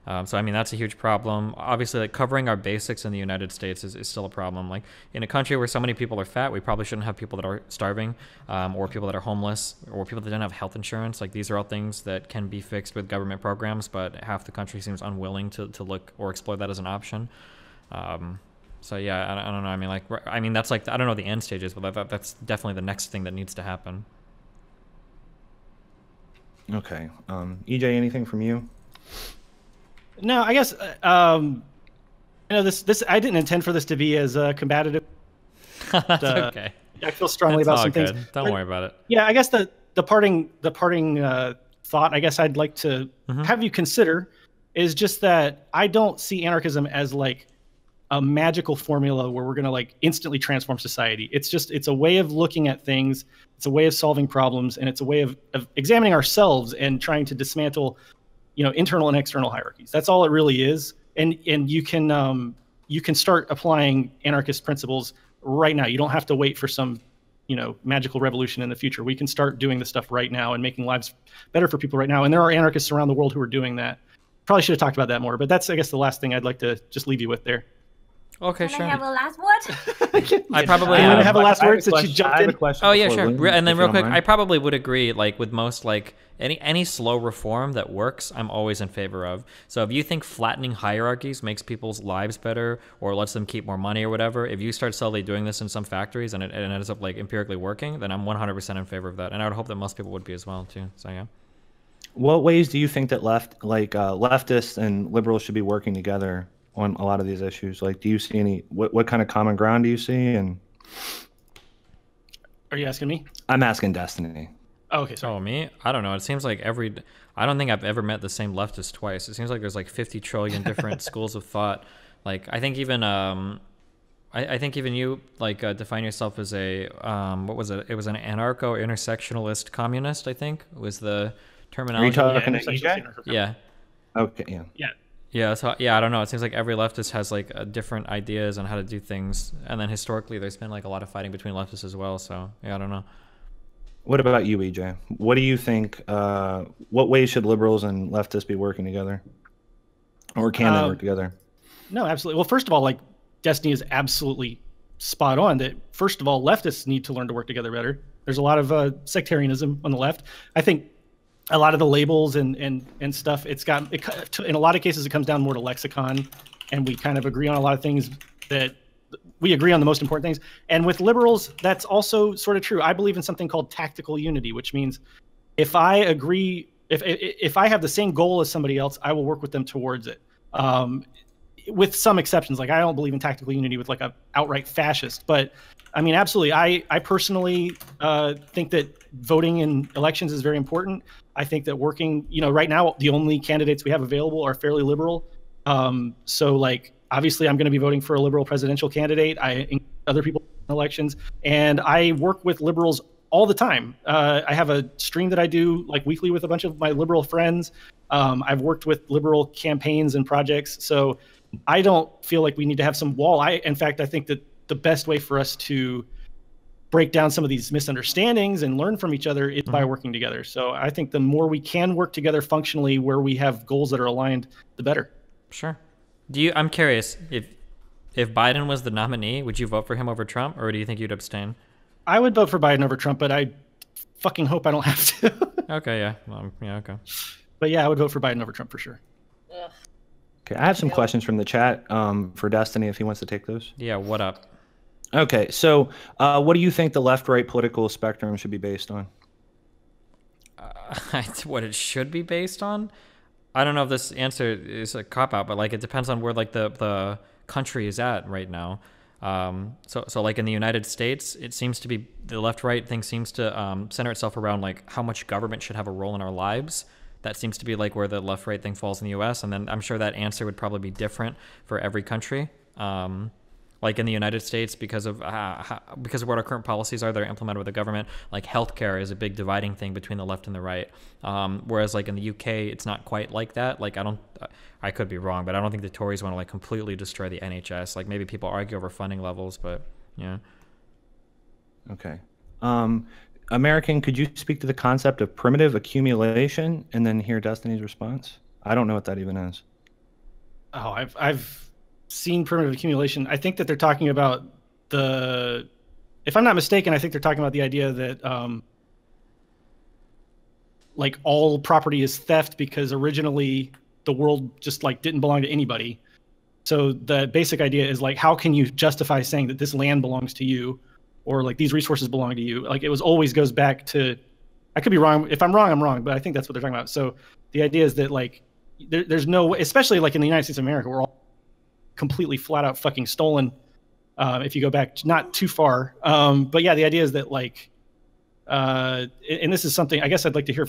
Um, so, I mean, that's a huge problem. Obviously, like covering our basics in the United States is, is still a problem. Like in a country where so many people are fat, we probably shouldn't have people that are starving um, or people that are homeless or people that don't have health insurance. Like these are all things that can be fixed with government programs, but half the country seems unwilling to, to look or explore that as an option. Um, so, yeah, I don't, I don't know. I mean, like, I mean, that's like, I don't know the end stages, but that, that's definitely the next thing that needs to happen. Okay. Um, E J, anything from you? No, I guess um, you know this. This I didn't intend for this to be as uh, combative. That's uh, okay. I feel strongly about some things. Don't but, worry about it. Yeah, I guess the the parting the parting uh, thought I guess I'd like to mm-hmm. have you consider is just that I don't see anarchism as like a magical formula where we're gonna like instantly transform society. It's just it's a way of looking at things. It's a way of solving problems, and it's a way of, of examining ourselves and trying to dismantle. You know, internal and external hierarchies. That's all it really is. And and you can um, you can start applying anarchist principles right now. You don't have to wait for some, you know, magical revolution in the future. We can start doing this stuff right now and making lives better for people right now. And there are anarchists around the world who are doing that. Probably should have talked about that more. But that's, I guess, the last thing I'd like to just leave you with there. Okay, can sure. I have a last word? I probably um, have a last word since you jumped in. Oh yeah, sure. Lynn, and then real quick, mind. I probably would agree. Like with most, like any any slow reform that works, I'm always in favor of. So if you think flattening hierarchies makes people's lives better or lets them keep more money or whatever, if you start slowly doing this in some factories and it, it ends up like empirically working, then I'm one hundred percent in favor of that. And I would hope that most people would be as well too. So yeah. What ways do you think that left, like uh, leftists and liberals should be working together on a lot of these issues? Like, do you see any, what, what kind of common ground do you see? And are you asking me? I'm asking Destiny. Oh, okay. Sorry. Oh, me? I don't know. It seems like every, I don't think I've ever met the same leftist twice. It seems like there's like fifty trillion different schools of thought. Like, I think even, um, I, I think even you like uh, define yourself as a, um, what was it? It was an anarcho-intersectionalist communist, I think was the terminology. Yeah. yeah. Okay. Yeah. Yeah. Yeah, so yeah, I don't know. It seems like every leftist has like uh, different ideas on how to do things, and then historically, there's been like a lot of fighting between leftists as well. So yeah, I don't know. What about you, E J? What do you think? Uh, what ways should liberals and leftists be working together? Or can um, they work together? No, absolutely. Well, first of all, like Destiny is absolutely spot on that. First of all, leftists need to learn to work together better. There's a lot of uh, sectarianism on the left. I think a lot of the labels and and and stuff, it's got it, in a lot of cases, it comes down more to lexicon, and we kind of agree on a lot of things that we agree on the most important things. And with liberals, that's also sort of true. I believe in something called tactical unity, which means if I agree, if if I have the same goal as somebody else, I will work with them towards it. Um, with some exceptions, like I don't believe in tactical unity with like a outright fascist, but I mean, absolutely. I, I personally uh, think that voting in elections is very important. I think that working, you know, right now, the only candidates we have available are fairly liberal. Um, so like, obviously, I'm going to be voting for a liberal presidential candidate. I other people in elections, and I work with liberals all the time. Uh, I have a stream that I do like weekly with a bunch of my liberal friends. Um, I've worked with liberal campaigns and projects, so I don't feel like we need to have some wall. I, in fact, I think that the best way for us to break down some of these misunderstandings and learn from each other is by working together. So I think the more we can work together functionally, where we have goals that are aligned, the better. Sure. Do you, I'm curious, if if Biden was the nominee, would you vote for him over Trump, or do you think you'd abstain? I would vote for Biden over Trump, but I fucking hope I don't have to. Okay, yeah. Well, yeah, okay. But yeah, I would vote for Biden over Trump for sure. Yeah. Okay, I have some yeah. questions from the chat um, for Destiny, if he wants to take those. Yeah, what up? Okay, so uh, what do you think the left-right political spectrum should be based on? Uh, what it should be based on? I don't know if this answer is a cop-out, but like it depends on where like the, the country is at right now. Um, so, so like in the United States, it seems to be the left-right thing seems to um, center itself around like how much government should have a role in our lives. That seems to be like where the left-right thing falls in the U S. And then I'm sure that answer would probably be different for every country. Um, like in the United States, because of uh, how, because of what our current policies are that are implemented with the government, like healthcare is a big dividing thing between the left and the right. Um, whereas like in the U K, it's not quite like that. Like I don't, I could be wrong, but I don't think the Tories want to like completely destroy the N H S. Like maybe people argue over funding levels, but yeah. Okay. Um, American, could you speak to the concept of primitive accumulation and then hear Destiny's response? I don't know what that even is. Oh, I've, I've, seen primitive accumulation. I think that they're talking about the, if I'm not mistaken, I think they're talking about the idea that um, like all property is theft because originally the world just like didn't belong to anybody. So the basic idea is like, how can you justify saying that this land belongs to you or like these resources belong to you? Like it was always goes back to, I could be wrong. If I'm wrong, I'm wrong, but I think that's what they're talking about. So the idea is that like, there, there's no, especially like in the United States of America, we're all completely flat out fucking stolen. Uh, if you go back not too far. Um, but yeah, the idea is that like, uh, and this is something I guess I'd like to hear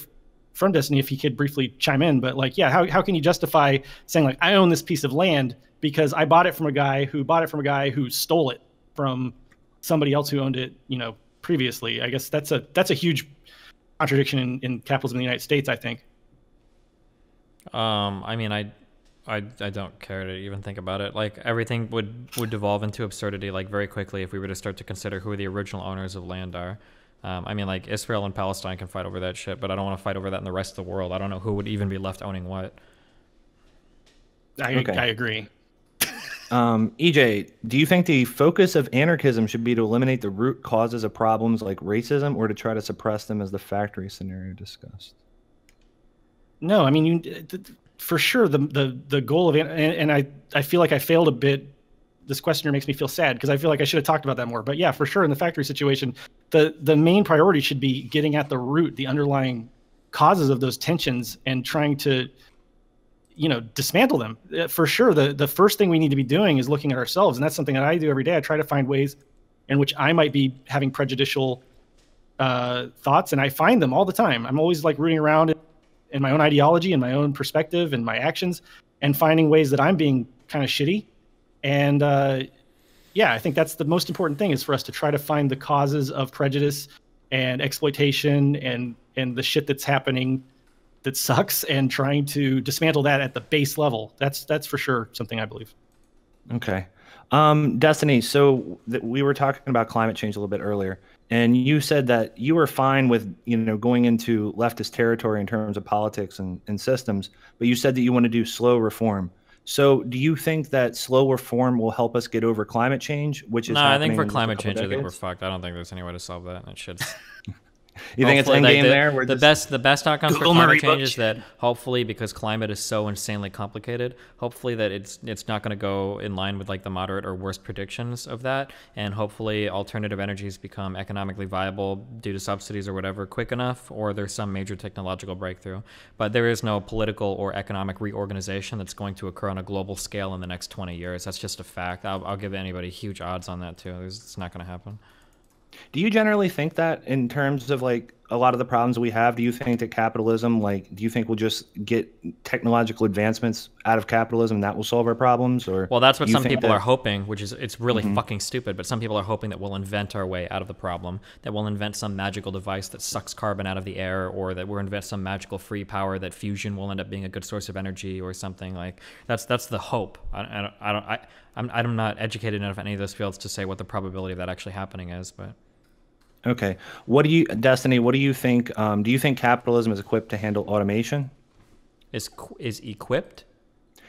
from Destiny if he could briefly chime in, but like, yeah, how, how can you justify saying like, I own this piece of land because I bought it from a guy who bought it from a guy who stole it from somebody else who owned it, you know, previously. I guess that's a, that's a huge contradiction in, in capitalism in the United States, I think. Um, I mean, I, I, I don't care to even think about it. Like everything would, would devolve into absurdity like very quickly if we were to start to consider who the original owners of land are. Um, I mean like Israel and Palestine can fight over that shit, but I don't want to fight over that in the rest of the world. I don't know who would even be left owning what. I, okay. I agree. um, E J, do you think the focus of anarchism should be to eliminate the root causes of problems like racism or to try to suppress them as the factory scenario discussed? No, I mean, you... For sure, the the the goal of and, and I I feel like I failed a bit. This questioner makes me feel sad because I feel like I should have talked about that more. But yeah, for sure, in the factory situation, the the main priority should be getting at the root, the underlying causes of those tensions, and trying to, you know, dismantle them. For sure, the the first thing we need to be doing is looking at ourselves, and that's something that I do every day. I try to find ways in which I might be having prejudicial uh, thoughts, and I find them all the time. I'm always like rooting around and in my own ideology and my own perspective and my actions and finding ways that I'm being kind of shitty. And uh, yeah, I think that's the most important thing is for us to try to find the causes of prejudice and exploitation and, and the shit that's happening that sucks and trying to dismantle that at the base level. That's, that's for sure something I believe. Okay. Um, Destiny, so th- we were talking about climate change a little bit earlier. And you said that you were fine with, you know, going into leftist territory in terms of politics and, and systems, but you said that you want to do slow reform. So do you think that slow reform will help us get over climate change, which is no, I think for climate change, decades? I think we're fucked. I don't think there's any way to solve that. It should. You think it's endgame like the, there? We're the, best, the best outcome for climate change is that hopefully, because climate is so insanely complicated, hopefully that it's it's not going to go in line with like the moderate or worst predictions of that. And hopefully alternative energies become economically viable due to subsidies or whatever quick enough, or there's some major technological breakthrough. But there is no political or economic reorganization that's going to occur on a global scale in the next twenty years. That's just a fact. I'll, I'll give anybody huge odds on that too. It's not going to happen. Do you generally think that in terms of like a lot of the problems we have, do you think that capitalism, like, do you think we'll just get technological advancements out of capitalism that will solve our problems? Or well, that's what some people that... are hoping, which is it's really mm-hmm. fucking stupid. But some people are hoping that we'll invent our way out of the problem, that we'll invent some magical device that sucks carbon out of the air, or that we'll invent some magical free power that fusion will end up being a good source of energy or something like that's that's the hope. I, I don't. I don't I, I'm, I'm not educated enough in any of those fields to say what the probability of that actually happening is, but. Okay. What do you, Destiny, what do you think, um, do you think capitalism is equipped to handle automation? Is, is equipped?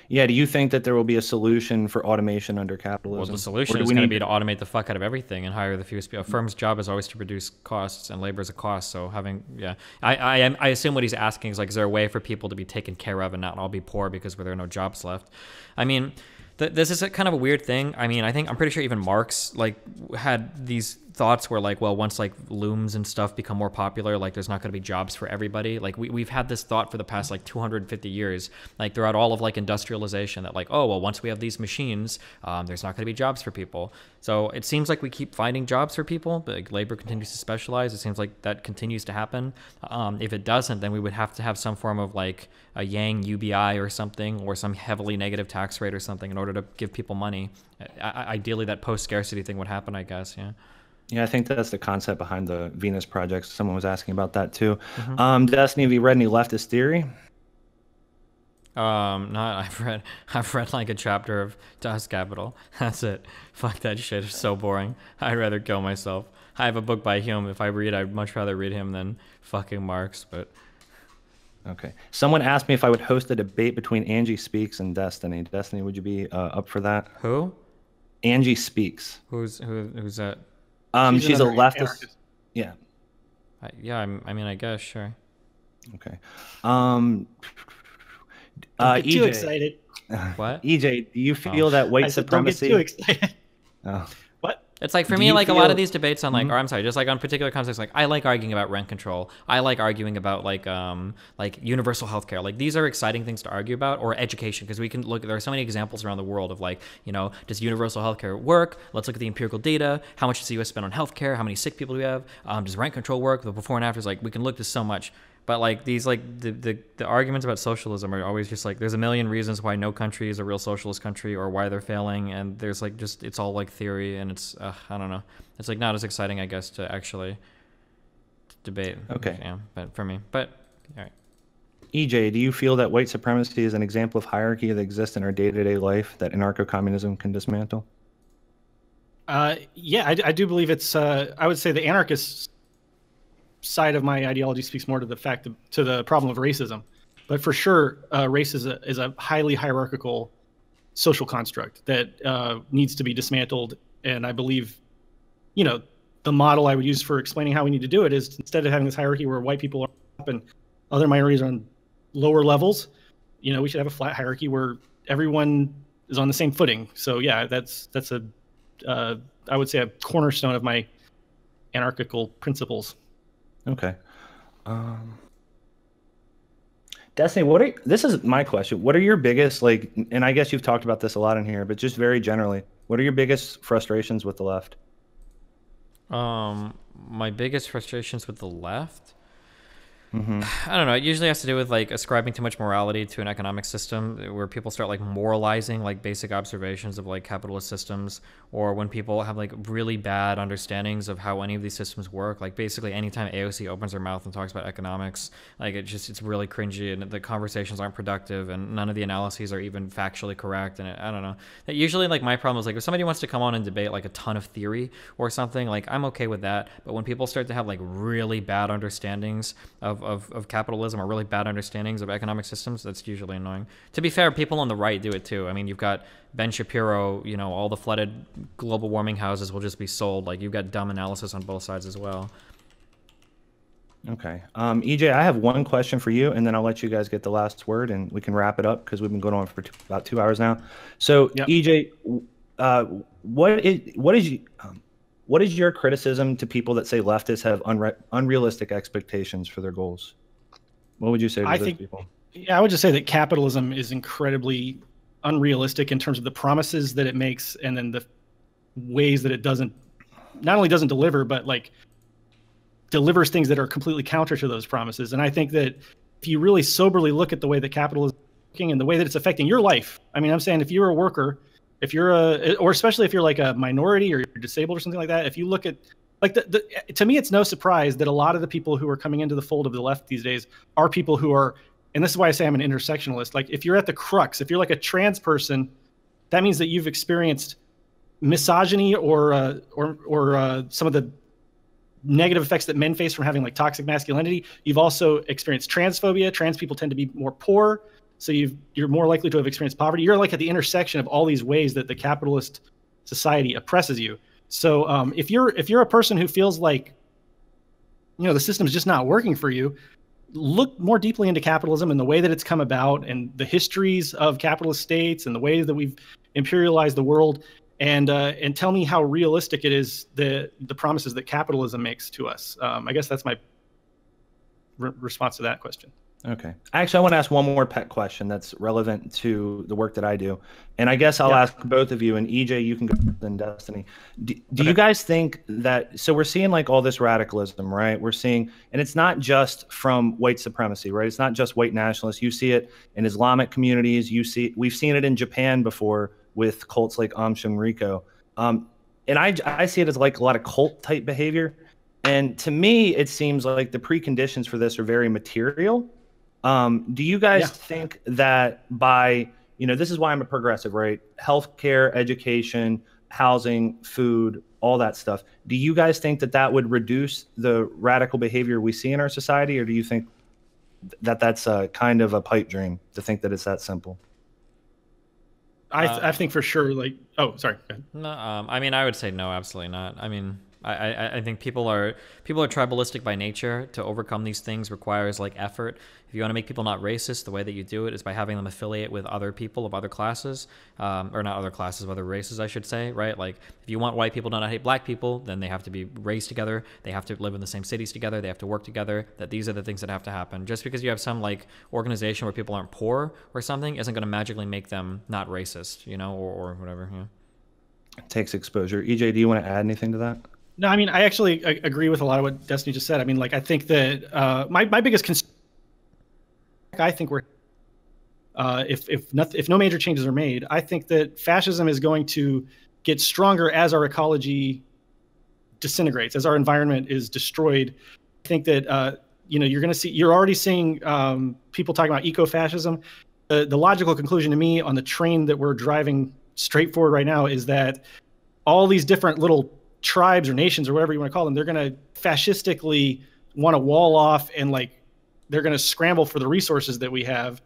Yeah, do you think that there will be a solution for automation under capitalism? Well, the solution is going to be to automate the fuck out of everything and hire the fewest people. A firm's job is always to reduce costs, and labor is a cost. So having, yeah, I, I, I assume what he's asking is like, is there a way for people to be taken care of and not all be poor because there are no jobs left? I mean, th this is a kind of a weird thing. I mean, I think I'm pretty sure even Marx like had these thoughts were like, well, once like looms and stuff become more popular, like there's not going to be jobs for everybody. Like we, we've had this thought for the past like two hundred fifty years, like throughout all of like industrialization, that like, oh, well, once we have these machines, um, there's not going to be jobs for people. So it seems like we keep finding jobs for people, but like, labor continues to specialize. It seems like that continues to happen. Um, if it doesn't, then we would have to have some form of like a Yang U B I or something, or some heavily negative tax rate or something in order to give people money. I ideally that post-scarcity thing would happen, I guess. Yeah. Yeah, I think that's the concept behind the Venus Project. Someone was asking about that too. Mm-hmm. um, Destiny, have you read any leftist theory? Um, not. I've read. I've read like a chapter of Das Kapital. That's it. Fuck that shit. It's so boring. I'd rather kill myself. I have a book by Hume. If I read, I'd much rather read him than fucking Marx. But okay. Someone asked me if I would host a debate between Angie Speaks and Destiny. Destiny, would you be uh, up for that? Who? Angie Speaks. Who's who? Who's that? Um, she's, she's a leftist. Anarchist. Yeah. I, yeah, I'm, I mean, I guess, sure. Okay. Um, uh, don't get E J, too excited. What? E J, do you feel oh. that white I said, supremacy? Don't get too excited. Oh. What? It's like, for do me, like feel... a lot of these debates on like, mm-hmm. or I'm sorry, just like on particular concepts, like I like arguing about rent control. I like arguing about like, um, like universal healthcare. Like these are exciting things to argue about, or education. Cause we can look, there are so many examples around the world of like, you know, does universal healthcare work? Let's look at the empirical data. How much does the U S spend on healthcare? How many sick people do we have? Um, does rent control work? The before and after is like, we can look to so much. But like these, like the, the, the arguments about socialism are always just like, there's a million reasons why no country is a real socialist country, or why they're failing. And there's like, just, it's all like theory, and it's, uh, I don't know. It's like not as exciting, I guess, to actually debate. Okay. Yeah, but for me, but all right. E J, do you feel that white supremacy is an example of hierarchy that exists in our day-to-day life that anarcho-communism can dismantle? Uh, yeah, I, I do believe it's, uh, I would say the anarchists side of my ideology speaks more to the fact of, to the problem of racism, but for sure, uh, race is a, is a highly hierarchical social construct that uh, needs to be dismantled. And I believe, you know, the model I would use for explaining how we need to do it is, instead of having this hierarchy where white people are up and other minorities are on lower levels, you know, we should have a flat hierarchy where everyone is on the same footing. So yeah, that's that's a uh, I would say a cornerstone of my anarchical principles. Okay. Um, Destiny, what are, this is my question. What are your biggest, like, and I guess you've talked about this a lot in here, but just very generally, what are your biggest frustrations with the left? Um, my biggest frustrations with the left? Mm-hmm. I don't know. It usually has to do with like ascribing too much morality to an economic system, where people start like moralizing like basic observations of like capitalist systems, or when people have like really bad understandings of how any of these systems work. Like basically anytime A O C opens her mouth and talks about economics, like it just, it's really cringy, and the conversations aren't productive, and none of the analyses are even factually correct. And it, I don't know. It usually, like, my problem is like if somebody wants to come on and debate like a ton of theory or something, like I'm okay with that. But when people start to have like really bad understandings of Of, of capitalism, or really bad understandings of economic systems, that's usually annoying. To be fair, people on the right do it too. I mean, you've got Ben Shapiro, you know, all the flooded global warming houses will just be sold. Like, you've got dumb analysis on both sides as well. Okay. Um, E J, I have one question for you, and then I'll let you guys get the last word, and we can wrap it up because we've been going on for two, about two hours now. So, yep. E J, uh, what is, what is you... Um, what is your criticism to people that say leftists have unre unrealistic expectations for their goals? What would you say to I those think, people? Yeah, I would just say that capitalism is incredibly unrealistic in terms of the promises that it makes, and then the ways that it doesn't, not only doesn't deliver, but like delivers things that are completely counter to those promises. And I think that if you really soberly look at the way that capitalism is working and the way that it's affecting your life, I mean, I'm saying if you're a worker, if you're a, or especially if you're like a minority or you're disabled or something like that, if you look at, like, the, the, to me, it's no surprise that a lot of the people who are coming into the fold of the left these days are people who are, and this is why I say I'm an intersectionalist. Like, if you're at the crux, if you're like a trans person, that means that you've experienced misogyny or, uh, or, or uh, some of the negative effects that men face from having like toxic masculinity. You've also experienced transphobia. Trans people tend to be more poor. So you've, you're more likely to have experienced poverty. You're like at the intersection of all these ways that the capitalist society oppresses you. So um, if you're if you're a person who feels like, you know, the system's just not working for you, look more deeply into capitalism and the way that it's come about, and the histories of capitalist states, and the way that we've imperialized the world, and uh, and tell me how realistic it is, the the promises that capitalism makes to us. Um, I guess that's my re response to that question. Okay. Actually, I want to ask one more pet question that's relevant to the work that I do. And I guess I'll yeah. ask both of you, and E J, you can go, then Destiny. Do, do okay. you guys think that, so we're seeing like all this radicalism, right? We're seeing, and it's not just from white supremacy, right? It's not just white nationalists. You see it in Islamic communities. You see, we've seen it in Japan before with cults like Om Shinrikyo. Um, and I, I see it as like a lot of cult type behavior. And to me, it seems like the preconditions for this are very material. Um, do you guys yeah. think that by, you know, this is why I'm a progressive, right? Healthcare, education, housing, food, all that stuff. Do you guys think that that would reduce the radical behavior we see in our society? Or do you think that that's a kind of a pipe dream to think that it's that simple? I, th uh, I think for sure, like, oh, sorry. Go ahead. No, um, I mean, I would say no, absolutely not. I mean, I, I, I think people are people are tribalistic by nature. To overcome these things requires like effort. If you want to make people not racist, the way that you do it is by having them affiliate with other people of other classes, um, or not other classes, of other races, I should say, right? Like, if you want white people to not hate black people, then they have to be raised together. They have to live in the same cities together. They have to work together. That these are the things that have to happen. Just because you have some like organization where people aren't poor or something isn't going to magically make them not racist, you know, or, or whatever. Yeah. It takes exposure. E J, do you want to add anything to that? No, I mean, I actually I agree with a lot of what Destiny just said. I mean, like, I think that uh, my, my biggest concern, I think we're, uh, if, if, not, if no major changes are made, I think that fascism is going to get stronger as our ecology disintegrates, as our environment is destroyed. I think that, uh, you know, you're going to see, you're already seeing um, people talking about eco-fascism. The, the logical conclusion to me on the train that we're driving straight forward right now is that all these different little tribes or nations or whatever you want to call them, they're going to fascistically want to wall off, and like they're going to scramble for the resources that we have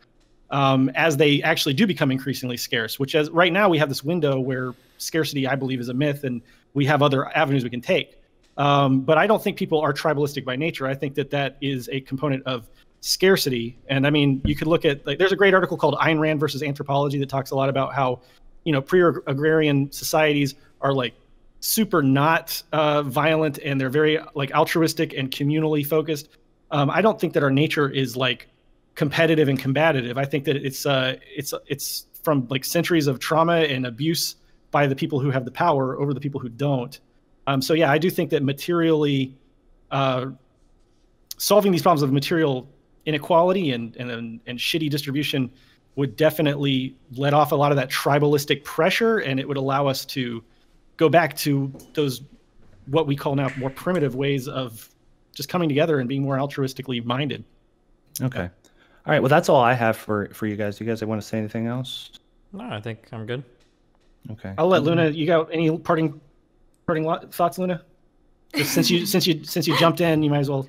um, as they actually do become increasingly scarce, which as right now we have this window where scarcity, I believe, is a myth, and we have other avenues we can take. Um, but I don't think people are tribalistic by nature. I think that that is a component of scarcity. And I mean, you could look at, like, there's a great article called Ayn Rand versus Anthropology that talks a lot about how, you know, pre-agrarian societies are like super not uh, violent, and they're very like altruistic and communally focused. Um, I don't think that our nature is like competitive and combative. I think that it's uh, it's it's from like centuries of trauma and abuse by the people who have the power over the people who don't. Um, so yeah, I do think that materially, uh, solving these problems of material inequality and, and, and, and shitty distribution would definitely let off a lot of that tribalistic pressure, and it would allow us to go back to those, what we call now more primitive ways of just coming together and being more altruistically minded. Okay. All right. Well, that's all I have for, for you guys. You guys want to say anything else? No, I think I'm good. Okay. I'll let Luna, you got any parting, parting thoughts, Luna? Just since you, since you, since you jumped in, you might as well.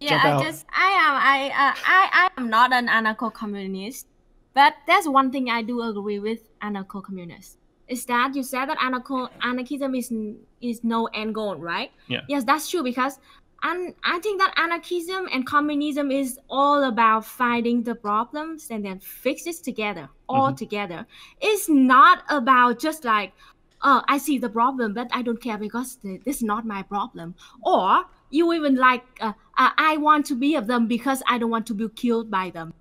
Yeah, jump out. I just, I am, I, uh, I, I am not an anarcho-communist. But that's one thing I do agree with anarcho-communists, is that you said that anarcho anarchism is is no end goal, right? Yeah. Yes, that's true, because and I think that anarchism and communism is all about finding the problems and then fix it together, all mm-hmm. together. It's not about just like, oh, I see the problem, but I don't care because this is not my problem. Or you even like, uh, I want to be of them because I don't want to be killed by them.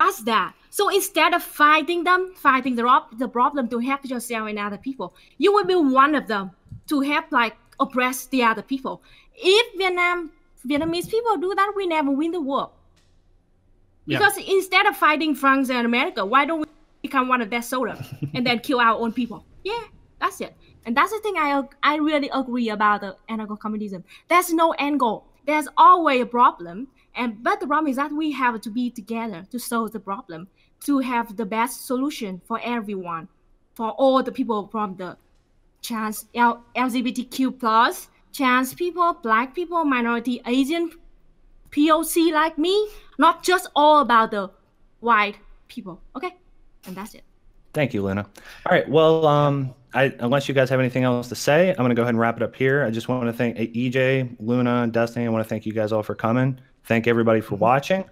That's that. So instead of fighting them, fighting the, the problem to help yourself and other people, you will be one of them to help like oppress the other people. If Vietnam, Vietnamese people do that, we never win the war. Yeah. Because instead of fighting France and America, why don't we become one of their soldiers and then kill our own people? Yeah, that's it. And that's the thing I, I really agree about the anarcho-communism. There's no end goal. There's always a problem. And, but the problem is that we have to be together to solve the problem, to have the best solution for everyone, for all the people from the trans L G B T Q plus, trans people, black people, minority, Asian, P O C like me, not just all about the white people. Okay, and that's it. Thank you, Luna. All right, well, um, I, unless you guys have anything else to say, I'm gonna go ahead and wrap it up here. I just wanna thank E J, Luna, Destiny. I wanna thank you guys all for coming. Thank everybody for watching.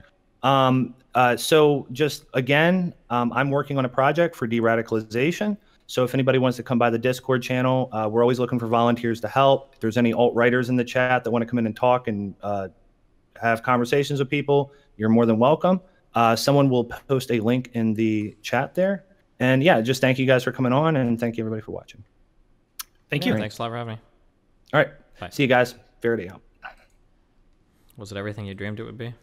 Um, uh, so just again, um, I'm working on a project for de-radicalization. So if anybody wants to come by the Discord channel, uh, we're always looking for volunteers to help. If there's any alt-writers in the chat that want to come in and talk and uh, have conversations with people, you're more than welcome. Uh, someone will post a link in the chat there. And yeah, just thank you guys for coming on, and thank you everybody for watching. Thank you. Right. Thanks a lot for having me. All right. Bye. See you guys. Faraday out. Was it everything you dreamed it would be?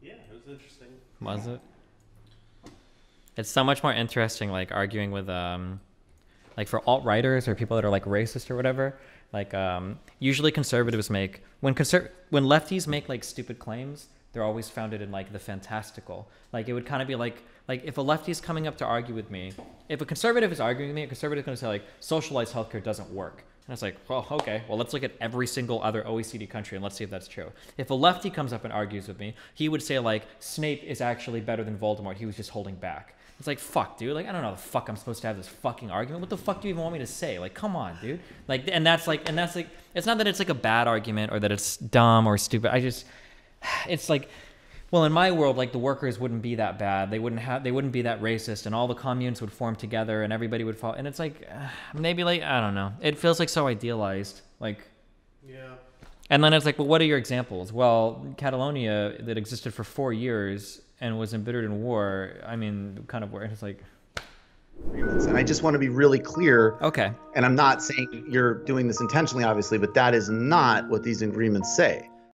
Yeah, it was interesting. Was it? It's so much more interesting, like arguing with, um, like for alt-writers or people that are like racist or whatever. Like um, usually conservatives make when conser when lefties make like stupid claims, they're always founded in like the fantastical. Like it would kind of be like like if a lefty is coming up to argue with me, if a conservative is arguing with me, a conservative is going to say like socialized healthcare doesn't work. And it's like, well, okay, well, let's look at every single other O E C D country and let's see if that's true. If a lefty comes up and argues with me, he would say, like, Snape is actually better than Voldemort. He was just holding back. It's like, fuck, dude. Like, I don't know how the fuck I'm supposed to have this fucking argument. What the fuck do you even want me to say? Like, come on, dude. Like, and that's like, and that's like, it's not that it's like a bad argument or that it's dumb or stupid. I just, it's like, well, in my world, like the workers wouldn't be that bad. They wouldn't have, they wouldn't be that racist, and all the communes would form together, and everybody would fall. And it's like, uh, maybe like I don't know. It feels like so idealized, like. Yeah. And then it's like, well, what are your examples? Well, Catalonia that existed for four years and was embittered in war. I mean, kind of where it's like. And I just want to be really clear. Okay. And I'm not saying you're doing this intentionally, obviously, but that is not what these agreements say.